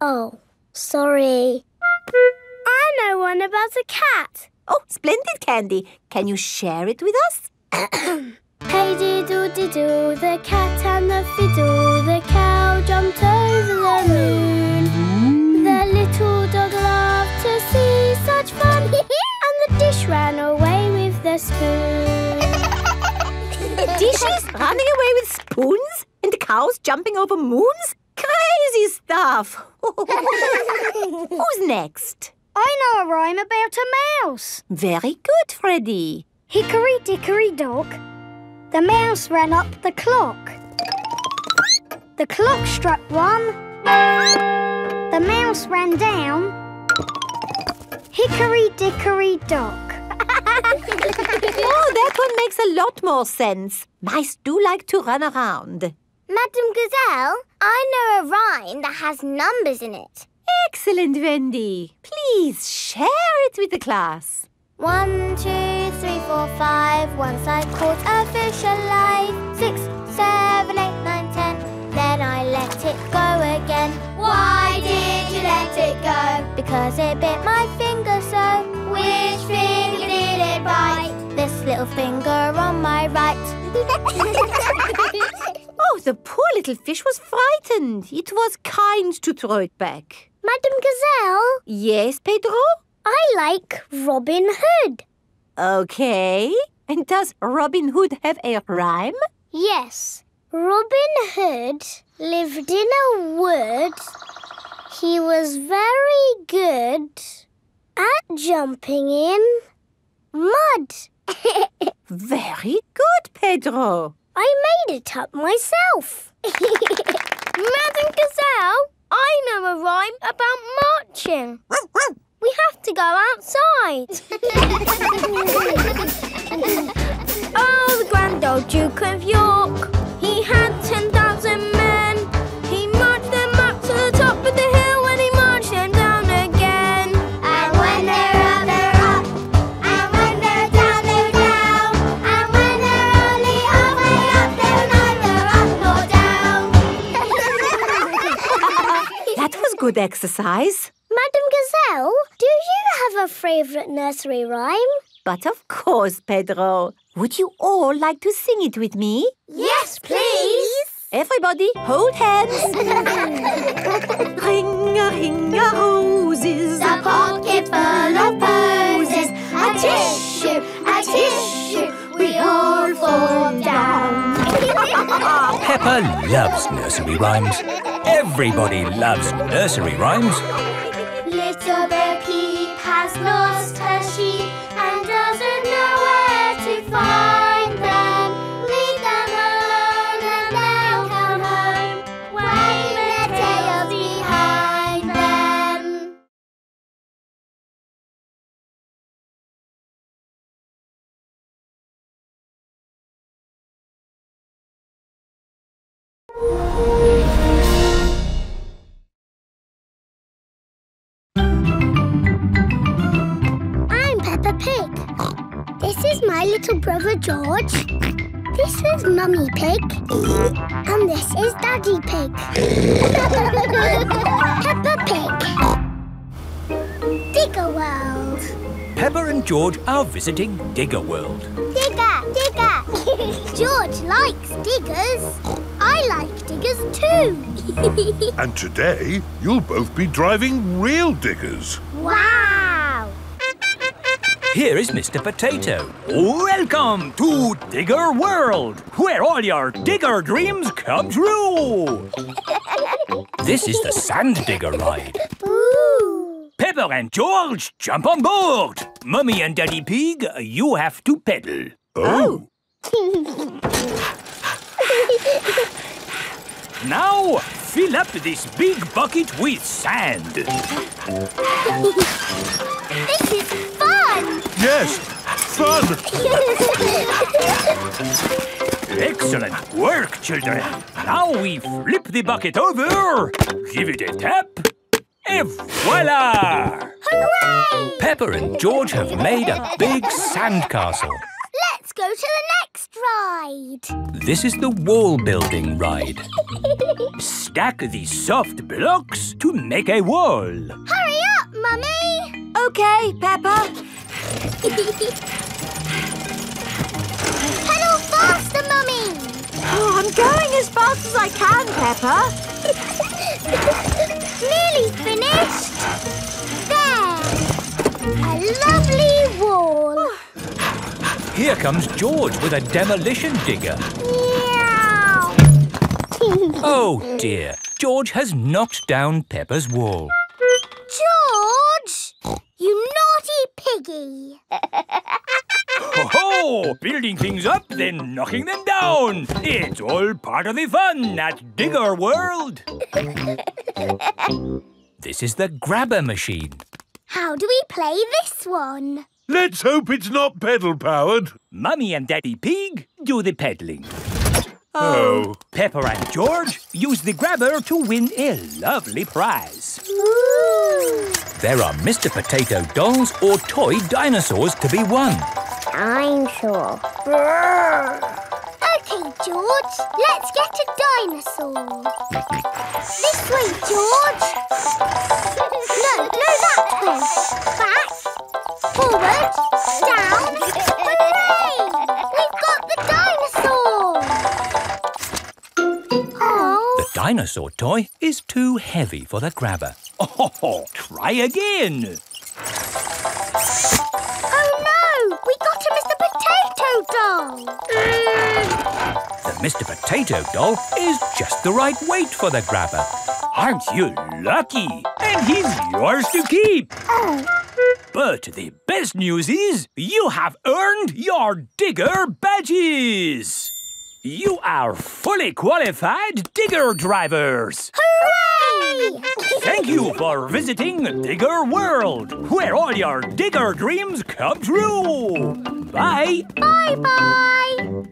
Oh, sorry. I know one about a cat. Oh, splendid, Candy. Can you share it with us? Hey, diddle-diddle, the cat and the fiddle. The cow jumped over the moon. The little dog loved to see such fun, and the dish ran away with the spoon. Dishes running away with spoons and cows jumping over moons? Crazy stuff! Who's next? I know a rhyme about a mouse. Very good, Freddy. Hickory dickory dock, the mouse ran up the clock. The clock struck one. The mouse ran down. Hickory dickory dock. Oh, that one makes a lot more sense. Mice do like to run around. Madame Gazelle, I know a rhyme that has numbers in it. Excellent, Wendy. Please share it with the class. 1, 2, 3, 4, 5. Once I caught a fish alive. 6, 7, 8, 9, 10. Then I let it go again. Why did you let it go? Because it bit my finger so. Which finger did it bite? This little finger on my right. Oh, the poor little fish was frightened. It was kind to throw it back. Madame Gazelle? Yes, Pedro? I like Robin Hood. Okay. And does Robin Hood have a rhyme? Yes. Robin Hood lived in a wood. He was very good at jumping in mud. Very good, Pedro. I made it up myself. Madame Gazelle, I know a rhyme about marching. We have to go outside. Oh, the grand old Duke of York. He had 10,000 men. He marched them up to the top of the hill and he marched them down again. And when they're up, they're up. And when they're down, they're down. And when they're only halfway up, they're neither up nor down. That was good exercise. Madame Gazelle, do you have a favourite nursery rhyme? But of course, Pedro. Would you all like to sing it with me? Yes, please! Everybody, hold hands. Ring a roses, a pocket full of posies. A tissue, we all fall down. Peppa loves nursery rhymes. Everybody loves nursery rhymes. Little Bo Peep has lost her sheep and doesn't know where to find them. Leave them alone and they'll come home, waving their tails behind them. I'm Peppa Pig. This is my little brother George. This is Mummy Pig. And this is Daddy Pig. Peppa Pig. Digger World. Peppa and George are visiting Digger World. Digger! Digger! George likes diggers. I like diggers too. And today, you'll both be driving real diggers. Wow! Here is Mr. Potato. Welcome to Digger World, where all your digger dreams come true. This is the sand digger ride. Ooh. Peppa and George, jump on board. Mummy and Daddy Pig, you have to pedal. Oh. Now, fill up this big bucket with sand. This is fun! Yes, fun! Excellent work, children. Now we flip the bucket over, give it a tap, and voila! Hooray! Peppa and George have made a big sandcastle. Let's go to the next ride. This is the wall building ride. Stack these soft blocks to make a wall. Hurry up, Mummy! Okay, Peppa. Pedal faster, Mummy! Oh, I'm going as fast as I can, Peppa. Nearly finished. There. A lovely wall. Here comes George with a demolition digger. Meow. Oh dear, George has knocked down Peppa's wall. George! You naughty piggy! Ho-ho! Building things up, then knocking them down. It's all part of the fun at Digger World. This is the grabber machine. How do we play this one? Let's hope it's not pedal-powered. Mummy and Daddy Pig do the peddling. Oh. Peppa and George use the grabber to win a lovely prize. Ooh. There are Mr. Potato dolls or toy dinosaurs to be won. I'm sure. OK, George, let's get a dinosaur. This way, George. No, that way. Back. Forward, down, hooray! We've got the dinosaur! Oh. The dinosaur toy is too heavy for the grabber. Oh, try again! Oh no! We got a Mr. Potato doll! The Mr. Potato doll is just the right weight for the grabber. Aren't you lucky? And he's yours to keep! Oh. But the best news is you have earned your digger badges. You are fully qualified digger drivers. Hooray! Thank you for visiting Digger World, where all your digger dreams come true. Bye. Bye-bye.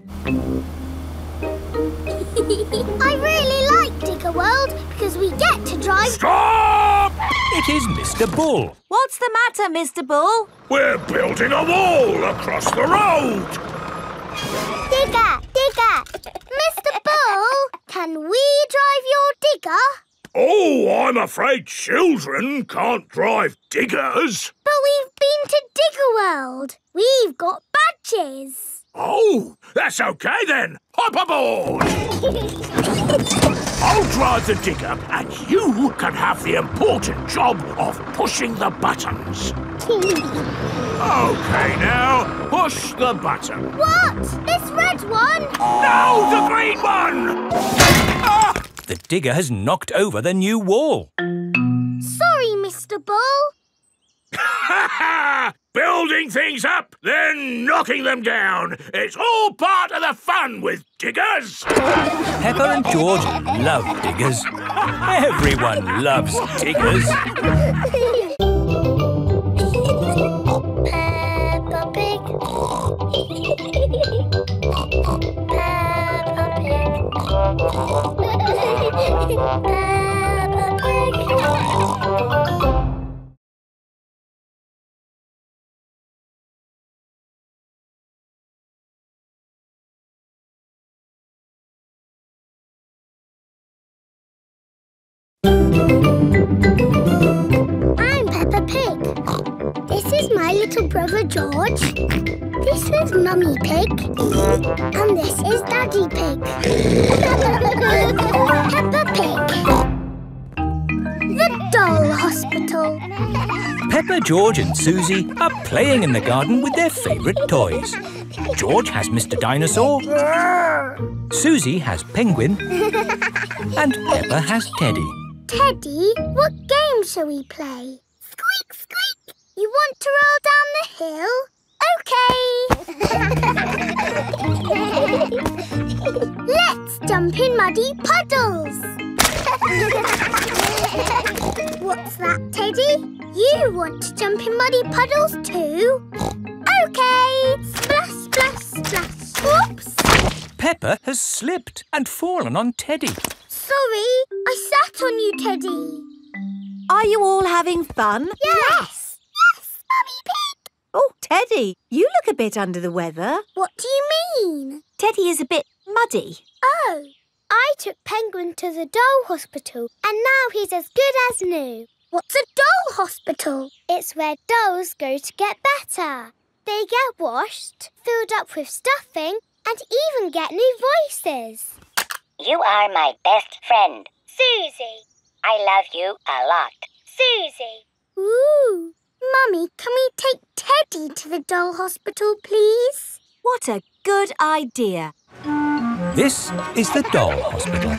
I really like Digger World because we get to drive... Stop! It is Mr. Bull. What's the matter, Mr. Bull? We're building a wall across the road. Digger, digger. Mr. Bull, can we drive your digger? Oh, I'm afraid children can't drive diggers. But we've been to Digger World. We've got badges. Oh, that's OK then. Hop aboard! I'll drive the digger and you can have the important job of pushing the buttons. OK now, push the button. What? This red one? No, the green one! Ah! The digger has knocked over the new wall. Sorry, Mr. Bull. Ha ha! Building things up, then knocking them down. It's all part of the fun with diggers. Peppa and George love diggers. Everyone loves diggers. Peppa Pig. Peppa Pig. I'm Peppa Pig. This is my little brother George. This is Mummy Pig. And this is Daddy Pig. Peppa Pig. The Doll Hospital. Peppa, George and Susie are playing in the garden with their favourite toys. George has Mr. Dinosaur. Susie has Penguin. And Peppa has Teddy. Teddy, what game shall we play? Squeak, squeak! You want to roll down the hill? OK! Let's jump in muddy puddles! What's that, Teddy? You want to jump in muddy puddles too? OK! Splash, splash, splash! Whoops! Peppa has slipped and fallen on Teddy. Sorry, I sat on you, Teddy. Are you all having fun? Yes! Yes, Mummy Pig! Oh, Teddy, you look a bit under the weather. What do you mean? Teddy is a bit muddy. Oh, I took Penguin to the doll hospital and now he's as good as new. What's a doll hospital? It's where dolls go to get better. They get washed, filled up with stuffing and even get new voices. You are my best friend. Susie. I love you a lot. Susie. Ooh. Mummy, can we take Teddy to the doll hospital, please? What a good idea. This is the doll hospital.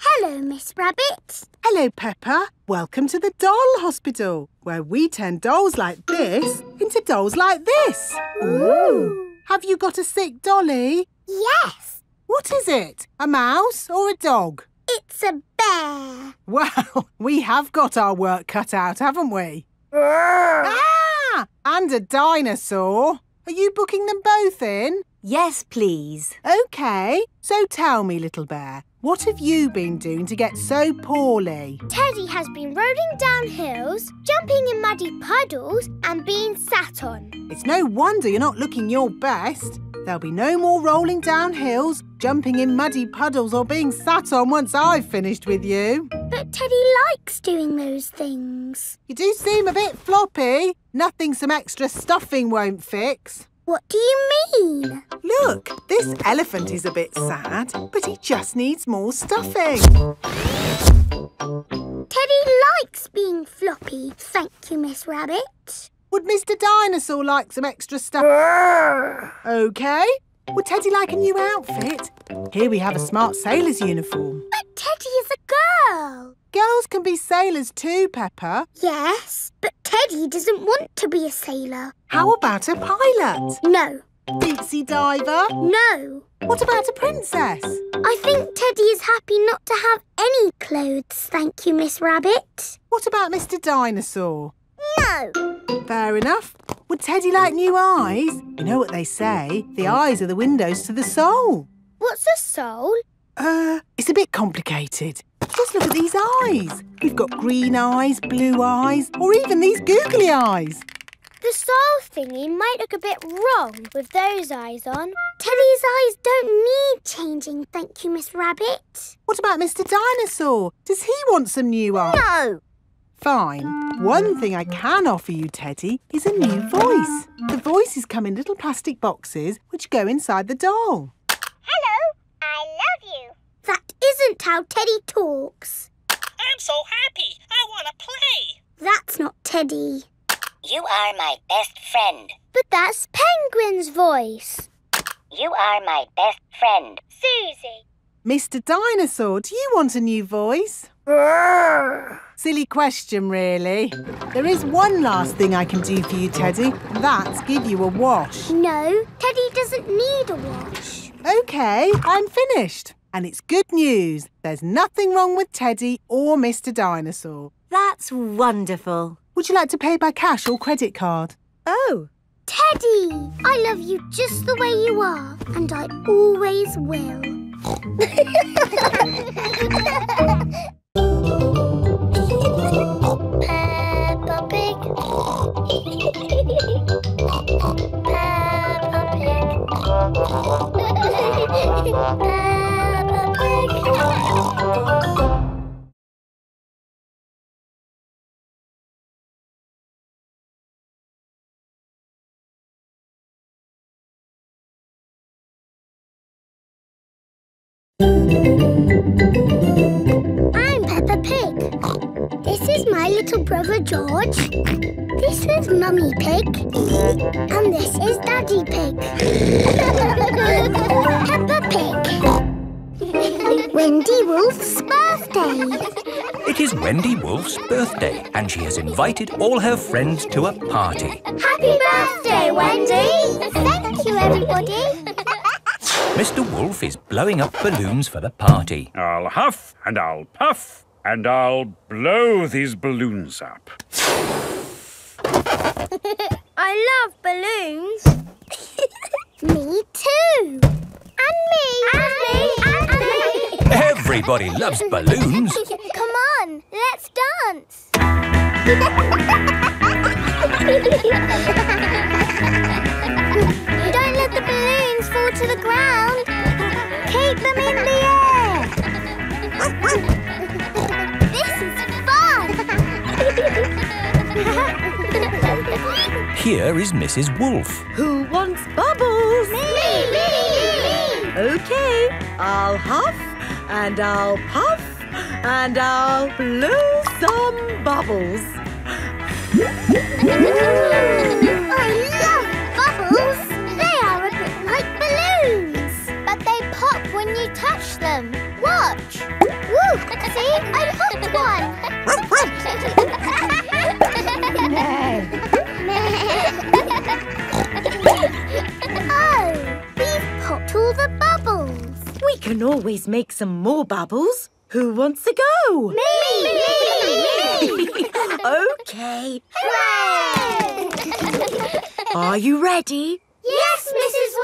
Hello, Miss Rabbit. Hello, Peppa. Welcome to the doll hospital, where we turn dolls like this into dolls like this. Ooh. Have you got a sick dolly? Yes. What is it? A mouse or a dog? It's a bear. Wow, we have got our work cut out, haven't we? Ah! And a dinosaur. Are you booking them both in? Yes, please. OK. So tell me, little bear, what have you been doing to get so poorly? Teddy has been rolling down hills, jumping in muddy puddles and being sat on. It's no wonder you're not looking your best. There'll be no more rolling down hills, jumping in muddy puddles or being sat on once I've finished with you. But Teddy likes doing those things. You do seem a bit floppy. Nothing some extra stuffing won't fix. What do you mean? Look, this elephant is a bit sad, but he just needs more stuffing. Teddy likes being floppy, thank you, Miss Rabbit. Would Mr. Dinosaur like some extra stuff? OK. Would Teddy like a new outfit? Here we have a smart sailor's uniform. But Teddy is a girl. Girls can be sailors too, Peppa. Yes, but Teddy doesn't want to be a sailor. How about a pilot? No. Deep-sea diver? No. What about a princess? I think Teddy is happy not to have any clothes, thank you, Miss Rabbit. What about Mr. Dinosaur? No. Fair enough. Would Teddy like new eyes? You know what they say, the eyes are the windows to the soul. What's a soul? It's a bit complicated. Just look at these eyes. We've got green eyes, blue eyes, or even these googly eyes. The soul thingy might look a bit wrong with those eyes on. Teddy's eyes don't need changing, thank you, Miss Rabbit. What about Mr. Dinosaur? Does he want some new eyes? No. Fine. One thing I can offer you, Teddy, is a new voice. The voices come in little plastic boxes which go inside the doll. Hello, I love you. That isn't how Teddy talks. I'm so happy. I want to play. That's not Teddy. You are my best friend. But that's Penguin's voice. You are my best friend. Susie. Mr. Dinosaur, do you want a new voice? Silly question, really. There is one last thing I can do for you, Teddy. That's give you a wash. No, Teddy doesn't need a wash. OK, I'm finished. And it's good news. There's nothing wrong with Teddy or Mr. Dinosaur. That's wonderful. Would you like to pay by cash or credit card? Oh. Teddy, I love you just the way you are. And I always will. I'm Peppa Pig. This is my little brother George. This is Mummy Pig. And this is Daddy Pig. Peppa Pig. Wendy Wolf's birthday. It is Wendy Wolf's birthday and she has invited all her friends to a party. Happy birthday, Wendy! Thank you, everybody. Mr. Wolf is blowing up balloons for the party. I'll huff and I'll puff and I'll blow these balloons up. I love balloons. Me too. And me. And me. And me. Everybody loves balloons. Come on, let's dance. Don't let the balloons fall to the ground. Keep them in the air. This is fun. Here is Mrs. Wolf. Who wants bubbles? Me, me, me. Okay, I'll huff and I'll puff and I'll blow some bubbles. I love bubbles. When you touch them. Watch! Woo! See? I hooked one! Oh! We've popped all the bubbles! We can always make some more bubbles. Who wants to go? Me! Me! Me! Okay! Hooray! Are you ready? Yes, Mrs.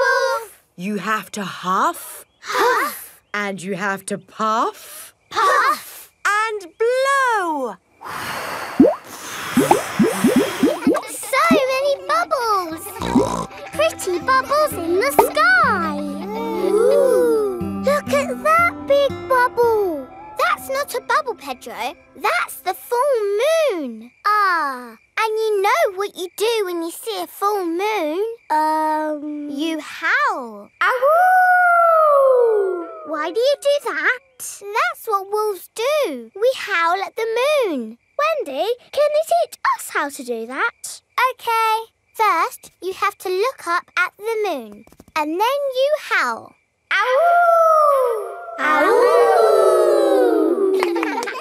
Wolf! You have to huff. Huff. And you have to puff. Puff. And blow. So many bubbles. Pretty bubbles in the sky. Ooh. Look at that big bubble. That's not a bubble, Pedro. That's the full moon. Ah. And you know what you do when you see a full moon? You howl. Ow! Why do you do that? That's what wolves do. We howl at the moon. Wendy, can you teach us how to do that? OK. First, you have to look up at the moon. And then you howl. Ow! Ow!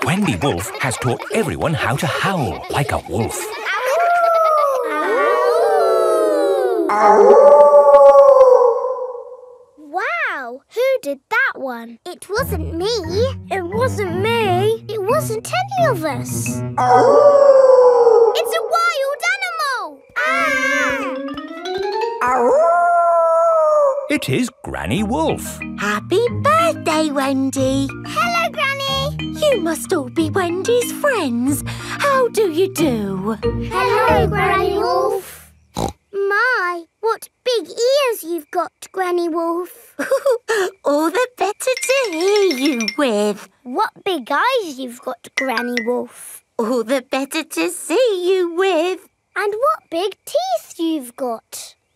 Wendy Wolf has taught everyone how to howl like a wolf. Wow, who did that one? It wasn't me. It wasn't me. It wasn't any of us. Ow. It's a wild animal! Ah. Ow. It is Granny Wolf. Happy birthday, Wendy. Hello, Granny. You must all be Wendy's friends. How do you do? Hello, Granny Wolf. My, what big ears you've got, Granny Wolf. All the better to hear you with. What big eyes you've got, Granny Wolf. All the better to see you with. And what big teeth you've got.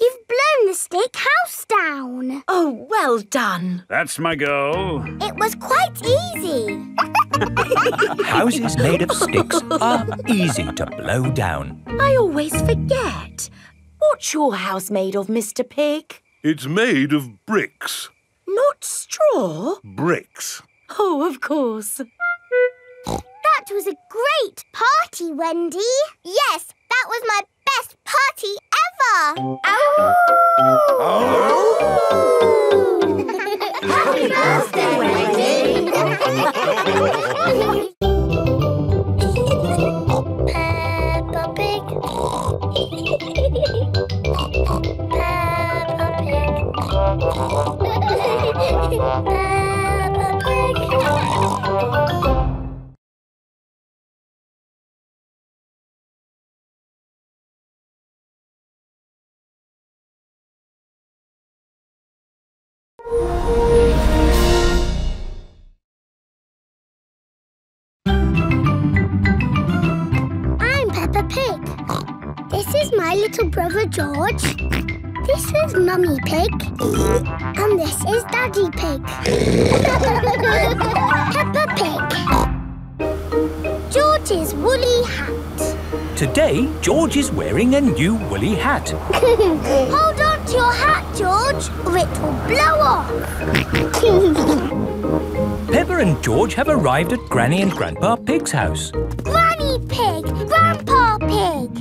You've blown the stick house down. Oh, well done. That's my goal. It was quite easy. Houses made of sticks are easy to blow down. I always forget. What's your house made of, Mr. Pig? It's made of bricks. Not straw? Bricks. Oh, of course. That was a great party, Wendy. Yes, that was my best party ever! Ow! Ow! Happy birthday, Wendy! Peppa Pig. Peppa Pig. Peppa Pig. My little brother George. This is Mummy Pig. And this is Daddy Pig. Peppa Pig. George's woolly hat. Today, George is wearing a new woolly hat. Hold on to your hat, George, or it will blow off. Peppa and George have arrived at Granny and Grandpa Pig's house. Granny Pig! Grandpa Pig!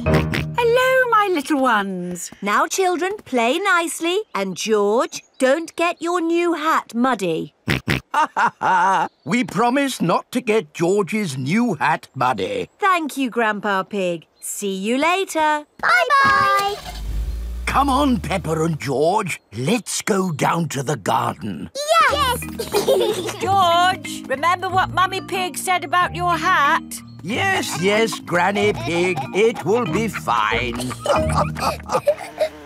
Hello, my little ones. Now, children, play nicely. And, George, don't get your new hat muddy. Ha, ha, ha. We promise not to get George's new hat muddy. Thank you, Grandpa Pig. See you later. Bye-bye. Come on, Peppa and George. Let's go down to the garden. Yes! George, remember what Mummy Pig said about your hat? Yes, yes, Granny Pig, it will be fine.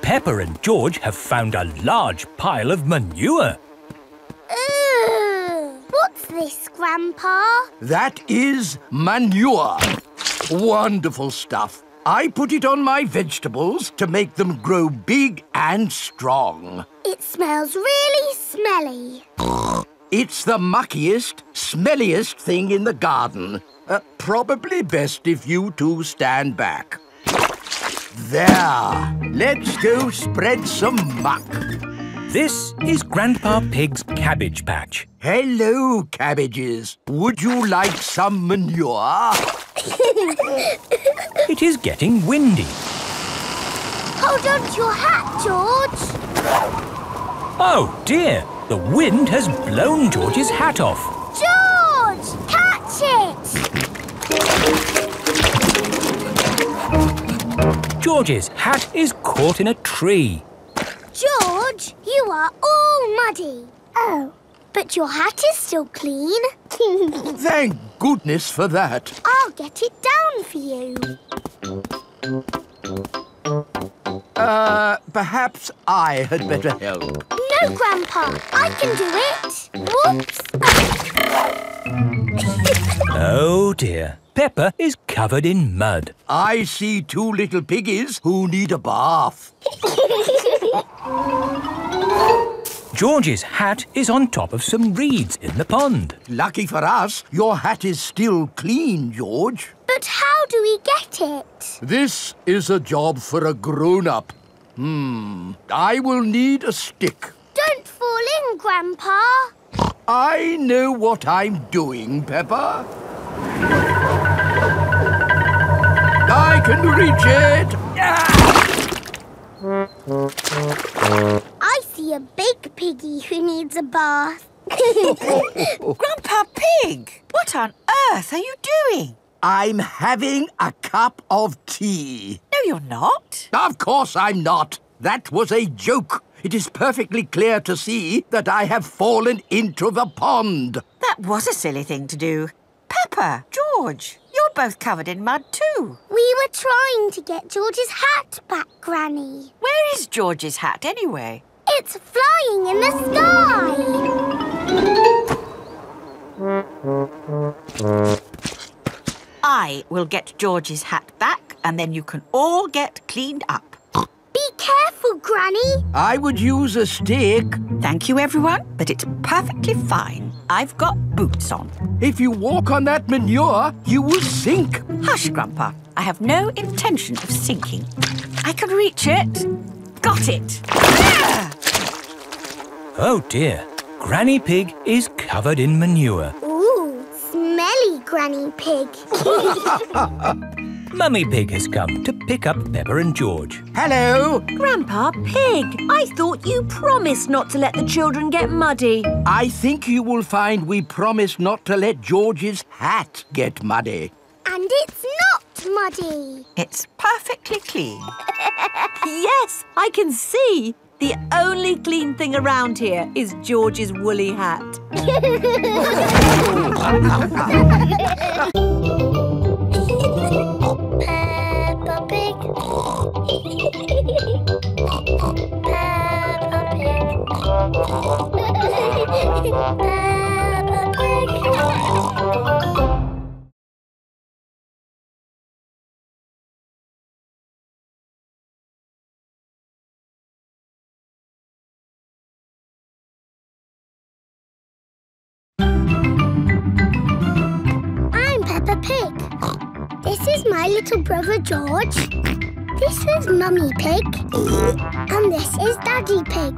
Peppa and George have found a large pile of manure. Ooh, what's this, Grandpa? That is manure. Wonderful stuff. I put it on my vegetables to make them grow big and strong. It smells really smelly. It's the muckiest, smelliest thing in the garden. Probably best if you two stand back. There. Let's go spread some muck. This is Grandpa Pig's cabbage patch. Hello, cabbages. Would you like some manure? It is getting windy. Hold on to your hat, George. Oh, dear. The wind has blown George's hat off. George, catch it! George's hat is caught in a tree. George, you are all muddy. Oh, but your hat is still clean. Thank goodness for that. I'll get it down for you. Perhaps I had better help. No, Grandpa, I can do it. Whoops. Oh, dear. Peppa is covered in mud. I see two little piggies who need a bath. George's hat is on top of some reeds in the pond. Lucky for us, your hat is still clean, George. But how do we get it? This is a job for a grown-up. I will need a stick. Don't fall in, Grandpa. I know what I'm doing, Peppa. I can reach it. Ah! I see a big piggy who needs a bath. Grandpa Pig, what on earth are you doing? I'm having a cup of tea. No, you're not. Of course I'm not. That was a joke. It is perfectly clear to see that I have fallen into the pond. That was a silly thing to do. Peppa, George, you're both covered in mud too. We were trying to get George's hat back, Granny. Where is George's hat anyway? It's flying in the sky. I will get George's hat back and then you can all get cleaned up. Be careful, Granny. I would use a stick. Thank you, everyone, but it's perfectly fine. I've got boots on. If you walk on that manure, you will sink. Hush, Grandpa. I have no intention of sinking. I can reach it. Got it. Ah! Oh, dear. Granny Pig is covered in manure. Ooh, smelly Granny Pig. Mummy Pig has come to pick up Peppa and George. Hello! Grandpa Pig, I thought you promised not to let the children get muddy. I think you will find we promised not to let George's hat get muddy. And it's not muddy. It's perfectly clean. Yes, I can see. The only clean thing around here is George's woolly hat. Peppa Pig. Peppa Pig. Peppa Pig. My little brother George. This is Mummy Pig. And this is Daddy Pig.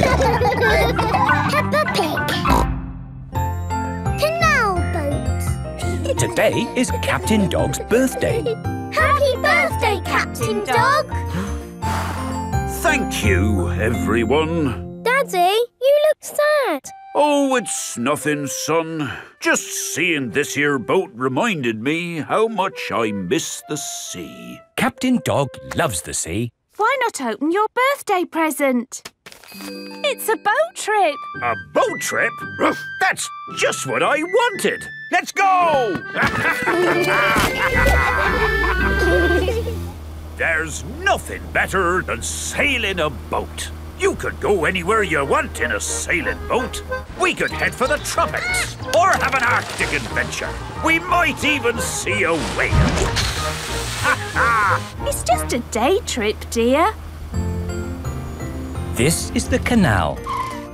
Peppa Pig. Canal boat. Today is Captain Dog's birthday. Happy birthday, Captain Dog. Thank you, everyone. Daddy, you look sad. Oh, it's nothing, son. Just seeing this here boat reminded me how much I miss the sea. Captain Dog loves the sea. Why not open your birthday present? It's a boat trip. A boat trip? That's just what I wanted. Let's go! There's nothing better than sailing a boat. You could go anywhere you want in a sailing boat. We could head for the tropics or have an Arctic adventure. We might even see a whale. It's just a day trip, dear. This is the canal.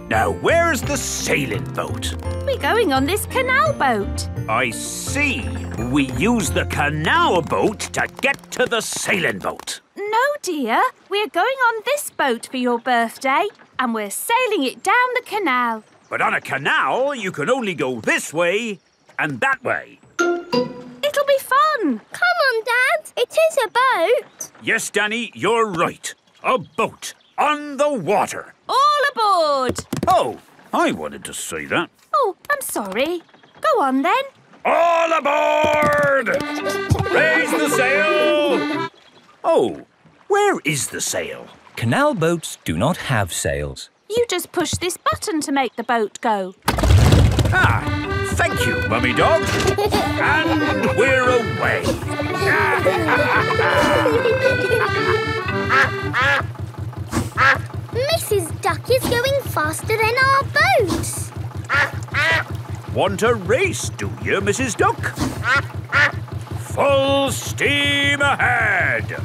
Now, where's the sailing boat? We're going on this canal boat. I see. We use the canal boat to get to the sailing boat. No, dear. We're going on this boat for your birthday and we're sailing it down the canal. But on a canal, you can only go this way and that way. It'll be fun. Come on, Dad. It is a boat. Yes, Danny, you're right. A boat on the water. All aboard. Oh, I wanted to say that. Oh, I'm sorry. Go on, then. All aboard! Raise the sail! Oh. Where is the sail? Canal boats do not have sails. You just push this button to make the boat go. Ah, thank you, Mummy Dog. And we're away. Mrs. Duck is going faster than our boats. Want a race, do you, Mrs. Duck? Full steam ahead!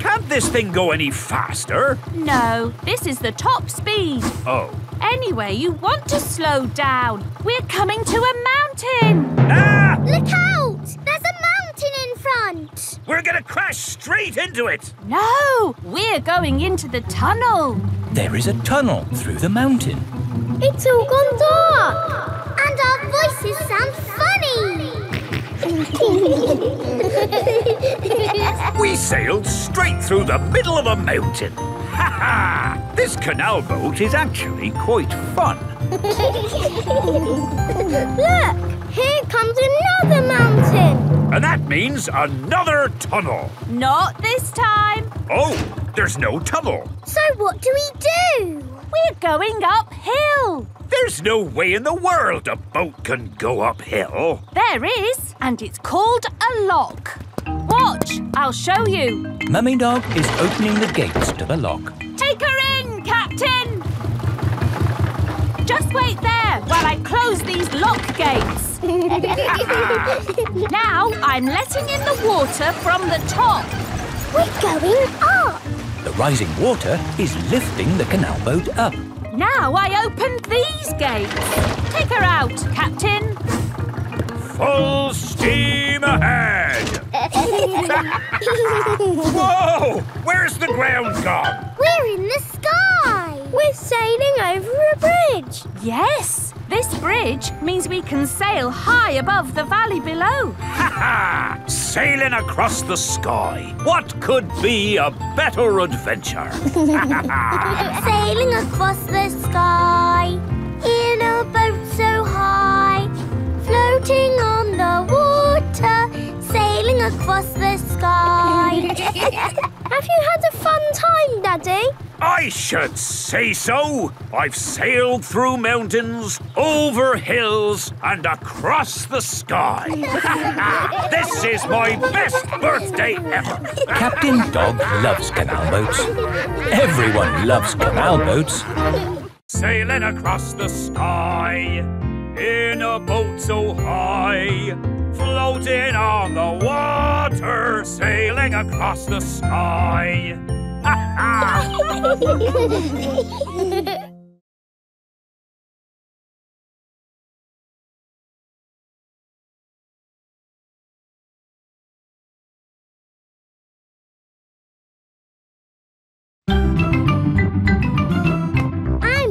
Can't this thing go any faster? No, this is the top speed. Oh. Anyway, you want to slow down. We're coming to a mountain. Ah! Look out! There's a mountain in front. We're going to crash straight into it. No, we're going into the tunnel. There is a tunnel through the mountain. It's all gone dark. And our voices sound funny. We sailed straight through the middle of a mountain. Ha ha! This canal boat is actually quite fun. Look, here comes another mountain. And that means another tunnel. Not this time. Oh, there's no tunnel. So what do? We're going uphill. There's no way in the world a boat can go uphill. There is, and it's called a lock. Watch, I'll show you. Mummy Dog is opening the gates to the lock. Take her in, Captain! Just wait there while I close these lock gates. Now I'm letting in the water from the top. We're going up. The rising water is lifting the canal boat up. Now I opened these gates. Take her out, Captain. Full steam ahead! Whoa! Where's the ground gone? We're in the sky. We're sailing over a bridge. Yes, This bridge means we can sail high above the valley below. Ha ha! Sailing across the sky. What could be a better adventure? Sailing across the sky in a boat so high, floating on the water, sailing across the sky. Have you had a fun time, Daddy? I should say so. I've sailed through mountains, over hills, and across the sky. This is my best birthday ever. Captain Dog loves canal boats. Everyone loves canal boats. Sailing across the sky in a boat so high, floating on the water, sailing across the sky. I'm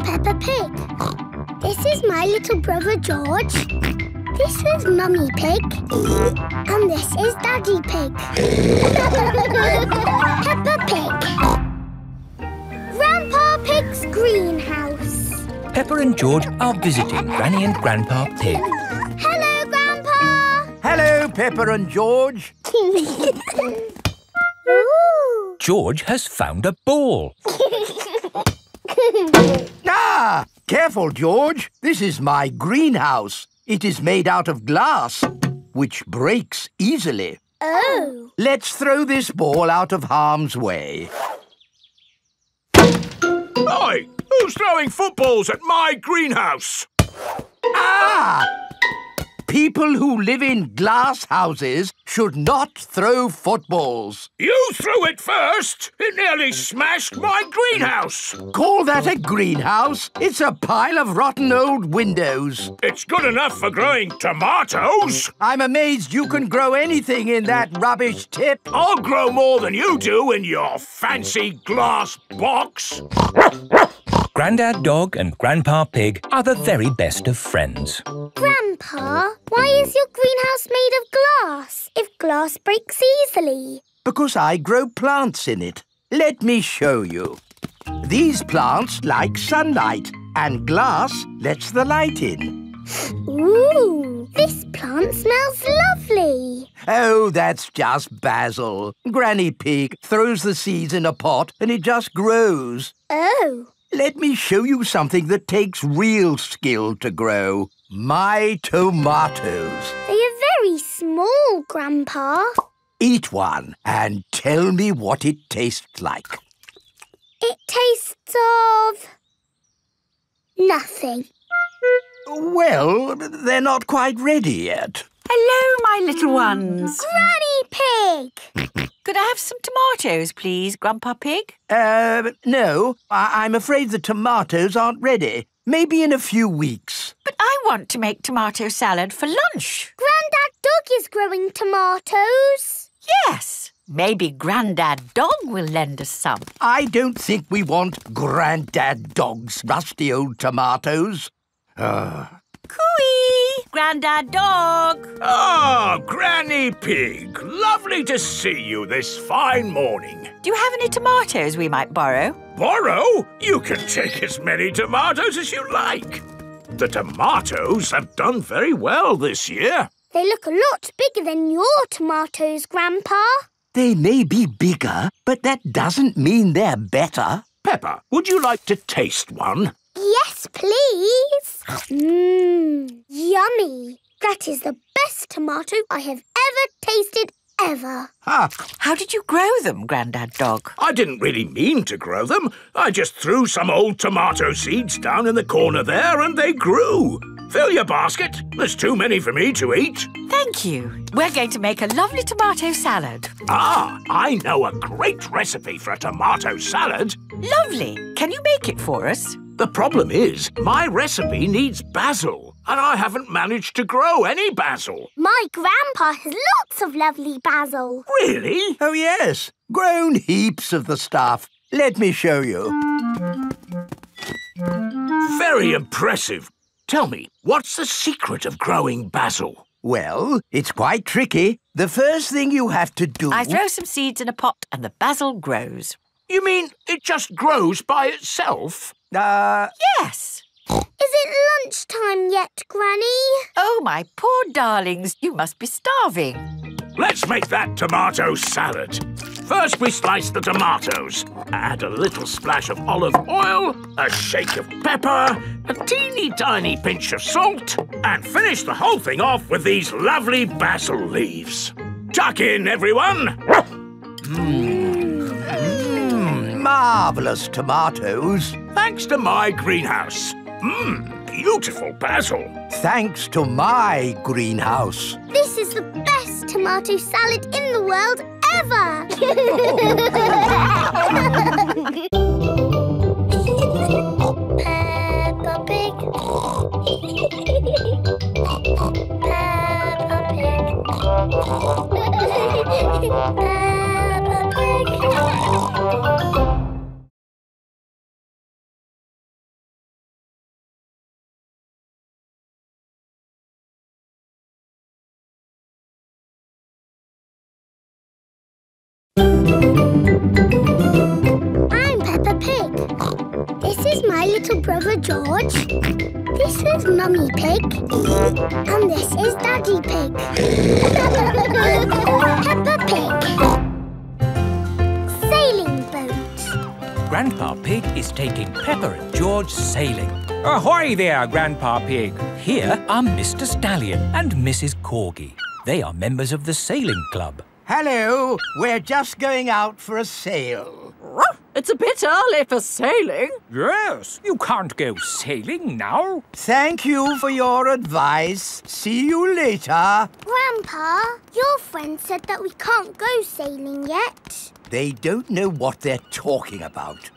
Peppa Pig. This is my little brother George. This is Mummy Pig. And this is Daddy Pig. Peppa Pig. Grandpa Pig's greenhouse. Peppa and George are visiting Granny and Grandpa Pig. Hello, Grandpa. Hello, Peppa and George. George has found a ball. Ah! Careful, George. This is my greenhouse. It is made out of glass, which breaks easily. Oh! Let's throw this ball out of harm's way. Oi! Who's throwing footballs at my greenhouse? Ah! People who live in glass houses should not throw footballs. You threw it first! It nearly smashed my greenhouse! Call that a greenhouse? It's a pile of rotten old windows. It's good enough for growing tomatoes. I'm amazed you can grow anything in that rubbish tip. I'll grow more than you do in your fancy glass box. Granddad Dog and Grandpa Pig are the very best of friends. Grandpa, why is your greenhouse made of glass if glass breaks easily? Because I grow plants in it. Let me show you. These plants like sunlight, and glass lets the light in. Ooh, this plant smells lovely. Oh, that's just basil. Granny Pig throws the seeds in a pot and it just grows. Oh. Let me show you something that takes real skill to grow. My tomatoes. They are very small, Grandpa. Eat one and tell me what it tastes like. It tastes of... nothing. Well, they're not quite ready yet. Hello, my little ones. Granny Pig! Could I have some tomatoes, please, Grandpa Pig? No. I'm afraid the tomatoes aren't ready. Maybe in a few weeks. But I want to make tomato salad for lunch. Granddad Dog is growing tomatoes. Yes. Maybe Granddad Dog will lend us some. I don't think we want Granddad Dog's rusty old tomatoes. Cooey! Granddad Dog! Oh, Granny Pig, lovely to see you this fine morning. Do you have any tomatoes we might borrow? Borrow? You can take as many tomatoes as you like. The tomatoes have done very well this year. They look a lot bigger than your tomatoes, Grandpa. They may be bigger, but that doesn't mean they're better. Peppa, would you like to taste one? Yes, please. Mmm, yummy. That is the best tomato I have ever tasted ever. Ah. How did you grow them, Grandad Dog? I didn't really mean to grow them. I just threw some old tomato seeds down in the corner there and they grew. Fill your basket. There's too many for me to eat. Thank you. We're going to make a lovely tomato salad. Ah, I know a great recipe for a tomato salad. Lovely. Can you make it for us? The problem is, my recipe needs basil, and I haven't managed to grow any basil. My grandpa has lots of lovely basil. Really? Oh, yes. Grown heaps of the stuff. Let me show you. Very impressive. Tell me, what's the secret of growing basil? Well, it's quite tricky. The first thing you have to do... I throw some seeds in a pot and the basil grows. You mean it just grows by itself? Yes. Is it lunchtime yet, Granny? Oh, my poor darlings, you must be starving. Let's make that tomato salad. First we slice the tomatoes. Add a little splash of olive oil, a shake of pepper, a teeny tiny pinch of salt, and finish the whole thing off with these lovely basil leaves. Tuck in, everyone! Marvellous tomatoes. Thanks to my greenhouse. Beautiful basil. Thanks to my greenhouse. This is the best tomato salad in the world ever. Peppa Pig. Peppa Pig. Peppa Pig. I'm Peppa Pig. This is my little brother George. This is Mummy Pig. And this is Daddy Pig. Peppa Pig. Sailing boat. Grandpa Pig is taking Peppa and George sailing. Ahoy there, Grandpa Pig. Here are Mr. Stallion and Mrs. Corgi. They are members of the sailing club. Hello, we're just going out for a sail. It's a bit early for sailing. Yes, you can't go sailing now. Thank you for your advice. See you later. Grandpa, your friend said that we can't go sailing yet. They don't know what they're talking about.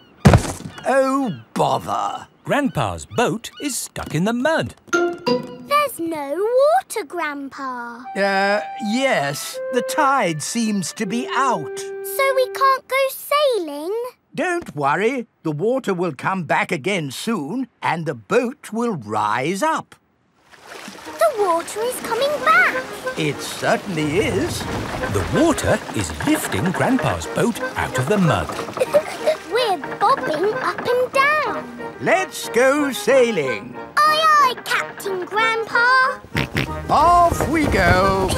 Oh, bother. Grandpa's boat is stuck in the mud. There's no water, Grandpa. Yes. The tide seems to be out. So we can't go sailing? Don't worry. The water will come back again soon and the boat will rise up. The water is coming back. It certainly is. The water is lifting Grandpa's boat out of the mud. We're bobbing up and down. Let's go sailing. Aye, aye, Captain Grandpa. Off we go.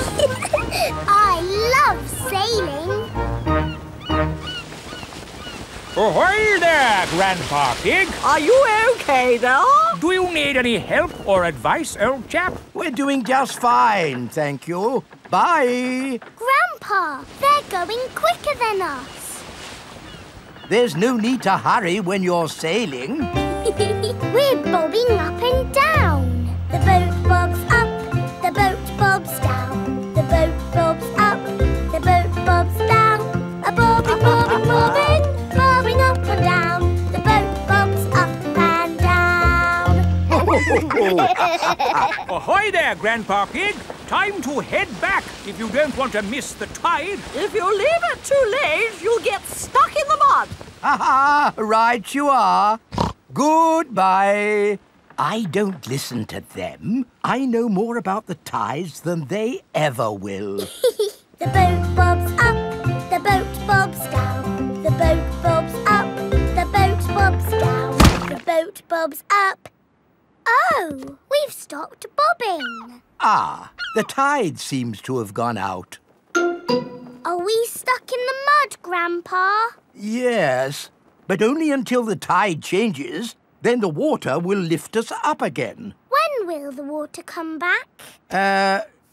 I love sailing. Ahoy there, Grandpa Pig. Are you okay there? Do you need any help or advice, old chap? We're doing just fine, thank you. Bye. Grandpa, they're going quicker than us. There's no need to hurry when you're sailing. We're bobbing up and down. The boat bobs up, the boat bobs down. The boat bobs up, the boat bobs down. A bobbing, bobbing, bobbing, bobbing up and down. The boat bobs up and down. Ahoy there, Grandpa Pig. Time to head back if you don't want to miss the tide. If you leave it too late, you'll get stuck in the mud. Ha-ha! Right you are. Goodbye. I don't listen to them. I know more about the tides than they ever will. The boat bobs up, the boat bobs down. The boat bobs up, the boat bobs down. The boat bobs up. Oh, we've stopped bobbing. Ah, the tide seems to have gone out. Are we stuck in the mud, Grandpa? Yes. But only until the tide changes, then the water will lift us up again. When will the water come back?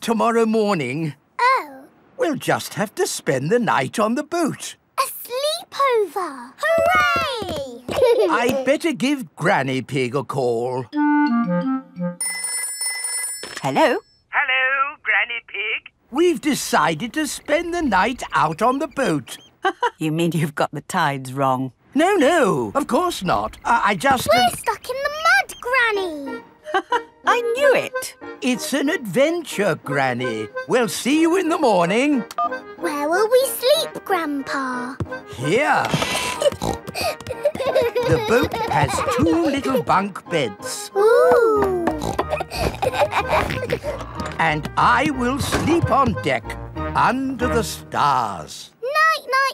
Tomorrow morning. Oh. We'll just have to spend the night on the boat. A sleepover! Hooray! I'd better give Granny Pig a call. Hello? Hello, Granny Pig. We've decided to spend the night out on the boat. You mean you've got the tides wrong? No, no, of course not. I just... We're stuck in the mud, Granny. I knew it. It's an adventure, Granny. We'll see you in the morning. Where will we sleep, Grandpa? Here. The boat has two little bunk beds. Ooh. And I will sleep on deck under the stars. Night-night,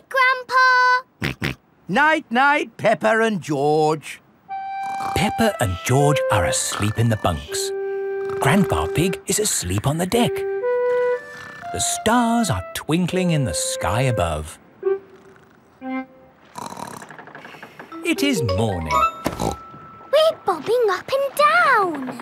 Grandpa. Night-night, Peppa and George. Peppa and George are asleep in the bunks. Grandpa Pig is asleep on the deck. The stars are twinkling in the sky above. It is morning. We're bobbing up and down.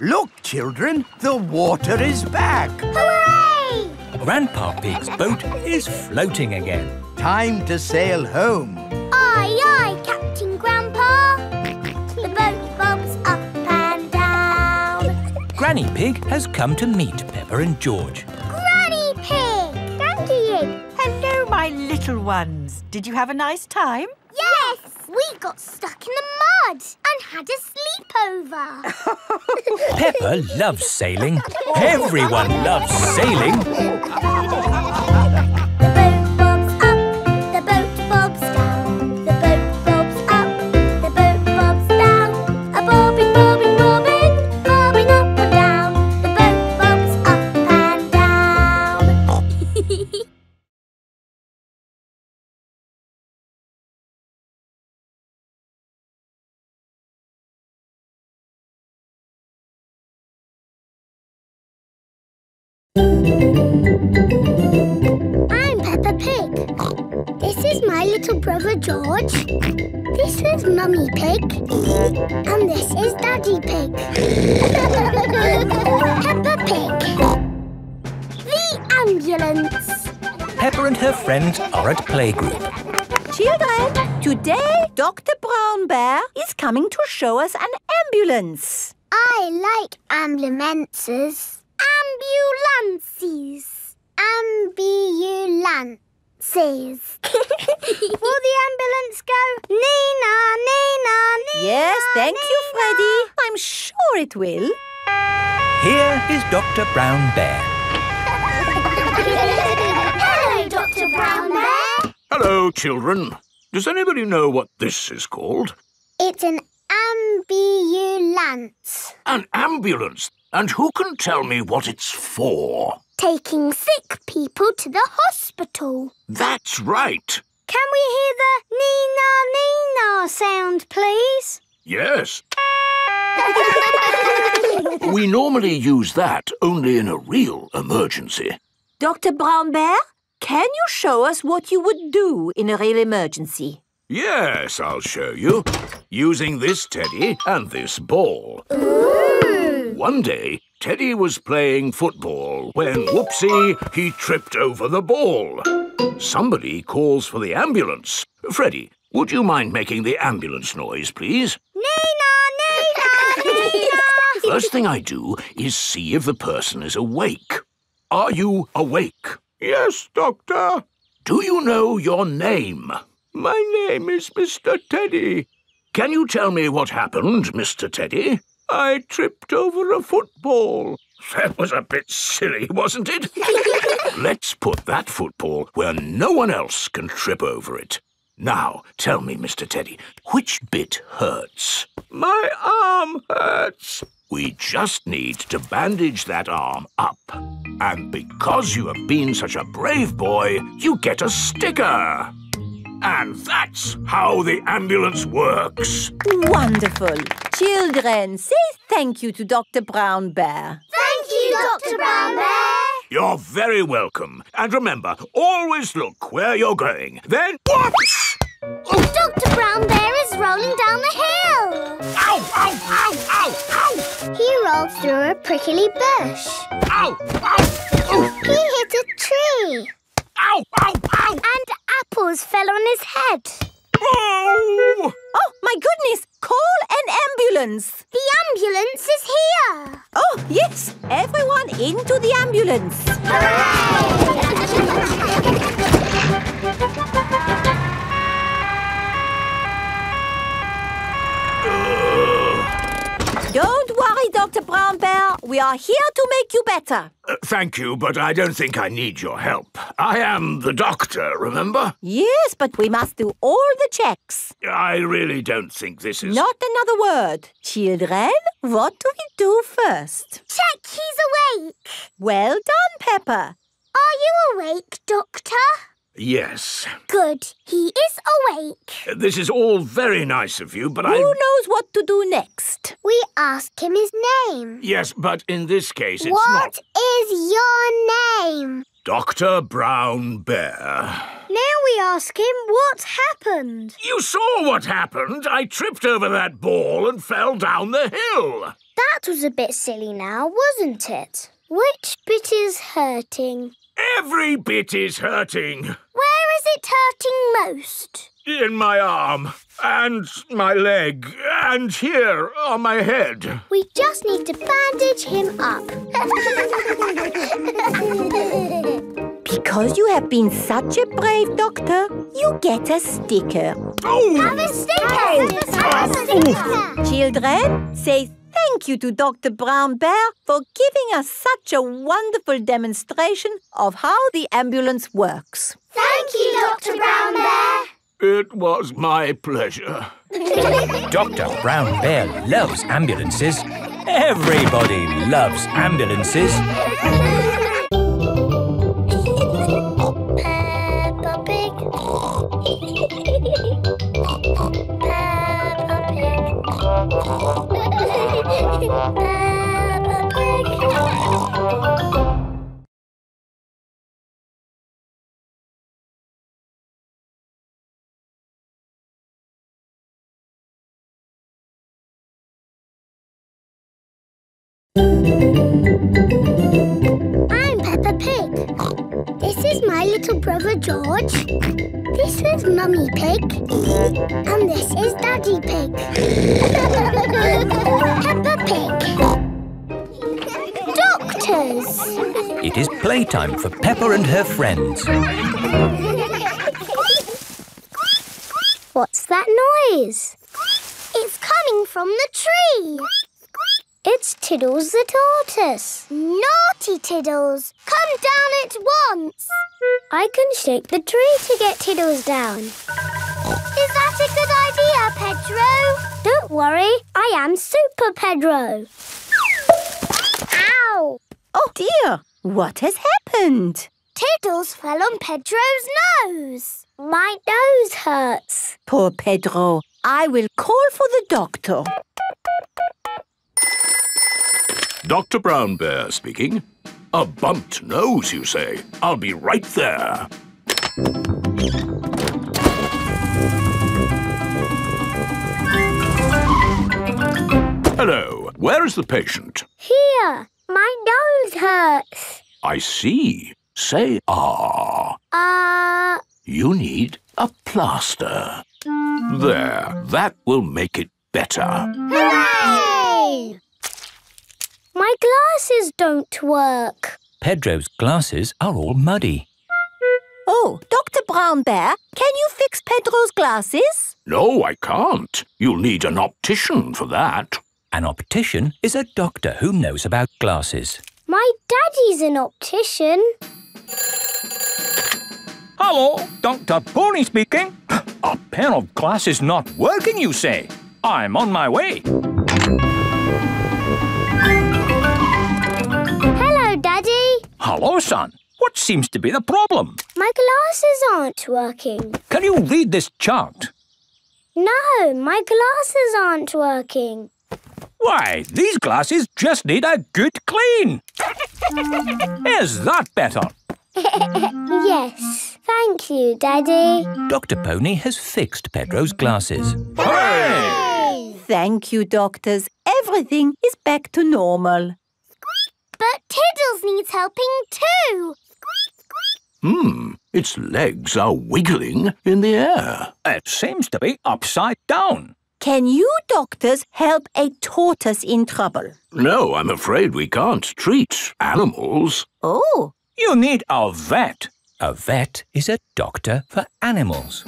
Look, children, the water is back. Hooray! Grandpa Pig's boat is floating again. Time to sail home. Aye, aye, Captain Grandpa. The boat bobs up and down. Granny Pig has come to meet Peppa and George. Granny Pig! Thank you. Hello, my little ones. Did you have a nice time? Yes! We got stuck in the mud and had a sleepover. Peppa loves sailing. Everyone loves sailing. The boat bobs up, the boat bobs down. The boat bobs up, the boat bobs down. A bobbing, bobbing, bobbing, bobbing up and down. The boat bobs up and down. I'm Peppa Pig. This is my little brother George. This is Mummy Pig. And this is Daddy Pig. Peppa Pig. The ambulance. Peppa and her friends are at playgroup. Children, today Dr. Brown Bear is coming to show us an ambulance. I like ambulances. Ambulances. Ambulances. Will the ambulance go? Nina, Nina, Nina. Yes, thank Nina. You, Freddy. I'm sure it will. Here is Dr. Brown Bear. Hello, Dr. Brown Bear. Hello, children. Does anybody know what this is called? It's an ambulance. An ambulance? And who can tell me what it's for? Taking sick people to the hospital. That's right. Can we hear the Nina Nina sound, please? Yes. We normally use that only in a real emergency. Dr. Brown Bear, can you show us what you would do in a real emergency? Yes, I'll show you. Using this teddy and this ball. One day, Teddy was playing football when, whoopsie, he tripped over the ball. Somebody calls for the ambulance. Freddy, would you mind making the ambulance noise, please? Nina, Nina, Nina! First thing I do is see if the person is awake. Are you awake? Yes, Doctor. Do you know your name? My name is Mr. Teddy. Can you tell me what happened, Mr. Teddy? I tripped over a football. That was a bit silly, wasn't it? Let's put that football where no one else can trip over it. Now, tell me, Mr. Teddy, which bit hurts? My arm hurts. We just need to bandage that arm up. And because you have been such a brave boy, you get a sticker. And that's how the ambulance works. Wonderful. Children, say thank you to Dr. Brown Bear. Thank you, Dr. Brown Bear. You're very welcome. And remember, always look where you're going. Then, whoops! Dr. Brown Bear is rolling down the hill. Ow, ow, ow, ow, ow! He rolled through a prickly bush. Ow, ow, ow! He hit a tree. Ow, ow, ow! And apples fell on his head. Ow! Oh, my goodness! Call an ambulance! The ambulance is here! Oh, yes! Everyone into the ambulance! Hooray! Don't worry, Dr. Brown Bear. We are here to make you better. Thank you, but I don't think I need your help. I am the doctor, remember? Yes, but we must do all the checks. I really don't think this is... Not another word. Children, what do we do first? Check he's awake. Well done, Peppa. Are you awake, Doctor? Yes. Good. He is awake. This is all very nice of you, but Who knows what to do next? We ask him his name. Yes, but in this case it's not... What is your name? Dr. Brown Bear. Now we ask him what happened. You saw what happened. I tripped over that ball and fell down the hill. That was a bit silly now, wasn't it? Which bit is hurting? Every bit is hurting. Where is it hurting most? In my arm, and my leg, and here on my head. We just need to bandage him up. Because you have been such a brave doctor, you get a sticker. Oh! Have a sticker! Have a sticker! Children, say thank you to Dr. Brown Bear for giving us such a wonderful demonstration of how the ambulance works. Thank you, Dr. Brown Bear. It was my pleasure. Dr. Brown Bear loves ambulances. Everybody loves ambulances. Peppa Pig. Peppa Pig. Peppa Pig. I'm Peppa Pig. This is my little brother George. This is Mummy Pig. And this is Daddy Pig. Peppa Pig. Doctors! It is playtime for Peppa and her friends. What's that noise? It's coming from the tree. It's Tiddles the tortoise. Naughty Tiddles! Come down at once! I can shake the tree to get Tiddles down. Is that a good idea, Pedro? Don't worry, I am Super Pedro. Ow! Oh dear, what has happened? Tiddles fell on Pedro's nose. My nose hurts. Poor Pedro, I will call for the doctor. Dr. Brown Bear speaking. A bumped nose, you say? I'll be right there. Hello. Where is the patient? Here. My nose hurts. I see. Say ah. Ah. You need a plaster. There. That will make it better. Hooray! My glasses don't work. Pedro's glasses are all muddy. Oh, Dr. Brown Bear, can you fix Pedro's glasses? No, I can't. You'll need an optician for that. An optician is a doctor who knows about glasses. My daddy's an optician. Hello, Dr. Pony speaking. A pair of glasses not working, you say? I'm on my way. Daddy? Hello, son. What seems to be the problem? My glasses aren't working. Can you read this chart? No, my glasses aren't working. Why, these glasses just need a good clean. Is that better? Yes. Thank you, Daddy. Dr. Pony has fixed Pedro's glasses. Hooray! Thank you, doctors. Everything is back to normal. But Tiddles needs helping too. Hmm, its legs are wiggling in the air. It seems to be upside down. Can you doctors help a tortoise in trouble? No, I'm afraid we can't treat animals. Oh. You need a vet. A vet is a doctor for animals.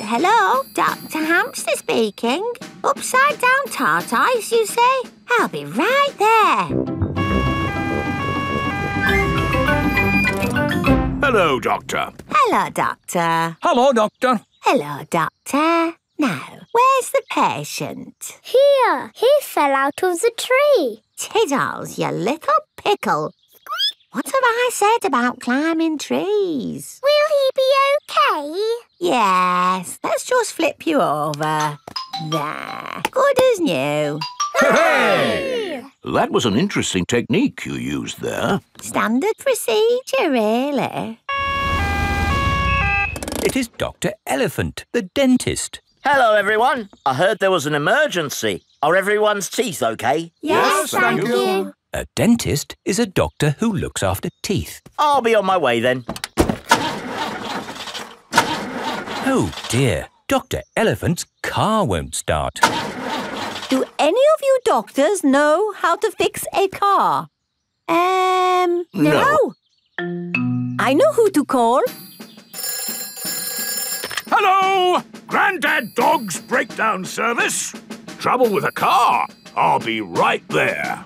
Hello, Dr. Hamster speaking. Upside down tart ice, you say? I'll be right there. Hello, Doctor. Hello, Doctor. Hello, Doctor. Hello, Doctor. Now, where's the patient? Here. He fell out of the tree. Tiddles, you little pickle. What have I said about climbing trees? Will he be okay? Yes. Let's just flip you over. There. Good as new. Hooray! That was an interesting technique you used there. Standard procedure, really. It is Dr. Elephant, the dentist. Hello, everyone. I heard there was an emergency. Are everyone's teeth okay? Yes, thank you. A dentist is a doctor who looks after teeth. I'll be on my way then. Oh dear, Dr. Elephant's car won't start. Do any of you doctors know how to fix a car? No. I know who to call. Hello! Granddad Dog's breakdown service. Trouble with a car. I'll be right there.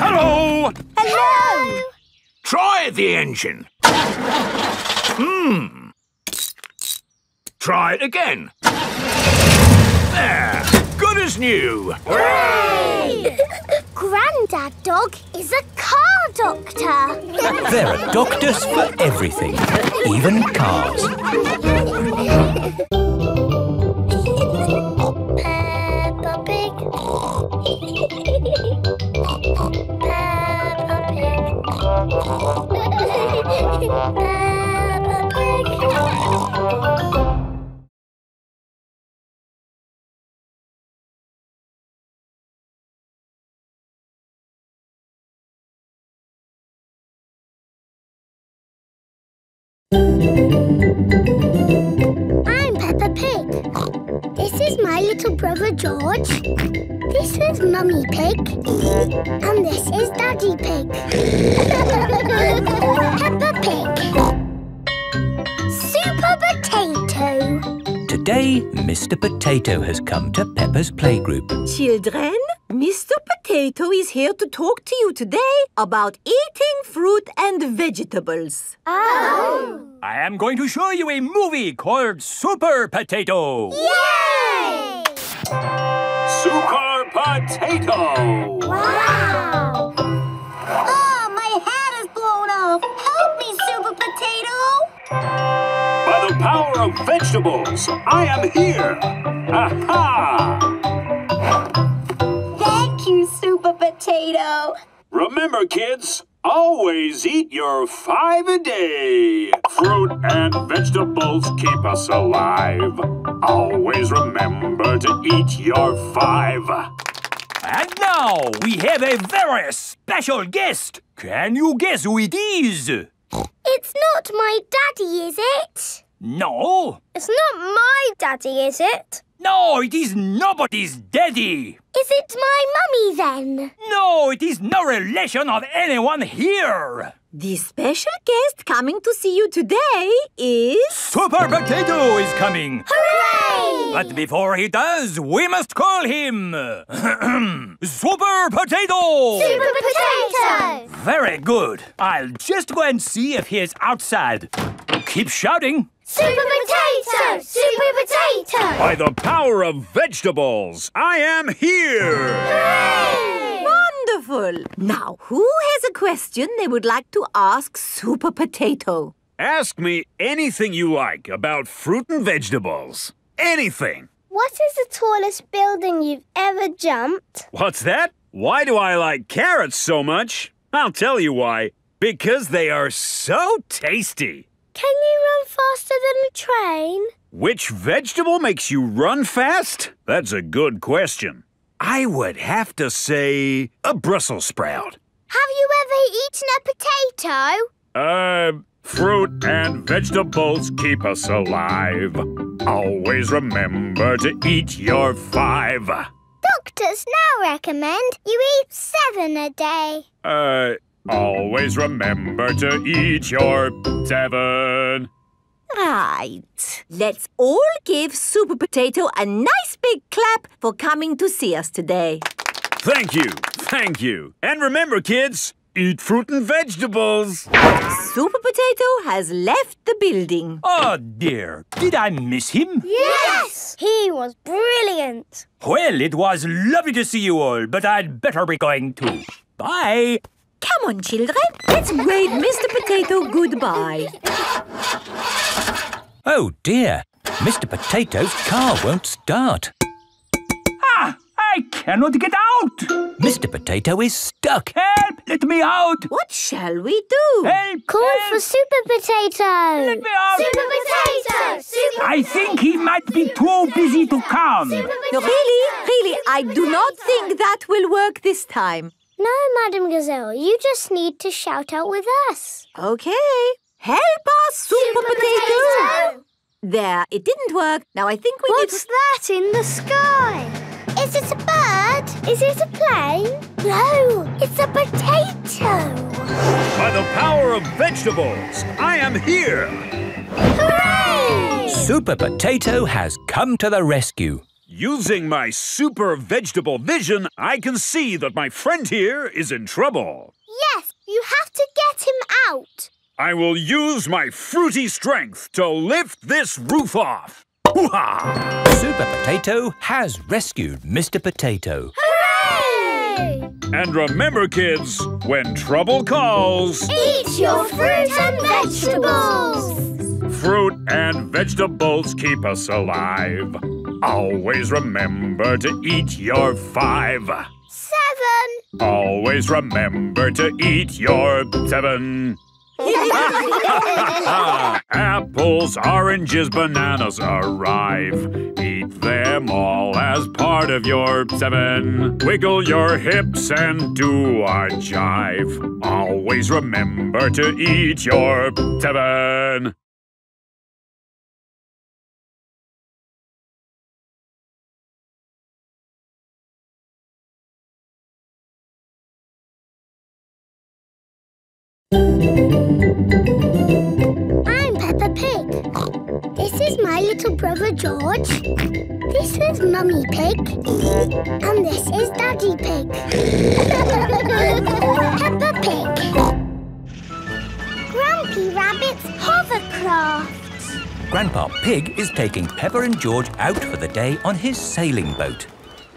Hello! Hello! Try the engine. Try it again. There! Good as new! Hooray! Granddad Dog is a car doctor. There are doctors for everything, even cars. I'm Peppa Pig. This is my little brother George. This is Mummy Pig. And this is Daddy Pig. Peppa Pig. Super Potato. Today, Mr. Potato has come to Peppa's playgroup. Children, Mr. Potato is here to talk to you today about eating fruit and vegetables. Oh! I am going to show you a movie called Super Potato. Yay! Super Potato! Wow! Oh, my hat is blown off. Help me, Super Potato! By the power of vegetables, I am here! Aha! Thank you, Super Potato! Remember, kids, always eat your 5 a day. Fruit and vegetables keep us alive. Always remember to eat your 5. And now, we have a very special guest. Can you guess who it is? It's not my daddy, is it? No. It's not my daddy, is it? No, it is nobody's daddy. Is it my mummy, then? No, it is no relation of anyone here. The special guest coming to see you today is... Super Potato is coming! Hooray! But before he does, we must call him... Super Potato! Super Potato! Very good. I'll just go and see if he is outside. Keep shouting. Super Potato! Super Potato! By the power of vegetables, I am here! Hooray! Now, who has a question they would like to ask Super Potato? Ask me anything you like about fruit and vegetables. Anything. What is the tallest building you've ever jumped? What's that? Why do I like carrots so much? I'll tell you why. Because they are so tasty. Can you run faster than a train? Which vegetable makes you run fast? That's a good question. I would have to say a Brussels sprout. Have you ever eaten a potato? Fruit and vegetables keep us alive. Always remember to eat your 5. Doctors now recommend you eat 7 a day. Always remember to eat your 7. Right. Let's all give Super Potato a nice big clap for coming to see us today. Thank you. Thank you. And remember, kids, eat fruit and vegetables. Super Potato has left the building. Oh, dear. Did I miss him? Yes! He was brilliant. Well, it was lovely to see you all, but I'd better be going too. Bye. Come on, children. Let's wave Mr. Potato goodbye. Oh, dear. Mr. Potato's car won't start. I cannot get out! Mr. Potato is stuck. Help! Let me out! What shall we do? Help! Call help. For Super Potato! Let me out! Super Potato! Super I Potato. Think he might be Super too Potato. Busy to come. No, really, Super I do Potato. Not think that will work this time. No, Madame Gazelle, you just need to shout out with us. Okay. Help us, Super Potato! There, it didn't work. Now I think we need to... What's that in the sky? Is it a bird? Is it a plane? No, it's a potato. By the power of vegetables, I am here. Hooray! Super Potato has come to the rescue. Using my super vegetable vision, I can see that my friend here is in trouble. Yes, you have to get him out. I will use my fruity strength to lift this roof off. Super Potato has rescued Mr. Potato. Hooray! And remember, kids, when trouble calls... Eat your fruit and vegetables! Fruit and vegetables keep us alive. Always remember to eat your 5. 7. Always remember to eat your 7. Apples, oranges, bananas arrive. Eat them all as part of your 7. Wiggle your hips and do a jive. Always remember to eat your 7. I'm Peppa Pig. This is my little brother George. This is Mummy Pig. And this is Daddy Pig. Peppa Pig. Grampy Rabbit's hovercraft. Grandpa Pig is taking Peppa and George out for the day on his sailing boat.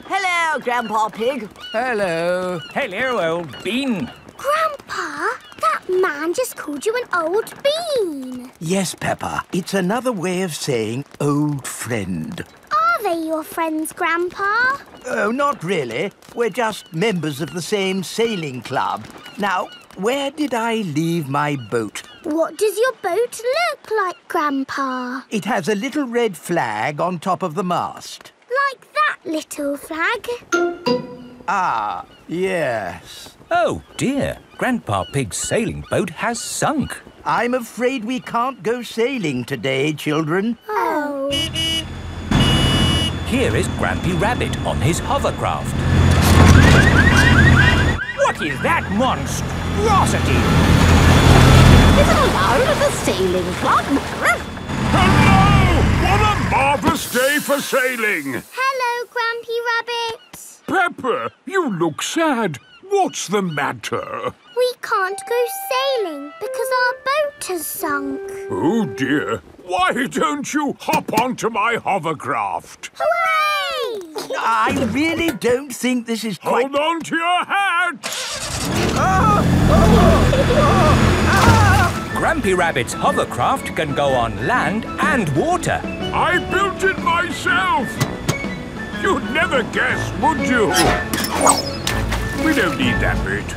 Hello, Grandpa Pig. Hello. Hello, old bean. Grandpa, that man just called you an old bean. Yes, Peppa. It's another way of saying old friend. Are they your friends, Grandpa? Oh, not really. We're just members of the same sailing club. Now, where did I leave my boat? What does your boat look like, Grandpa? It has a little red flag on top of the mast. Like that little flag? Ah, yes. Oh, dear. Grandpa Pig's sailing boat has sunk. I'm afraid we can't go sailing today, children. Oh. Here is Grampy Rabbit on his hovercraft. What is that monstrosity? Is it allowed at the sailing club? Hello! What a marvellous day for sailing! Hello, Grampy Rabbit. Peppa, you look sad. What's the matter? We can't go sailing because our boat has sunk. Oh, dear. Why don't you hop onto my hovercraft? Hooray! I really don't think this is quite... Hold on to your hat! Grampy Rabbit's hovercraft can go on land and water. I built it myself! You'd never guess, would you? We don't need that bit.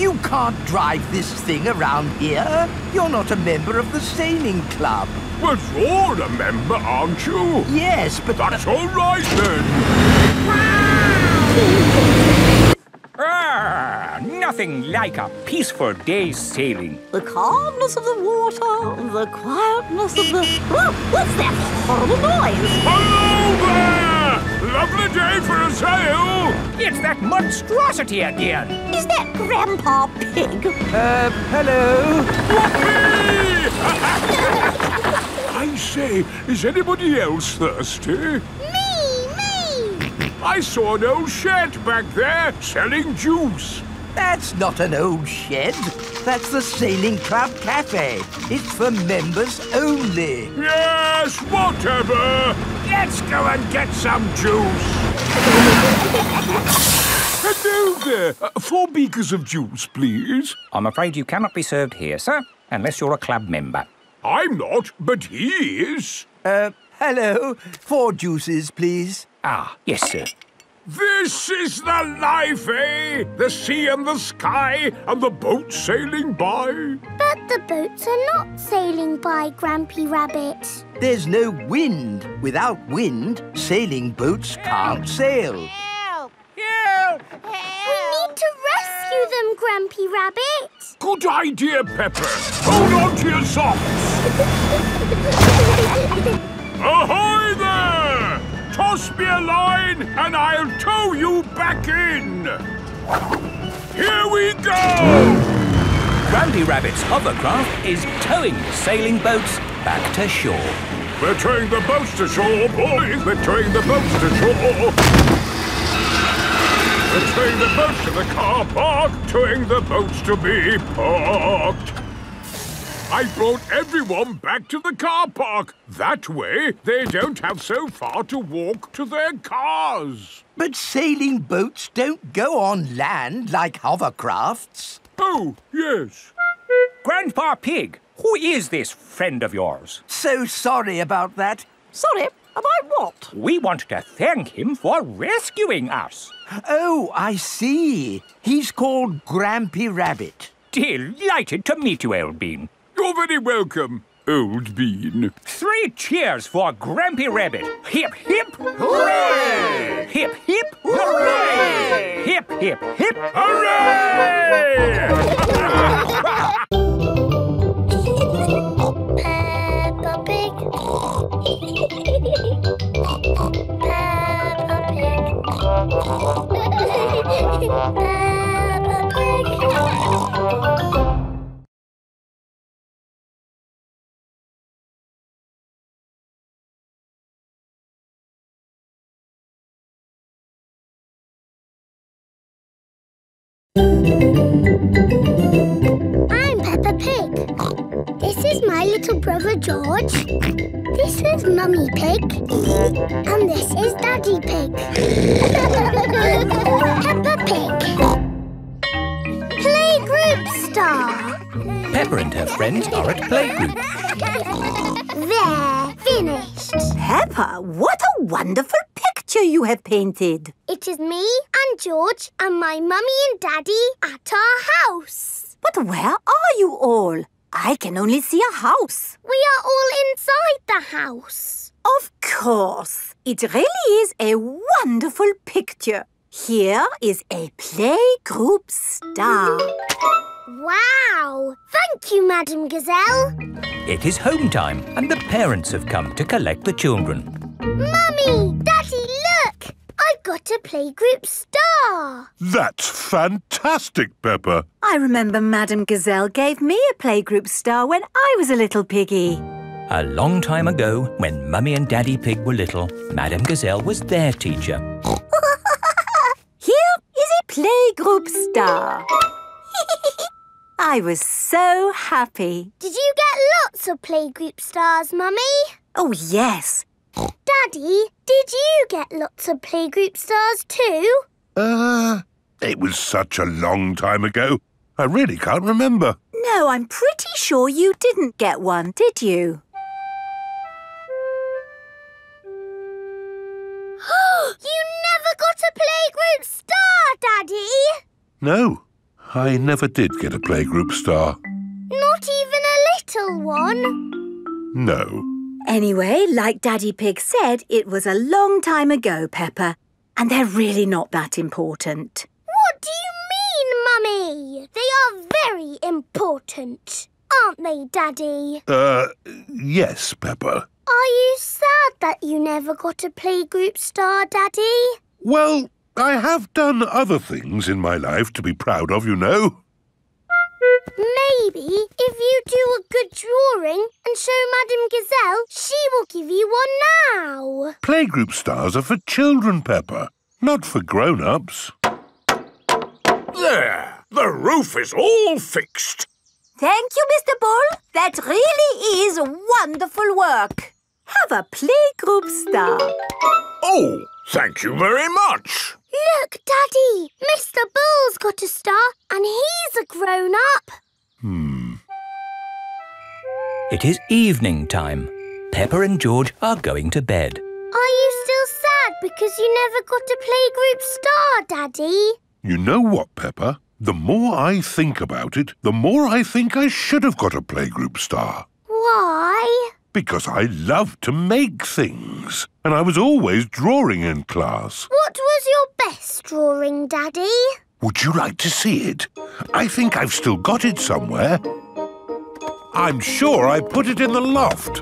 You can't drive this thing around here. You're not a member of the sailing club. But you're a member, aren't you? Yes, but... That's all right, then. Nothing like a peaceful day's sailing. The calmness of the water, the quietness of the... Oh, what's that horrible noise? Hello there! Lovely day for a sail! It's that monstrosity again! Is that Grandpa Pig? Hello? I say, is anybody else thirsty? Me! I saw an old shed back there selling juice. That's not an old shed. That's the Sailing Club Cafe. It's for members only. Yes, whatever. Let's go and get some juice. Hello there. 4 beakers of juice, please. I'm afraid you cannot be served here, sir, unless you're a club member. I'm not, but he is. Hello. 4 juices, please. Ah, yes, sir. This is the life, eh? The sea and the sky and the boat sailing by. But the boats are not sailing by, Grampy Rabbit. There's no wind. Without wind, sailing boats can't sail. Help! Help! Help! We need to rescue them, Grampy Rabbit. Good idea, Peppa. Hold on to your socks. Ahoy there! Toss me a line and I'll tow you back in! Here we go! Grampy Rabbit's hovercraft is towing the sailing boats back to shore. We're towing the boats to shore, boys! We're towing the boats to shore! We're towing the boats to the car park, towing the boats to be parked. I brought everyone back to the car park. That way, they don't have so far to walk to their cars. But sailing boats don't go on land like hovercrafts. Oh, yes. Grandpa Pig, who is this friend of yours? So sorry about that. Sorry? About what? We want to thank him for rescuing us. Oh, I see. He's called Grampy Rabbit. Delighted to meet you, Old Bean. You're very welcome, Old Bean. 3 cheers for Grampy Rabbit. Hip, hip, hooray! Hip, hip, hooray! Hip, hip, hip, hooray! Peppa Pig. Peppa Pig. Peppa Pig. I'm Peppa Pig. This is my little brother George. This is Mummy Pig. And this is Daddy Pig. Peppa Pig. Playgroup star. Peppa and her friends are at playgroup. They're finished. Peppa, what a wonderful picture you have painted. It is me and George and my mummy and daddy at our house. But where are you all? I can only see a house. We are all inside the house. Of course. It really is a wonderful picture. Here is a playgroup star. Wow! Thank you, Madame Gazelle. It is home time and the parents have come to collect the children. Mummy! Daddy, look! I've got a playgroup star. That's fantastic, Peppa. I remember Madame Gazelle gave me a playgroup star when I was a little piggy. A long time ago, when Mummy and Daddy Pig were little, Madame Gazelle was their teacher. Here is a playgroup star. I was so happy. Did you get lots of playgroup stars, Mummy? Oh, yes. Daddy, did you get lots of playgroup stars too? It was such a long time ago. I really can't remember. No, I'm pretty sure you didn't get one, did you? You never got a playgroup star, Daddy! No. I never did get a playgroup star. Not even a little one? No. Anyway, like Daddy Pig said, it was a long time ago, Peppa. And they're really not that important. What do you mean, Mummy? They are very important, aren't they, Daddy? Yes, Peppa. Are you sad that you never got a playgroup star, Daddy? Well, I have done other things in my life to be proud of, you know. Maybe if you do a good drawing and show Madame Gazelle, she will give you one now. Playgroup stars are for children, Peppa, not for grown-ups. There! The roof is all fixed. Thank you, Mr. Bull. That really is wonderful work. Have a playgroup star. Oh, thank you very much. Look, Daddy, Mr. Bull's got a star and he's a grown-up. Hmm. It is evening time. Peppa and George are going to bed. Are you still sad because you never got a playgroup star, Daddy? You know what, Peppa? The more I think about it, the more I think I should have got a playgroup star. Why? Because I love to make things, and I was always drawing in class. What was your best drawing, Daddy? Would you like to see it? I think I've still got it somewhere. I'm sure I put it in the loft.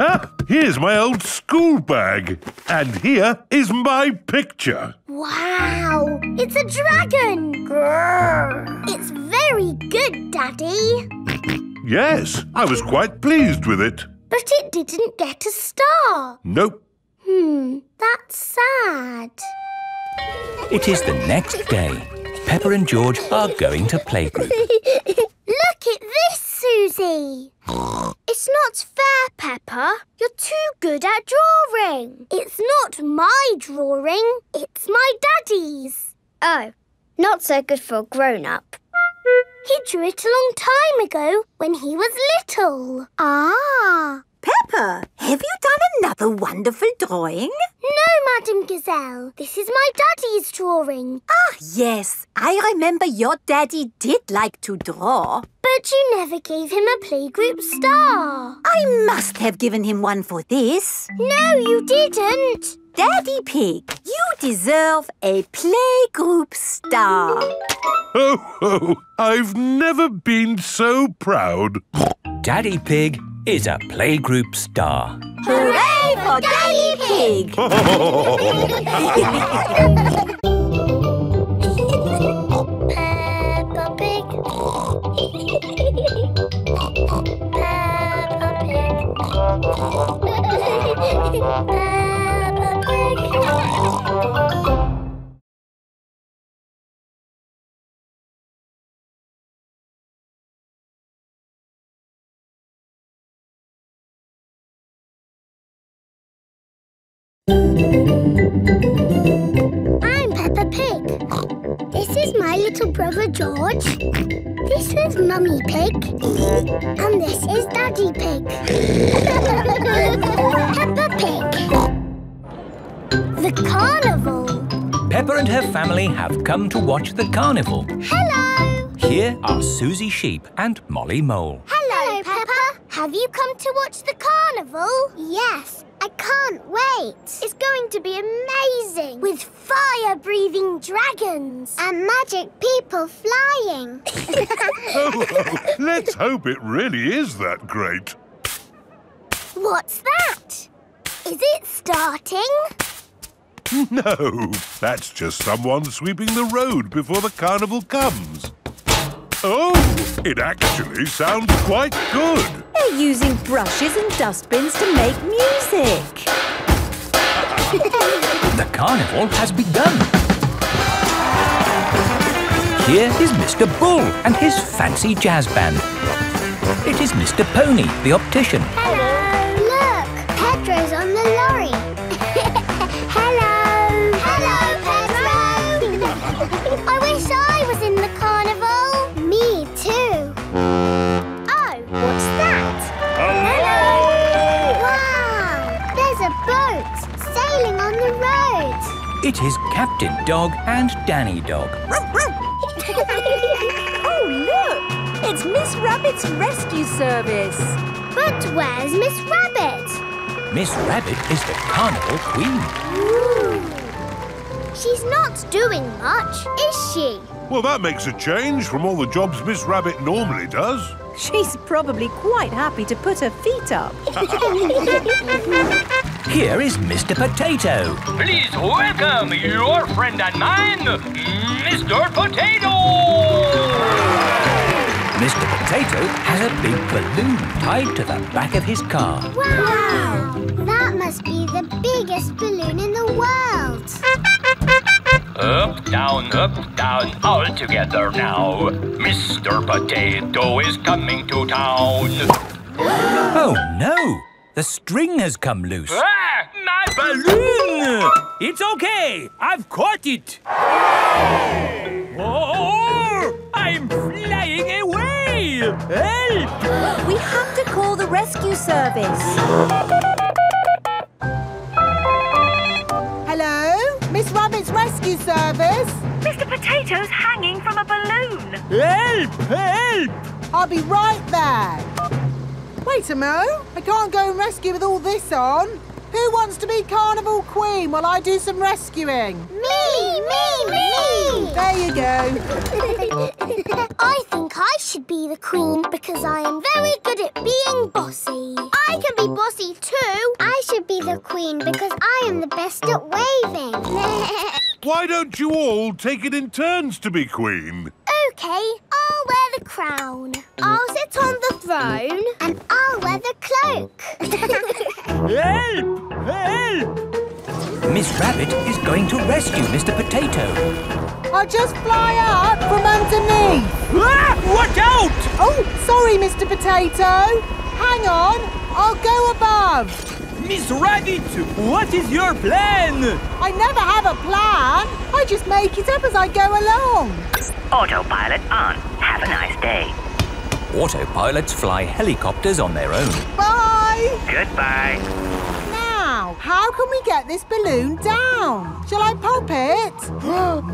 Ah, here's my old school bag. And here is my picture. Wow, it's a dragon. Grrr. It's very good, Daddy. Yes, I was quite pleased with it. But it didn't get a star. Nope. That's sad. It is the next day. Peppa and George are going to playgroup. Look at this, Susie. It's not fair, Peppa. You're too good at drawing. It's not my drawing. It's my daddy's. Oh, not so good for a grown-up. He drew it a long time ago when he was little. Ah! Peppa, have you done another wonderful drawing? No, Madame Gazelle. This is my daddy's drawing. Ah, yes. I remember your daddy did like to draw. But you never gave him a playgroup star. I must have given him one for this. No, you didn't. Daddy Pig, you deserve a playgroup star. Ho, ho! I've never been so proud. Daddy Pig is a playgroup star. Hooray for Daddy Pig! Peppa Pig. Peppa Pig. I'm Peppa Pig. This is my little brother George. This is Mummy Pig. And this is Daddy Pig. Peppa Pig. The carnival! Peppa and her family have come to watch the carnival. Hello! Here are Susie Sheep and Molly Mole. Hello, Peppa! Have you come to watch the carnival? Yes, I can't wait. It's going to be amazing. With fire-breathing dragons. And magic people flying. Oh, let's hope it really is that great. What's that? Is it starting? No, that's just someone sweeping the road before the carnival comes. Oh, it actually sounds quite good. They're using brushes and dustbins to make music. The carnival has begun. Here is Mr. Bull and his fancy jazz band. It is Mr. Pony, the optician. Hello. Look, Pedro's on the lorry. I wish I was in the carnival. Me too. Oh, what's that? Hello! Wow! There's a boat sailing on the road. It is Captain Dog and Danny Dog. Oh, look! It's Miss Rabbit's rescue service. But where's Miss Rabbit? Miss Rabbit is the carnival queen. Ooh. She's not doing much, is she? Well, that makes a change from all the jobs Miss Rabbit normally does. She's probably quite happy to put her feet up. Here is Mr. Potato. Please welcome your friend and mine, Mr. Potato! Mr. Potato has a big balloon tied to the back of his car. Wow! That must be the biggest balloon in the world. Up, down, all together now. Mr. Potato is coming to town. Oh, no! The string has come loose. Ah, my balloon! It's okay. I've caught it. Oh, I'm flying away. Help! We have to call the rescue service. Hello? Miss Rabbit's rescue service? Mr. Potato's hanging from a balloon. Help! Help! I'll be right there. Wait a mo, I can't go and rescue with all this on. Who wants to be Carnival Queen while I do some rescuing? Me! There you go. I think I should be the Queen because I am very good at being bossy. I can be bossy too. I should be the Queen because I am the best at waving. Why don't you all take it in turns to be Queen? OK, I'll wear the crown. I'll sit on the throne. And I'll wear the cloak. Help! Help! Miss Rabbit is going to rescue Mr. Potato. I'll just fly up from underneath. Ah! Watch out! Oh, sorry, Mr. Potato. Hang on, I'll go above. Miss Rabbit, what is your plan? I never have a plan. I just make it up as I go along. Autopilot on. Have a nice day. Autopilots fly helicopters on their own. Bye. Goodbye. Now, how can we get this balloon down? Shall I pop it?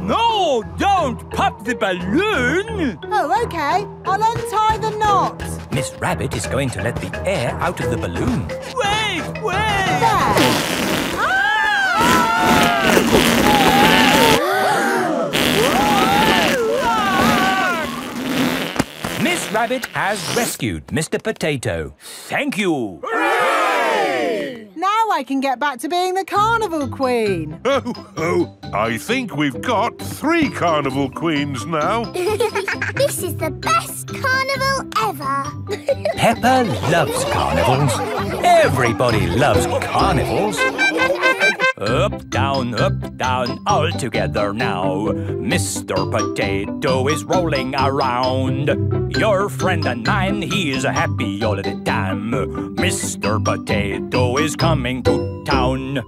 No, don't pop the balloon. Oh, OK. I'll untie the knot. Miss Rabbit is going to let the air out of the balloon. Wait! Miss Rabbit has rescued Mr. Potato. Thank you! Hooray! Now I can get back to being the Carnival Queen. Oh, I think we've got 3 Carnival Queens now. This is the best carnival ever. Peppa loves carnivals. Everybody loves carnivals. Up, down, all together now. Mr. Potato is rolling around. Your friend and mine, he is happy all the time. Mr. Potato is coming to town.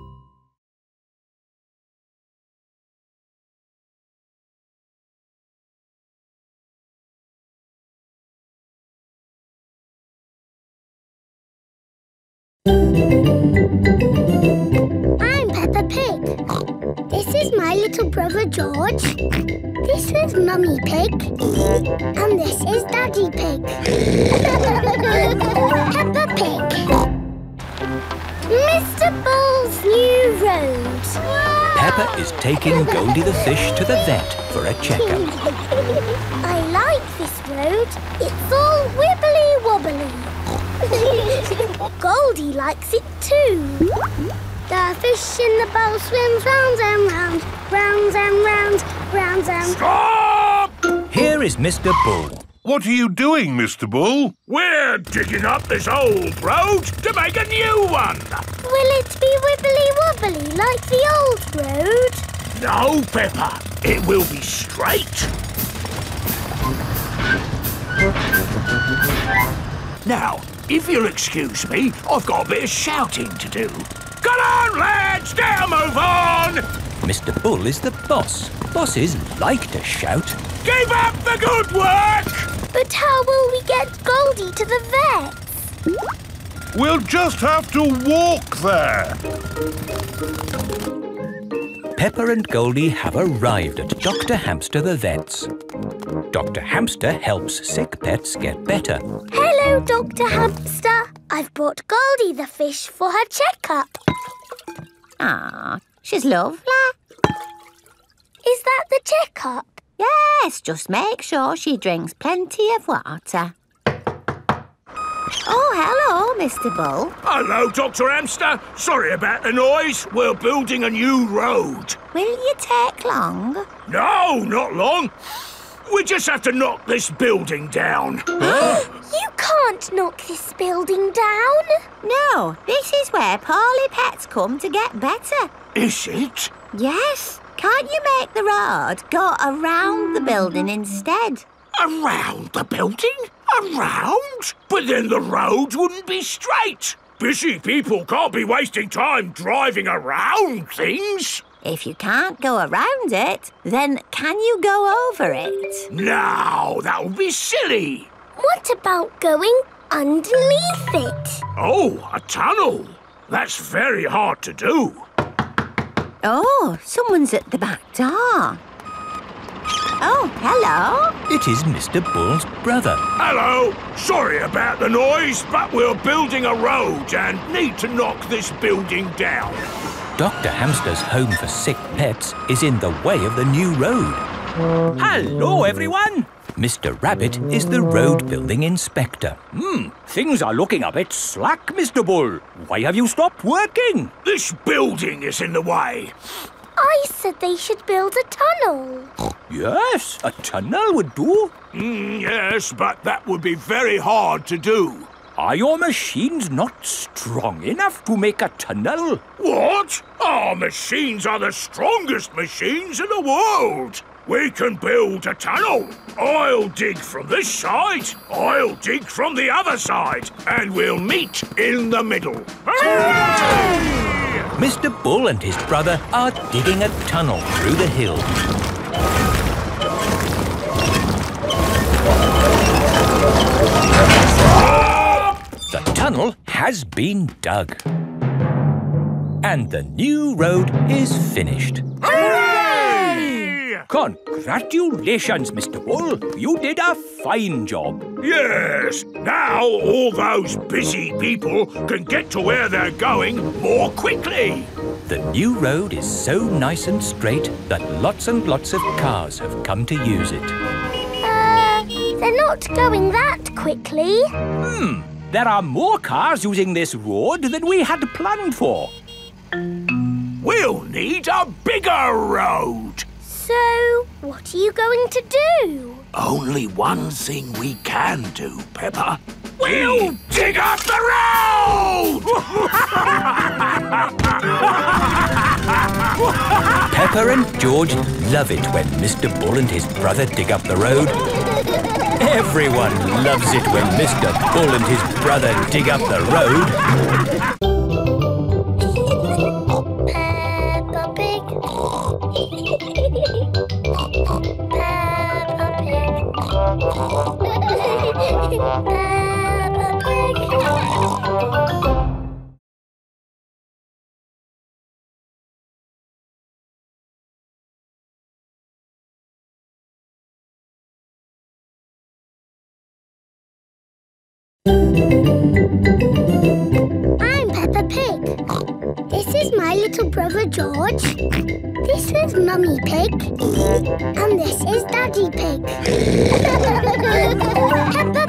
I'm Peppa Pig. This is my little brother George. This is Mummy Pig. And this is Daddy Pig. Peppa Pig. Mr. Bull's new road. Wow. Peppa is taking Goldie the fish to the vet for a checkup. I like this road. It's all wibbly-wobbly. Goldie likes it too. The fish in the bowl swims round and round, round and round, round and... Stop! Here is Mr. Bull. What are you doing, Mr. Bull? We're digging up this old road to make a new one. Will it be wibbly-wobbly like the old road? No, Peppa. It will be straight. Now, if you'll excuse me, I've got a bit of shouting to do. Come on, lads! Now move on! Mr. Bull is the boss. Bosses like to shout. Give up the good work! But how will we get Goldie to the vets? We'll just have to walk there. Peppa and Goldie have arrived at Dr. Hamster the vet's. Dr. Hamster helps sick pets get better. Hello, Dr. Hamster. I've brought Goldie the fish for her checkup. Ah, she's lovely. Is that the checkup? Yes, just make sure she drinks plenty of water. Oh, hello, Mr. Bull. Hello, Dr. Hamster. Sorry about the noise. We're building a new road. Will you take long? No, not long. We just have to knock this building down. You can't knock this building down. No, this is where poorly pets come to get better. Is it? Yes. Can't you make the road go around the building instead? Around the building? Around? But then the road wouldn't be straight. Busy people can't be wasting time driving around things. If you can't go around it, then can you go over it? No, that would be silly. What about going underneath it? Oh, a tunnel. That's very hard to do. Oh, someone's at the back door. Oh, hello. It is Mr. Bull's brother. Hello. Sorry about the noise, but we're building a road and need to knock this building down. Dr. Hamster's home for sick pets is in the way of the new road. Hello, everyone. Mr. Rabbit is the road building inspector. Things are looking a bit slack, Mr. Bull. Why have you stopped working? This building is in the way. I said they should build a tunnel. Yes, a tunnel would do. Yes, but that would be very hard to do. Are your machines not strong enough to make a tunnel? What? Our machines are the strongest machines in the world. We can build a tunnel. I'll dig from this side, I'll dig from the other side, and we'll meet in the middle. Hooray! Mr. Bull and his brother are digging a tunnel through the hill. The tunnel has been dug. And the new road is finished. Hooray! Congratulations, Mr. Bull. You did a fine job. Yes. Now all those busy people can get to where they're going more quickly. The new road is so nice and straight that lots and lots of cars have come to use it. They're not going that quickly. There are more cars using this road than we had planned for. We'll need a bigger road. So, what are you going to do? Only one thing we can do, Peppa. We'll dig up the road! Peppa and George love it when Mr. Bull and his brother dig up the road. Everyone loves it when Mr. Bull and his brother dig up the road. I'm Peppa Pig. This is my little brother George. This is Mummy Pig. And this is Daddy Pig. Peppa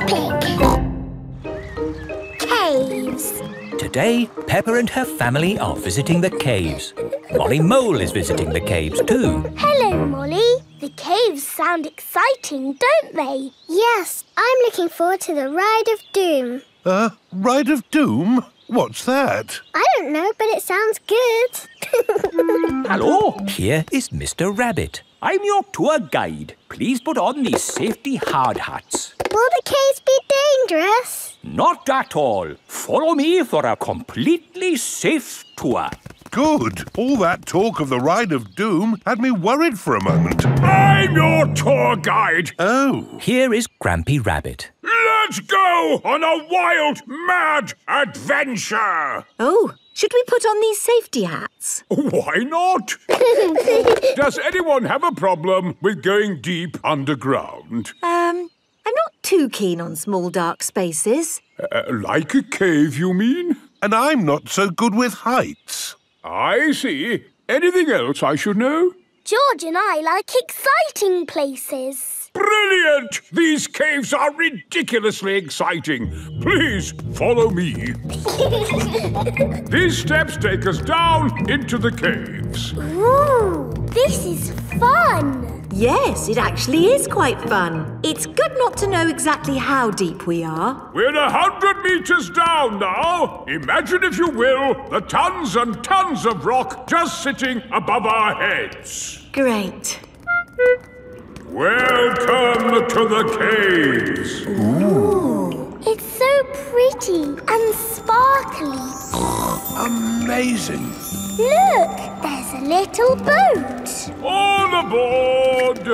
Pig. Caves. Today, Peppa and her family are visiting the caves. Molly Mole is visiting the caves too. Hello, Molly. The caves sound exciting, don't they? Yes, I'm looking forward to the Ride of Doom. Ride of Doom? What's that? I don't know, but it sounds good. Hello, here is Mr. Rabbit. I'm your tour guide. Please put on these safety hard hats. Will the caves be dangerous? Not at all. Follow me for a completely safe tour. Good. All that talk of the Ride of Doom had me worried for a moment. I'm your tour guide. Oh. Here is Grampy Rabbit. Let's go on a wild, mad adventure. Oh, should we put on these safety hats? Why not? Does anyone have a problem with going deep underground? I'm not too keen on small, dark spaces. Like a cave, you mean? And I'm not so good with heights. I see. Anything else I should know? George and I like exciting places. Brilliant! These caves are ridiculously exciting. Please follow me. These steps take us down into the caves. Ooh, this is fun. Yes, it actually is quite fun. It's good not to know exactly how deep we are. We're 100 meters down now. Imagine, if you will, the tons and tons of rock just sitting above our heads. Great. Welcome to the caves. Ooh. It's so pretty and sparkly. Amazing. Look, there's a little boat. All aboard!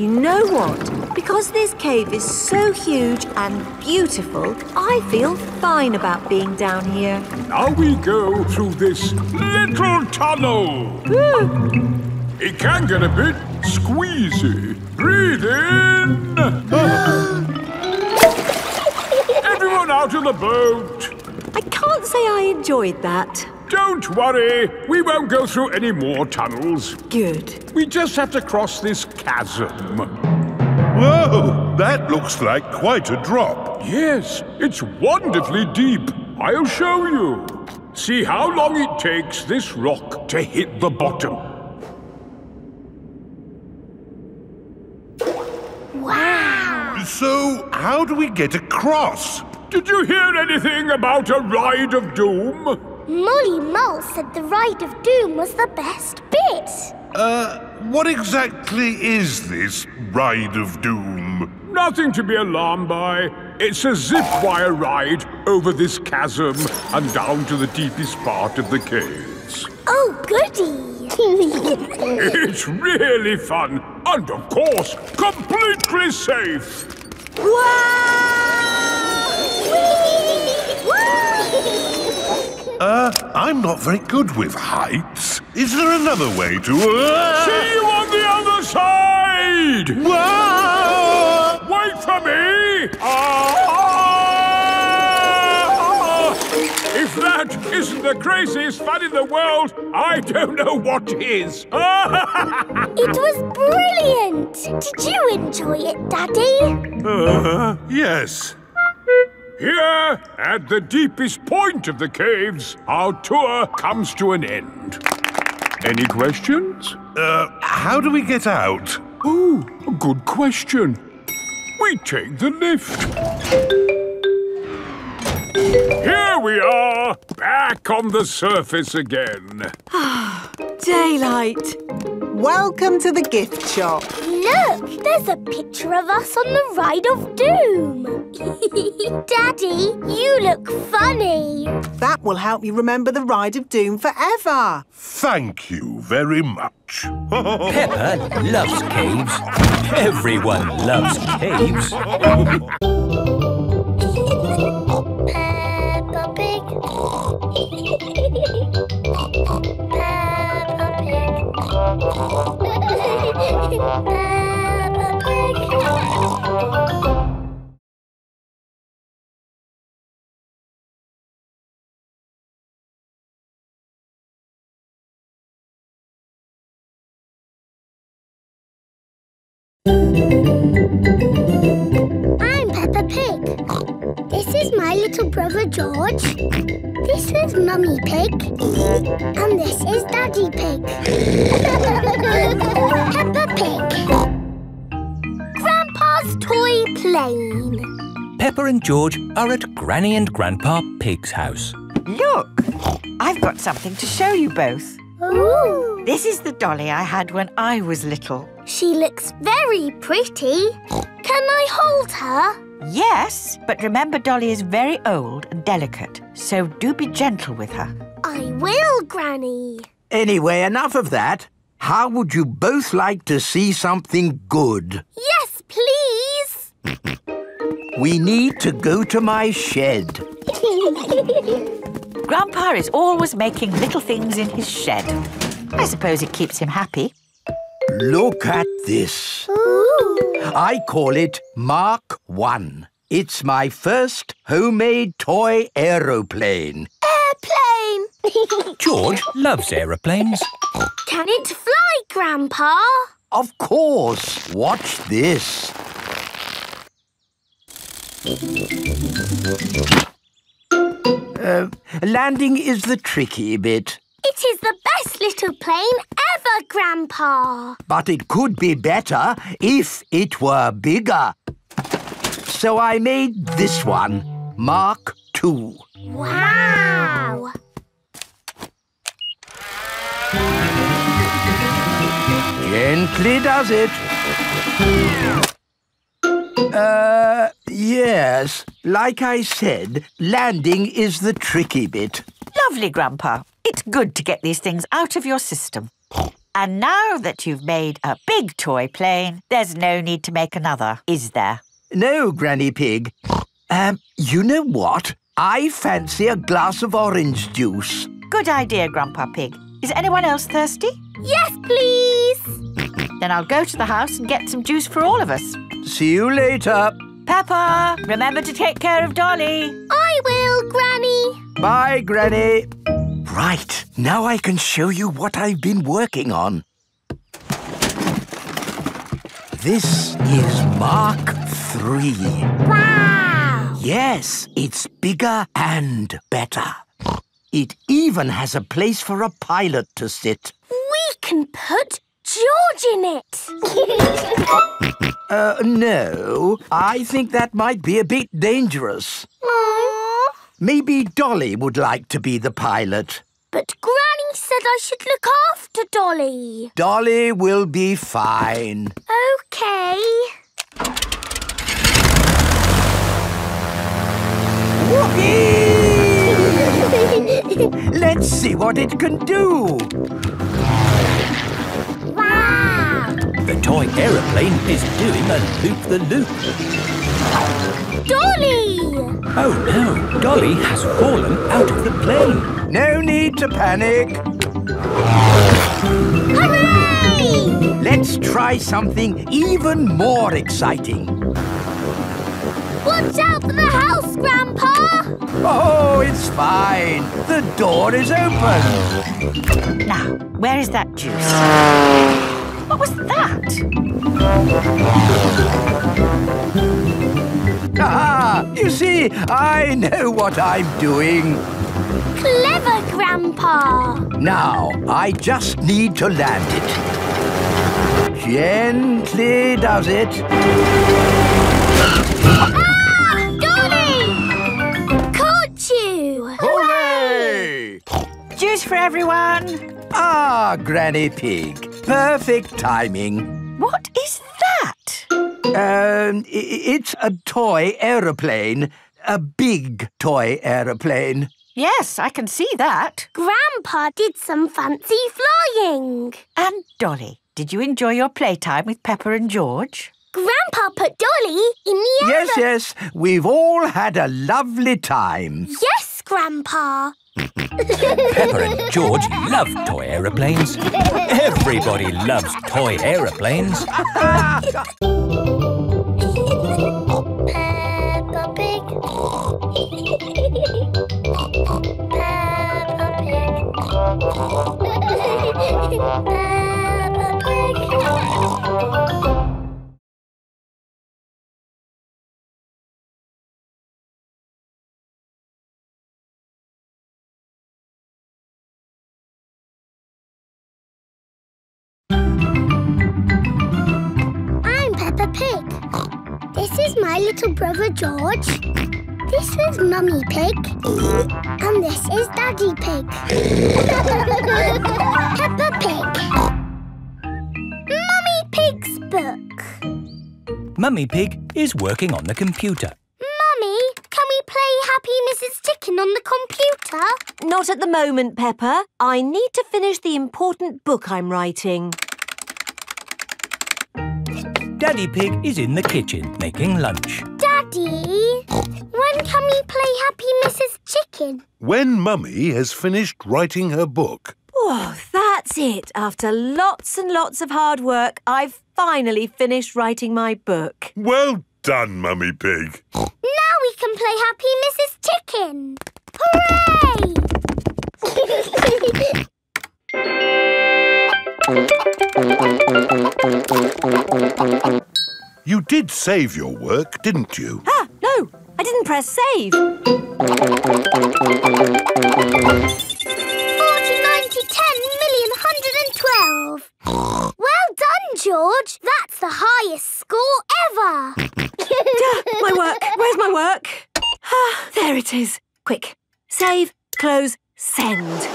You know what? Because this cave is so huge and beautiful, I feel fine about being down here. Now we go through this little tunnel. Ooh. It can get a bit squeezy. Breathe in. Everyone out of the boat. I can't say I enjoyed that. Don't worry. We won't go through any more tunnels. Good. We just have to cross this chasm. Whoa! That looks like quite a drop. Yes, it's wonderfully deep. I'll show you. See how long it takes this rock to hit the bottom. So, how do we get across? Did you hear anything about a ride of doom? Molly Mole said the ride of doom was the best bit. What exactly is this ride of doom? Nothing to be alarmed by. It's a zip wire ride over this chasm and down to the deepest part of the caves. Oh, goody! It's really fun and, of course, completely safe. Whoa! I'm not very good with heights. Is there another way to... See you on the other side! Whoa! Wait for me! If that isn't the craziest fun in the world, I don't know what is. It was brilliant! Did you enjoy it, Daddy? Yes. Here, at the deepest point of the caves, our tour comes to an end. Any questions? How do we get out? Oh, good question. We take the lift. Here we are, back on the surface again. Daylight. Welcome to the gift shop. Look, there's a picture of us on the Ride of Doom. Daddy, you look funny. That will help you remember the Ride of Doom forever. Thank you very much. Peppa loves caves. Everyone loves caves. Peppa Pig. Peppa Pig. Peppa Pig. I'm Peppa Pig. This is my little brother George. This is Mummy Pig. And this is Daddy Pig. Peppa Pig. Grandpa's toy plane. Peppa and George are at Granny and Grandpa Pig's house. Look, I've got something to show you both. Ooh. This is the dolly I had when I was little. She looks very pretty. Can I hold her? Yes, but remember Dolly is very old and delicate, so do be gentle with her. I will, Granny. Anyway, enough of that. How would you both like to see something good? Yes, please. We need to go to my shed. Grandpa is always making little things in his shed. I suppose it keeps him happy. Look at this. Ooh. I call it Mark 1. It's my first homemade toy aeroplane. Airplane! George loves aeroplanes. Can it fly, Grandpa? Of course. Watch this. Landing is the tricky bit. It is the best little plane ever, Grandpa. But it could be better if it were bigger. So I made this one, Mark II. Wow! Gently does it. Yes. Like I said, landing is the tricky bit. Lovely, Grandpa. It's good to get these things out of your system. And now that you've made a big toy plane, there's no need to make another, is there? No, Granny Pig. You know what? I fancy a glass of orange juice. Good idea, Grandpa Pig. Is anyone else thirsty? Yes, please. Then I'll go to the house and get some juice for all of us. See you later. Peppa, remember to take care of Dolly. I will, Granny. Bye, Granny. Right, now I can show you what I've been working on. This is Mark III. Wow! Yes, it's bigger and better. It even has a place for a pilot to sit. We can put George in it. No, I think that might be a bit dangerous. Aww. Maybe Dolly would like to be the pilot. But Granny said I should look after Dolly. Dolly will be fine. OK. Whoopee! Let's see what it can do. Wow! The toy aeroplane is doing a loop-the-loop. Dolly! Oh, no. Dolly has fallen out of the plane. No need to panic. Hooray! Let's try something even more exciting. Watch out for the house, Grandpa! Oh, it's fine. The door is open. Now, where is that juice? What was that? Ah, you see, I know what I'm doing. Clever, Grandpa. Now, I just need to land it. Gently does it. Juice for everyone! Ah, Granny Pig. Perfect timing. What is that? It's a toy aeroplane. A big toy aeroplane. Yes, I can see that. Grandpa did some fancy flying. And Dolly, did you enjoy your playtime with Peppa and George? Grandpa put Dolly in the air. Yes, yes. We've all had a lovely time. Yes, Grandpa. Peppa and George love toy aeroplanes. Everybody loves toy aeroplanes. Peppa Pig. Peppa Pig. Peppa Pig. This is my little brother George. This is Mummy Pig. And this is Daddy Pig. Peppa Pig. Mummy Pig's book. Mummy Pig is working on the computer. Mummy, can we play Happy Mrs. Chicken on the computer? Not at the moment, Peppa. I need to finish the important book I'm writing. Daddy Pig is in the kitchen making lunch. Daddy, when can we play Happy Mrs. Chicken? When Mummy has finished writing her book. Oh, that's it. After lots and lots of hard work, I've finally finished writing my book. Well done, Mummy Pig. Now we can play Happy Mrs. Chicken. Hooray! You did save your work, didn't you? Ah, no, I didn't press save. 4 to 90, 10, 1,112. Well done, George. That's the highest score ever. My work. Where's my work? Ah, there it is. Quick. Save, close, send.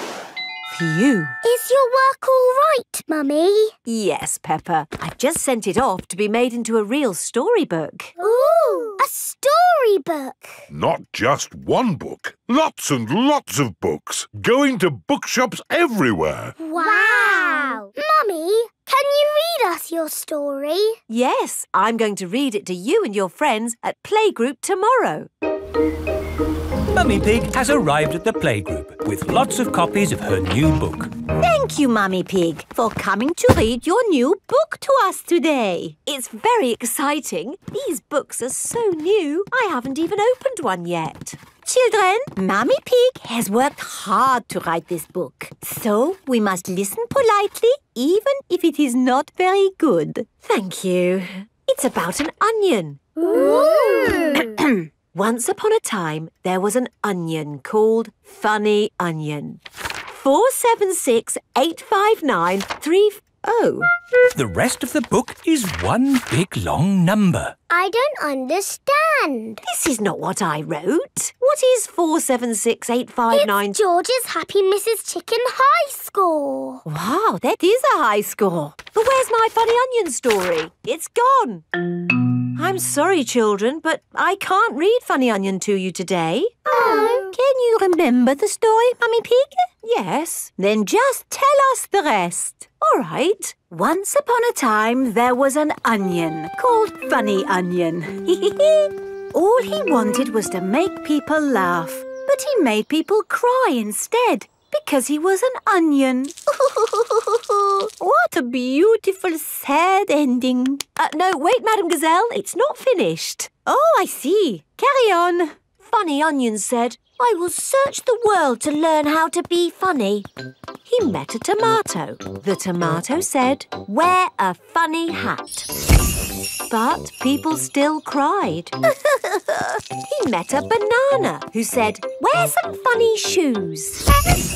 You. Is your work all right, Mummy? Yes, Peppa. I've just sent it off to be made into a real storybook. Ooh, a storybook. Not just one book. Lots and lots of books. Going to bookshops everywhere. Wow. Mummy, can you read us your story? Yes, I'm going to read it to you and your friends at playgroup tomorrow. Mummy Pig has arrived at the playgroup with lots of copies of her new book. Thank you, Mummy Pig, for coming to read your new book to us today. It's very exciting. These books are so new, I haven't even opened one yet. Children, Mummy Pig has worked hard to write this book. So we must listen politely, even if it is not very good. Thank you. It's about an onion. Ooh. Once upon a time, there was an onion called Funny Onion. 4, 7, 6, 8, 5, 9, 3, 0. The rest of the book is one big long number. I don't understand. This is not what I wrote. What is 4, 7, 6, 8, 5, 9? It's George's Happy Mrs. Chicken high score. Wow, that is a high score. But where's my Funny Onion story? It's gone. I'm sorry, children, but I can't read Funny Onion to you today. Oh. Can you remember the story, Mummy Pig? Yes. Then just tell us the rest. All right. Once upon a time, there was an onion called Funny Onion. All he wanted was to make people laugh, but he made people cry instead. Because he was an onion. What a beautiful, sad ending. No, wait, Madame Gazelle, it's not finished. Oh, I see. Carry on. Funny Onion said, I will search the world to learn how to be funny. He met a tomato. The tomato said, wear a funny hat. But people still cried. He met a banana who said, wear some funny shoes.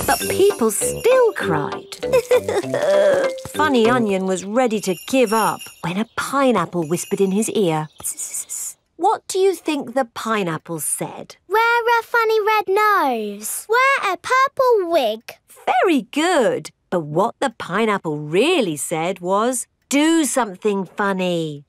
But people still cried. Funny Onion was ready to give up when a pineapple whispered in his ear. What do you think the pineapple said? Wear a funny red nose. Wear a purple wig. Very good. But what the pineapple really said was, do something funny.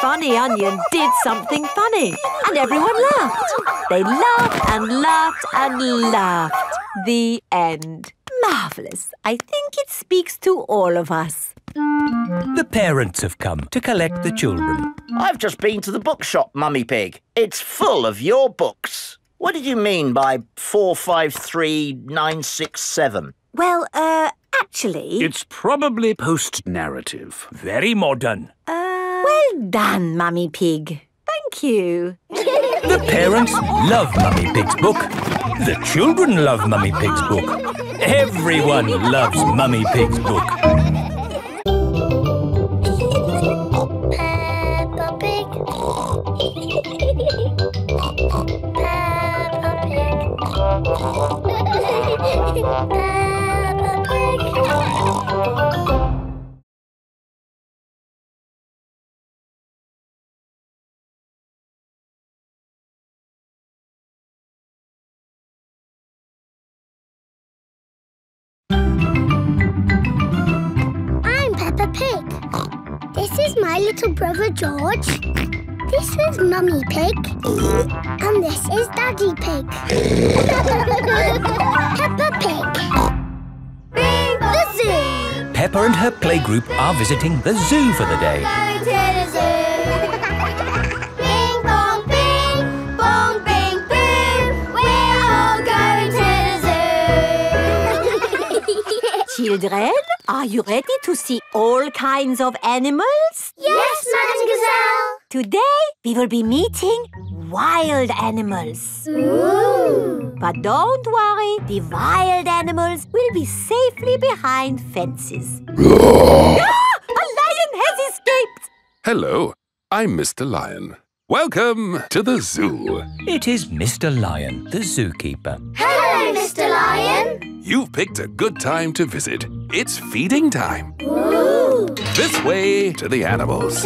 Funny Onion did something funny and everyone laughed. They laughed and laughed and laughed. The end. Marvellous. I think it speaks to all of us. The parents have come to collect the children. I've just been to the bookshop, Mummy Pig. It's full of your books. What did you mean by 4, 5, 3, 9, 6, 7? Well, actually... It's probably post-narrative. Very modern. Well done, Mummy Pig. Thank you. The parents love Mummy Pig's book. The children love Mummy Pig's book. Everyone loves Mummy Pig's book. I'm Peppa Pig. This is my little brother George. This is Mummy Pig. And this is Daddy Pig. Peppa Pig. Big the zoo. Peppa and her playgroup are visiting the zoo for the day. Going to the zoo. Bing bong bing, bong bing boom. We're all going to the zoo. Children, are you ready to see all kinds of animals? Yes, Madame Gazelle. Today, we will be meeting wild animals. Ooh. But don't worry, the wild animals will be safely behind fences. Ah! A lion has escaped! Hello, I'm Mr. Lion. Welcome to the zoo. It is Mr. Lion, the zookeeper. Hello, Mr. Lion. You've picked a good time to visit. It's feeding time. Ooh. This way to the animals.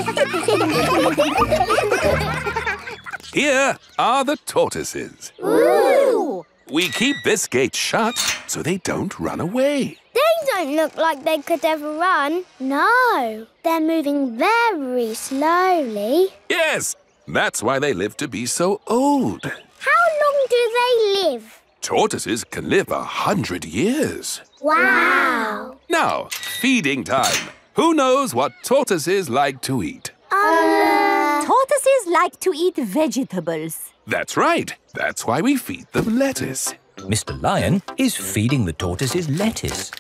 Here are the tortoises. Ooh. We keep this gate shut so they don't run away. They don't look like they could ever run. No, they're moving very slowly. Yes, that's why they live to be so old. How long do they live? Tortoises can live 100 years. Wow! Now, feeding time. Who knows what tortoises like to eat? Tortoises like to eat vegetables. That's right. That's why we feed them lettuce. Mr. Lion is feeding the tortoises lettuce.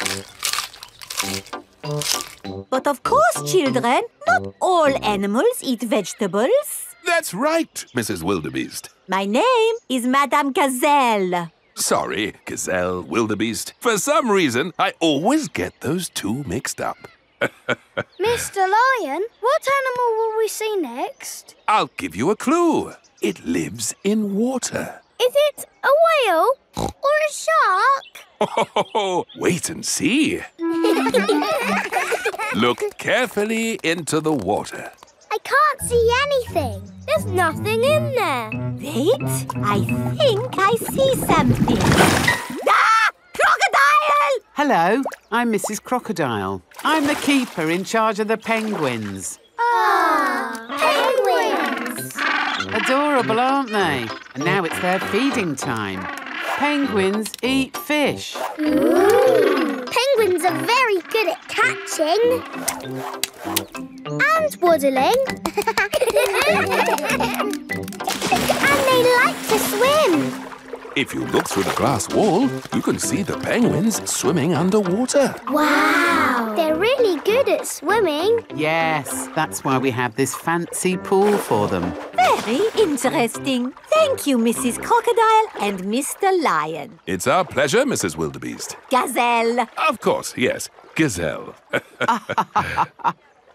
But of course, children, not all animals eat vegetables. That's right, Mrs. Wildebeest. My name is Madame Gazelle. Sorry, Gazelle, Wildebeest. For some reason, I always get those two mixed up. Mr. Lion, what animal will we see next? I'll give you a clue. It lives in water. Is it a whale or a shark? Oh, wait and see. Look carefully into the water. I can't see anything. There's nothing in there. Wait, I think I see something. Ah! Crocodile! Hello, I'm Mrs. Crocodile. I'm the keeper in charge of the penguins. Ah, penguins! Adorable, aren't they? And now it's their feeding time. Penguins eat fish. Ooh. Penguins are very good at catching. And waddling. And they like to swim. If you look through the glass wall, you can see the penguins swimming underwater. Wow! They're really good at swimming. Yes, that's why we have this fancy pool for them. Very interesting. Thank you, Mrs. Crocodile and Mr. Lion. It's our pleasure, Mrs. Wildebeest. Gazelle. Of course, yes. Gazelle.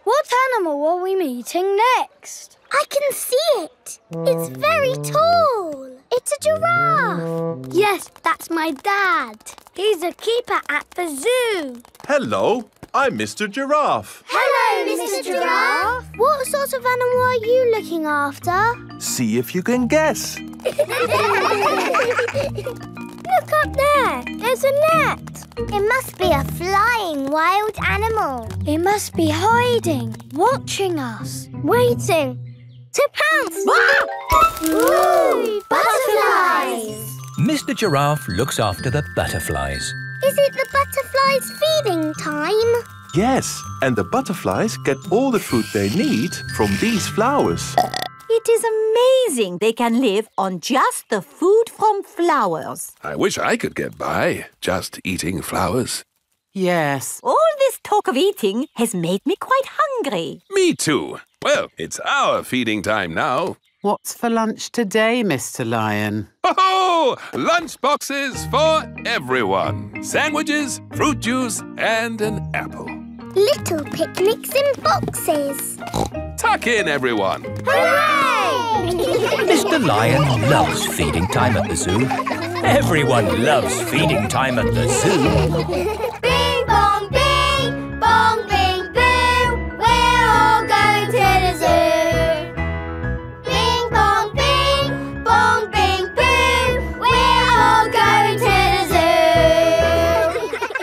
What animal are we meeting next? I can see it. It's very tall. It's a giraffe. Yes, that's my dad. He's a keeper at the zoo. Hello, I'm Mr. Giraffe. Hello, Mr. Giraffe. What sort of animal are you looking after? See if you can guess. Look up there. There's a net. It must be a flying wild animal. It must be hiding, watching us, waiting to pounce. Ooh, butterflies! Mr. Giraffe looks after the butterflies. Is it the butterflies' feeding time? Yes, and the butterflies get all the food they need from these flowers. It is amazing they can live on just the food from flowers. I wish I could get by just eating flowers. Yes. All this talk of eating has made me quite hungry. Me too. Well, it's our feeding time now. What's for lunch today, Mr. Lion? Oh, lunch boxes for everyone. Sandwiches, fruit juice and an apple. Little picnics in boxes. Tuck in, everyone. Hooray! Mr. Lion loves feeding time at the zoo. Everyone loves feeding time at the zoo. Bing, bong, bing, boo. We're all going to the zoo. Bing, bong, bing, boo. We're all going to the zoo.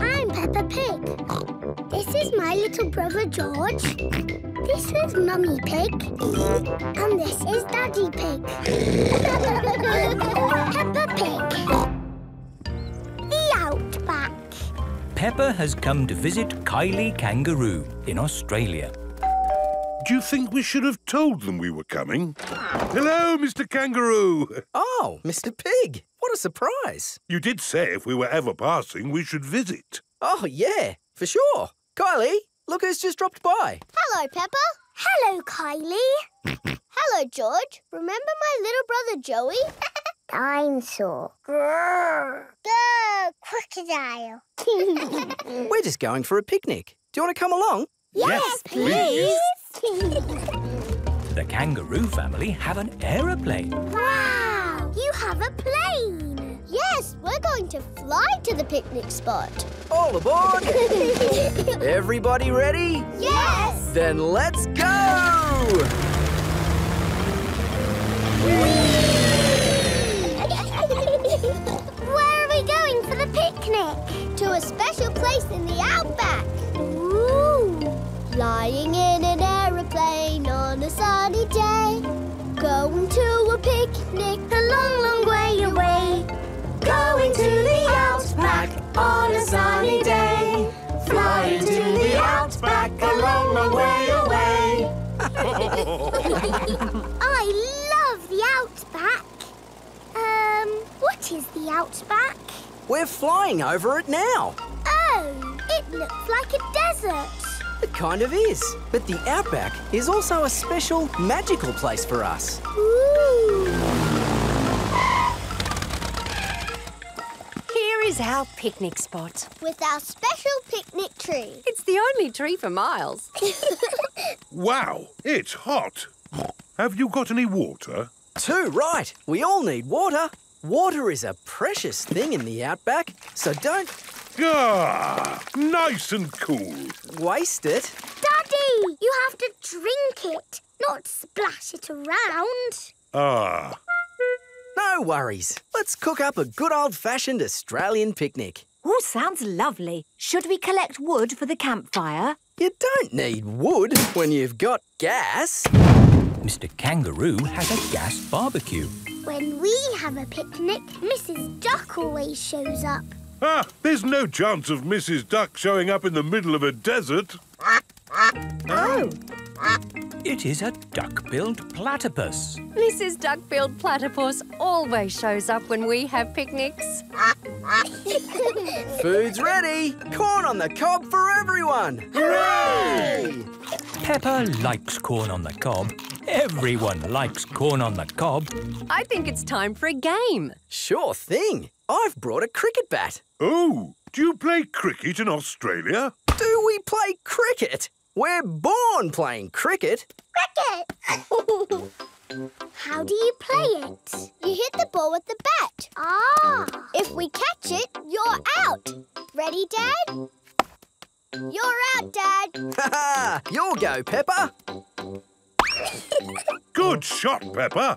I'm Peppa Pig. This is my little brother George. This is Mummy Pig. And this is Daddy Pig. Peppa Pig. The Outback. Peppa has come to visit Kylie Kangaroo in Australia. Do you think we should have told them we were coming? Hello, Mr. Kangaroo. Oh, Mr. Pig. What a surprise. You did say if we were ever passing, we should visit. Oh, yeah, for sure. Kylie, look who's just dropped by. Hello, Peppa. Hello, Kylie. Hello, George. Remember my little brother, Joey? Dinosaur. Grrr. Grrr, crocodile. We're just going for a picnic. Do you want to come along? Yes, please. The kangaroo family have an aeroplane. Wow! You have a plane. Yes, we're going to fly to the picnic spot. All aboard. Everybody ready? Yes. Then let's go. Where are we going for the picnic? To a special place in the outback. Flying in an aeroplane on a sunny day, going to a picnic a long, long way away. Going to the outback on a sunny day, flying to the outback a long, long way away. I love the outback. What is the outback? We're flying over it now. Oh, it looks like a desert. It kind of is, but the outback is also a special magical place for us. Ooh. Here is our picnic spot. With our special picnic tree. It's the only tree for miles. Wow, it's hot. Have you got any water? Too right. We all need water. Water is a precious thing in the outback, so don't... Ah, nice and cool. Waste it. Daddy, you have to drink it, not splash it around. Ah. No worries. Let's cook up a good old-fashioned Australian picnic. Oh, sounds lovely. Should we collect wood for the campfire? You don't need wood when you've got gas. Mr. Kangaroo has a gas barbecue. When we have a picnic, Mrs. Duck always shows up. Ah, there's no chance of Mrs. Duck showing up in the middle of a desert. Oh! It is a duck-billed platypus. Mrs. Duck-billed platypus always shows up when we have picnics. Food's ready! Corn on the cob for everyone! Hooray! Peppa likes corn on the cob. Everyone likes corn on the cob. I think it's time for a game. Sure thing. I've brought a cricket bat. Oh, do you play cricket in Australia? Do we play cricket? We're born playing cricket. Cricket! How do you play it? You hit the ball with the bat. Ah! If we catch it, you're out. Ready, Dad? You're out, Dad. Ha-ha! You'll go, Peppa. Good shot, Peppa.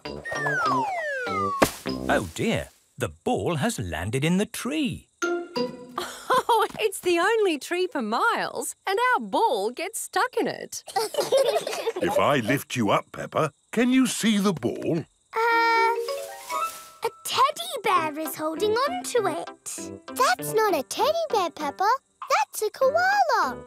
Oh, dear. The ball has landed in the tree. Oh, it's the only tree for miles, and our ball gets stuck in it. If I lift you up, Peppa, can you see the ball? A teddy bear is holding on to it. That's not a teddy bear, Peppa. That's a koala.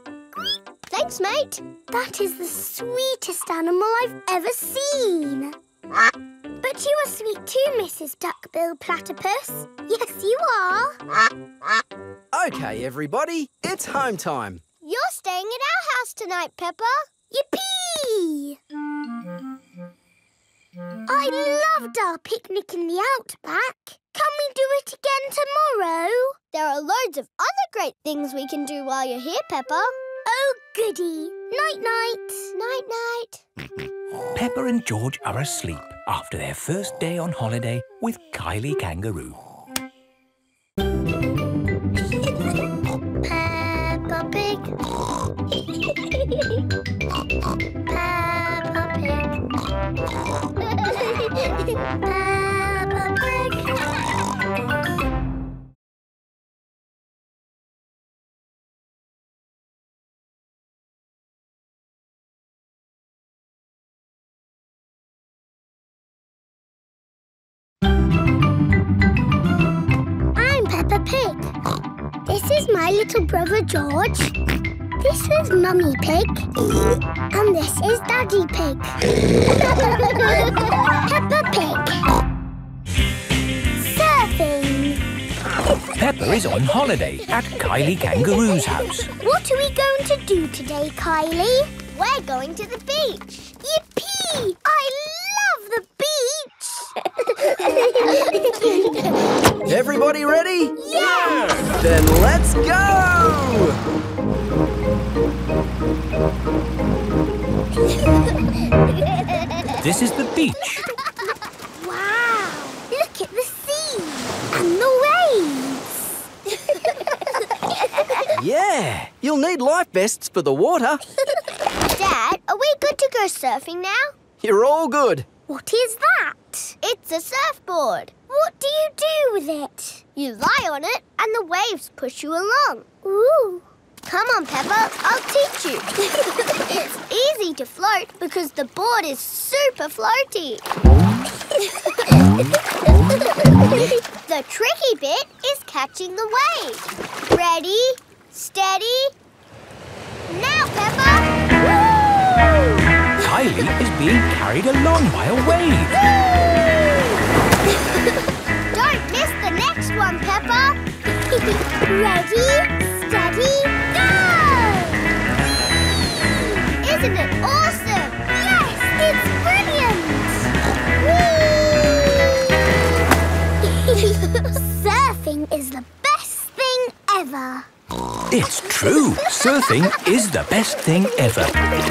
Thanks, mate. That is the sweetest animal I've ever seen. But you are sweet too, Mrs. Duckbill Platypus. Yes, you are. OK, everybody, it's home time. You're staying at our house tonight, Peppa. Yippee! I loved our picnic in the outback. Can we do it again tomorrow? There are loads of other great things we can do while you're here, Peppa. Oh, goody. Night-night. Night-night. Peppa and George are asleep after their first day on holiday with Kylie Kangaroo. Peppa Pig. Peppa Pig. Peppa Pig. Pig. This is my little brother George. This is Mummy Pig. And this is Daddy Pig. Peppa Pig. Surfing. Peppa is on holiday at Kylie Kangaroo's house. What are we going to do today, Kylie? We're going to the beach. Yippee! I love the beach! Everybody ready? Yeah! Then let's go! This is the beach. Wow! Look at the sea and the waves. Yeah, you'll need life vests for the water. Dad, are we good to go surfing now? You're all good. What is that? It's a surfboard. What do you do with it? You lie on it and the waves push you along. Ooh. Come on, Peppa, I'll teach you. It's easy to float because the board is super floaty. The tricky bit is catching the wave. Ready, steady, now, Peppa! Woo! Kylie is being carried along by a wave. Don't miss the next one, Peppa. Ready, steady, isn't it awesome? Yes, it's brilliant! Surfing is the best thing ever. It's true. Surfing is the best thing ever.